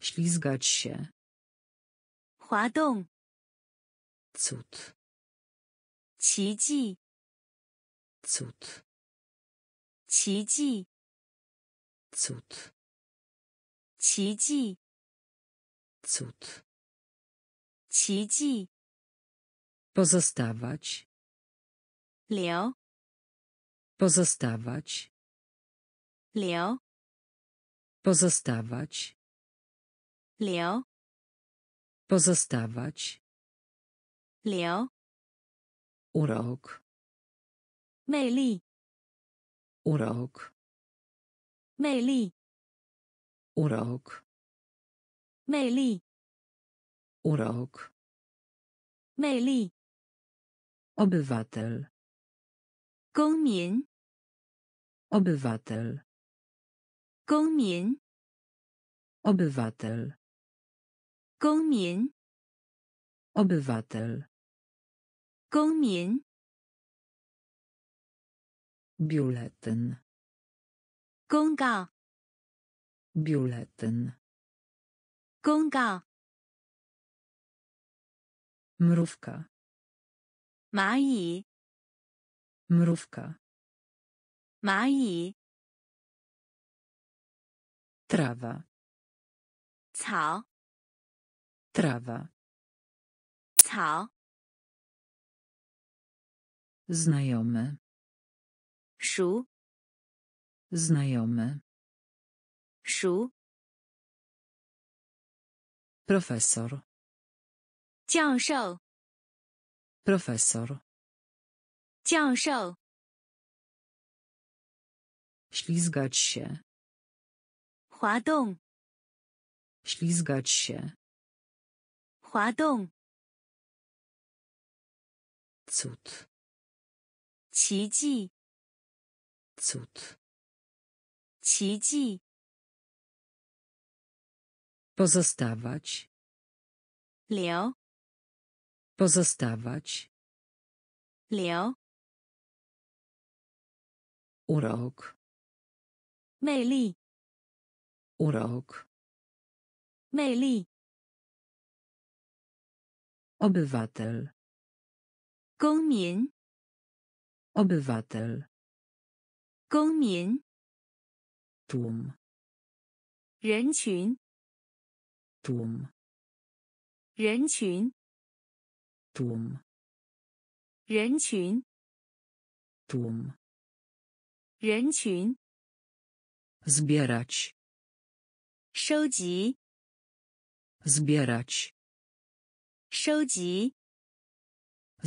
Ślizgać się. Huadong. Cud. Qiji. Cud. Qiji. Cud. Qiji. Cud. Qiji. Pozostawać. Liu. Pozostawać. Liu. Pozostawać. Liu. Pozostawać. Liu. Urok. Meili. Urok. Meili. Urok. Meili. Urok. Meili. Obywatel. Gongmin. Obywatel. Gongmin. Obywatel. Gongmin. Obywatel. Gongmin. Biuletyn. Gongao. Biuletyn. Gongao. Mrówka. Mai. Mrówka. Mai. Trawa. Cao. Trawa. Cao. Znajomy. Szu. Znajomy. Szu. Profesor. Jiangshou. Profesor. Jiangshou. Ślizgać się. Huadong. Ślizgać się. Huadong. Cud. Qiji. Cud. Qiji. Pozostawać. Liao. Pozostawać. Liao. Urok. Meili. Urok. Meili. Obywatel. Gongmin. Obywatel. Gongmin. Tłum. Renqun. Tłum. Renqun. Tłum. Renqun. Tłum. Renqun. Zbierać. Shouji. Zbierać. Shouji.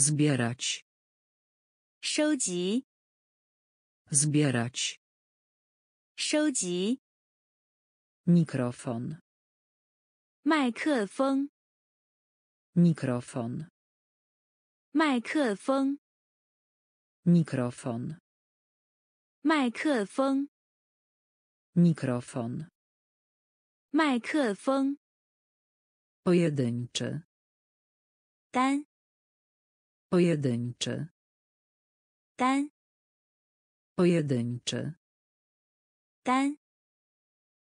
Zbierać. Shouji. Zbierać. Shouji. Mikrofon. Mikrofon. Mikrofon. Mikrofon. Mikrofon. Mikrofon. Mikrofon. Mikrofon. Pojedynczy. Dan. Pojedynczy. Dan. Pojedynczy. Dan.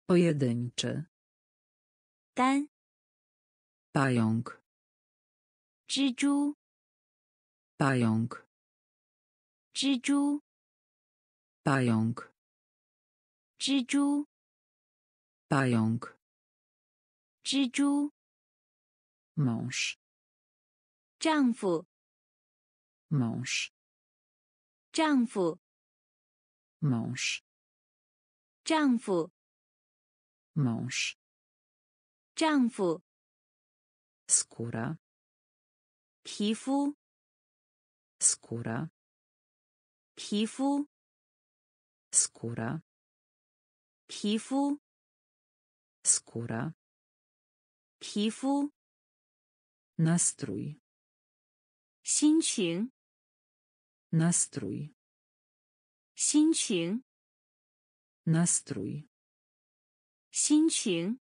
Pojedynczy. Dan. Pająk. Zizhu. Pająk. Zizhu. Pająk. Zizhu. Pająk. Zizhu. Mąż. Zangfu. Mąż. Zangfu. Mąż. Zangfu. Mąż. Zangfu. Skóra. Pifu. Skóra. Pifu. Skóra. Pifu. Skóra. Pifu. Nastrój. Xinqing. Nastrój. Xinqing. Nastrój. Xinqing.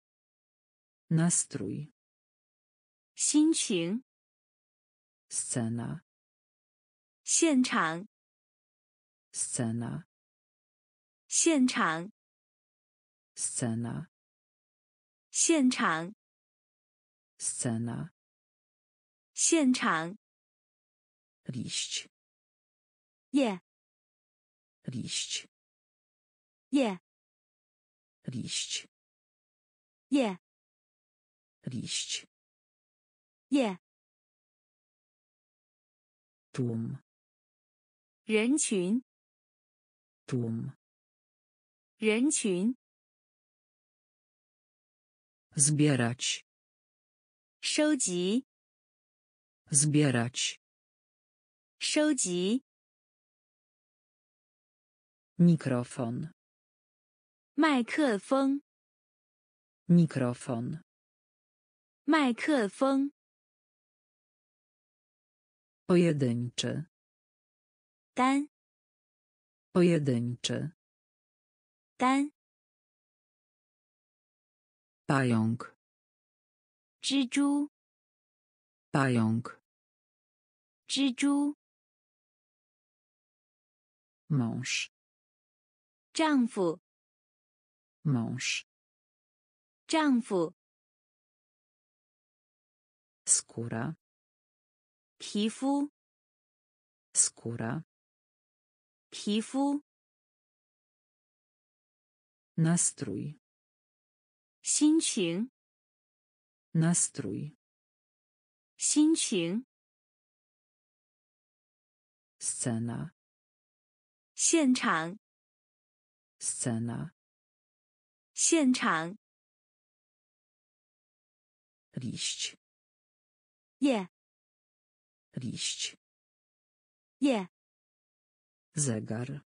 Nastrój. Xinqing. Scena. Xianchang. Scena. Xianchang. Scena. Xianchang. Scena. Xianchang. Liść. Je. Liść. Je. Liść. Je. Liść. Je. Tłum. Renqun. Tłum. Renqun. Zbierać. Shouji. Zbierać. Shouji. Mikrofon. Mikrofon. Mikrofon. Mikrofon. Pojedynczy. Dan. Pojedynczy. Dan. Pająk. Zizhu. Pająk. Zizhu. Mąż. Zangfu. Mąż. Zangfu. Skóra. Pifu. Skóra. Pifu. Nastrój. Xinqing. Nastrój. Xinqing. Scena. Xianchang. Scena. Xianchang. Liść. Je. Liść. Je. Zegar.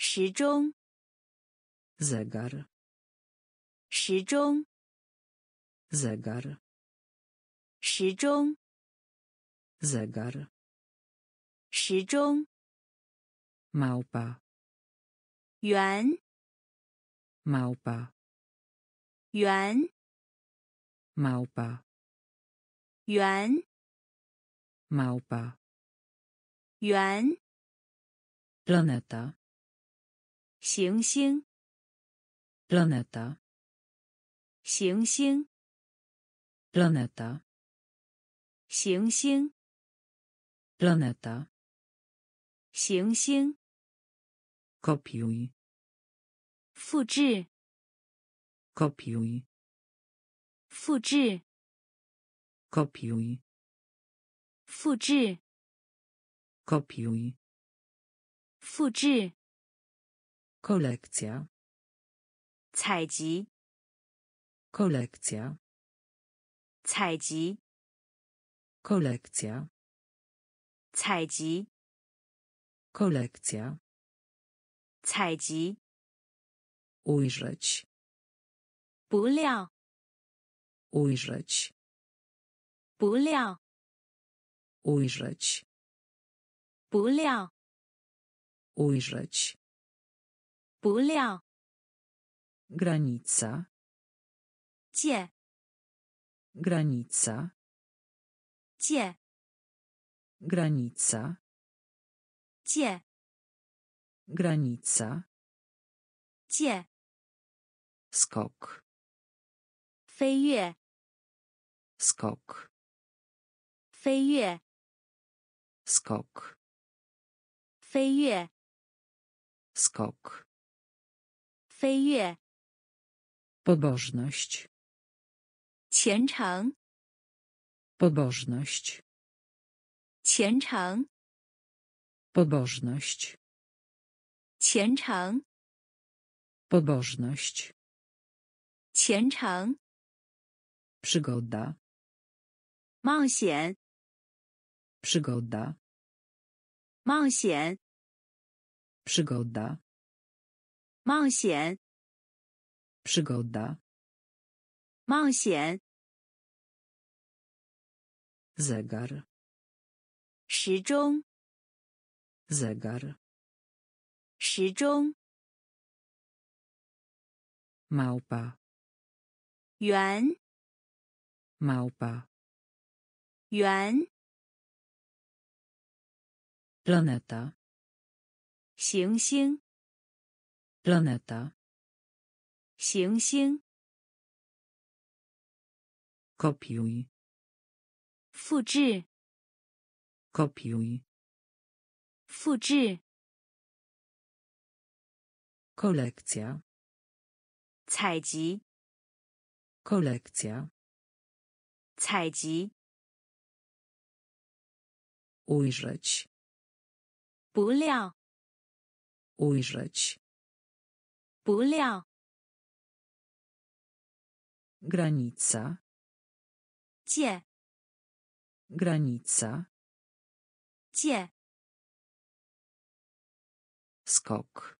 Shizhong. Zegar. Shizhong. Zegar. Shizhong. Zegar. Shizhong. Małpa. Yuan. Małpa. Yuan. Małpa. Yuan. Małpa. Yuan. Planeta. Xingxing. Planeta. Xingxing. Planeta. Xingxing. Planeta. Xingxing. Kopiuj. Fuzhi. Kopiuj. Fuzhi. Kopiuj. Fuzhi. Kopiuj. Fuzhi. Kolekcja. Cajji. Kolekcja. Cajji. Kolekcja. Cajji. Kolekcja. Cajji. Ujrzeć. Buliao. Ujrzeć. Buliao. Ujrzeć. Buliao. Ujrzeć. Buliao. Granica. Cie. Granica. Cie. Granica. Cie. Granica. Cie. Skok. 飞跃 skok 飞跃 skok 飞跃 skok 飞跃 pobożność 虔诚 pobożność 虔诚 pobożność 虔诚 pobożność 虔诚 przygoda, 冒险 przygoda, 冒险 przygoda, 冒险 przygoda, 冒险 zegar, 时钟 zegar, 时钟 małpa, 圆 Małpa. Yuan. Planeta. Xingxing. Planeta. Xingxing. Kopiuj. Fuzhi. Kopiuj. Fuzhi. Kolekcja. Cajji. Kolekcja. 采集 ujrzeć 不料 ujrzeć 不料 granica 界 granica 界 skok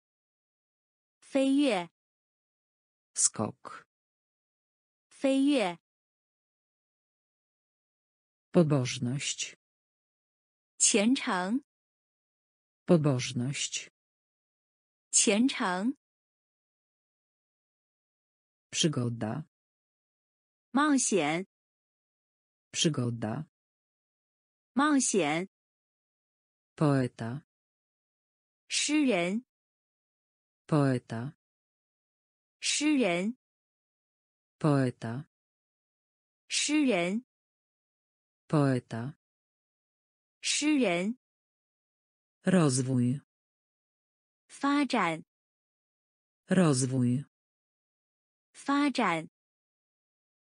飞跃 skok 飞跃 pobożność, 虔诚 pobożność, 虔诚 przygoda, 冒险 przygoda, 冒险 poeta, 诗人 poeta, 诗人 poeta, 诗人 poeta, 诗人 rozwój, 发展 rozwój, 发展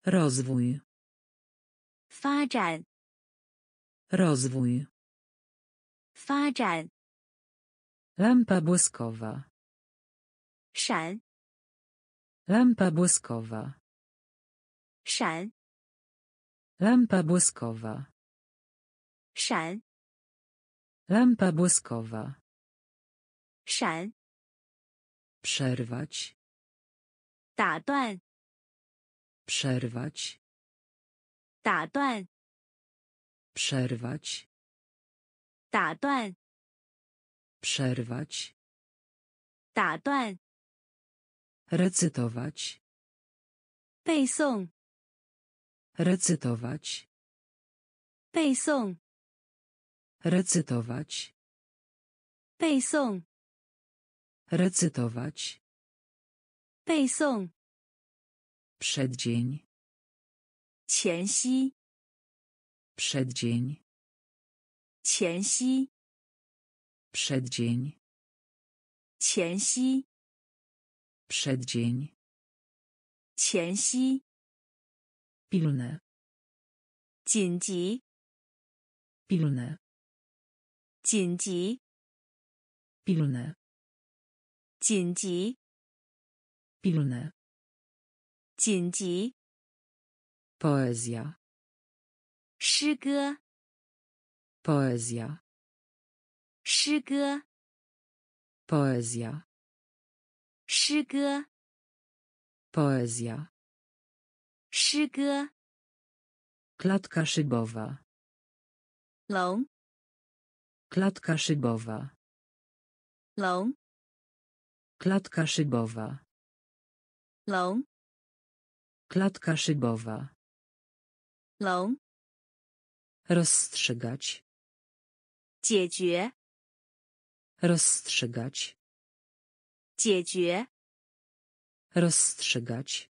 rozwój, 发展 rozwój, 发展 lampa błyskowa, 闪 lampa błyskowa, 闪 Lampa błyskowa. Szan. Lampa błyskowa. Szan. Przerwać. Dadań. Przerwać. Dadań. Przerwać. Dadań. Przerwać. Dadań. Recytować. Peisong. Recytować. 背诵. Recytować. 背诵. Recytować. 背诵. Przeddzień. 前夕. Przeddzień. 前夕. Przeddzień. 前夕. Przeddzień. 前夕. Pilne. 紧急. Pilne. 紧急. Pilne. 紧急. Pilne. 紧急. Poezja. 诗歌. Poezja. 诗歌. Poezja. 诗歌. Poezja. 诗歌. Klatka szybowa. Long. Klatka szybowa. Long. Klatka szybowa. Long. Klatka szybowa. Long. Rozstrzygać. 解决. Rozstrzygać. 解决. Rozstrzygać.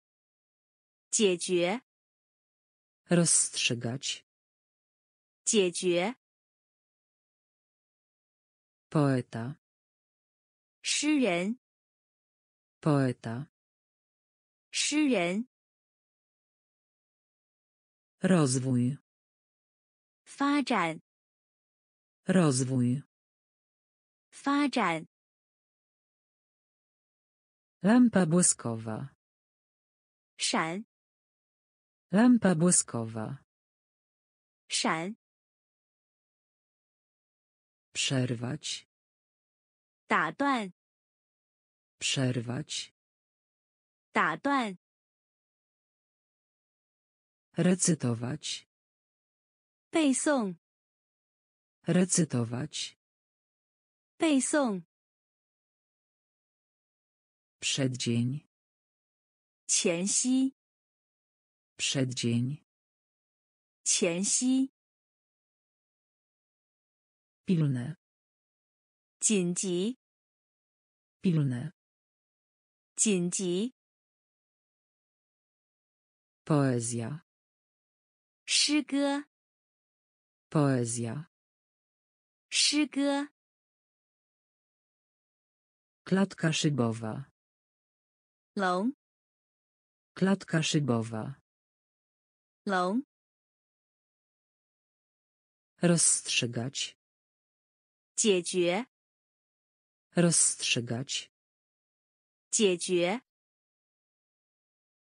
解决. Rozstrzygać. 解决. Poeta. 诗人. Poeta. 诗人. Rozwój. 发展. Rozwój. 发展. Lampa błyskowa. 闪. Lampa błyskowa. 闪. Przerwać. 打断. Przerwać. 打断. Recytować. 背诵. Recytować. 背诵. Przeddzień. 前夕. Przeddzień. 前夕. Pilne. 紧急. Pilne. 紧急. Poezja. 诗歌. Poezja. 诗歌. Klatka szybowa. Long. Klatka szybowa. Long. Rozstrzygać. 解决. Rozstrzygać. 解决.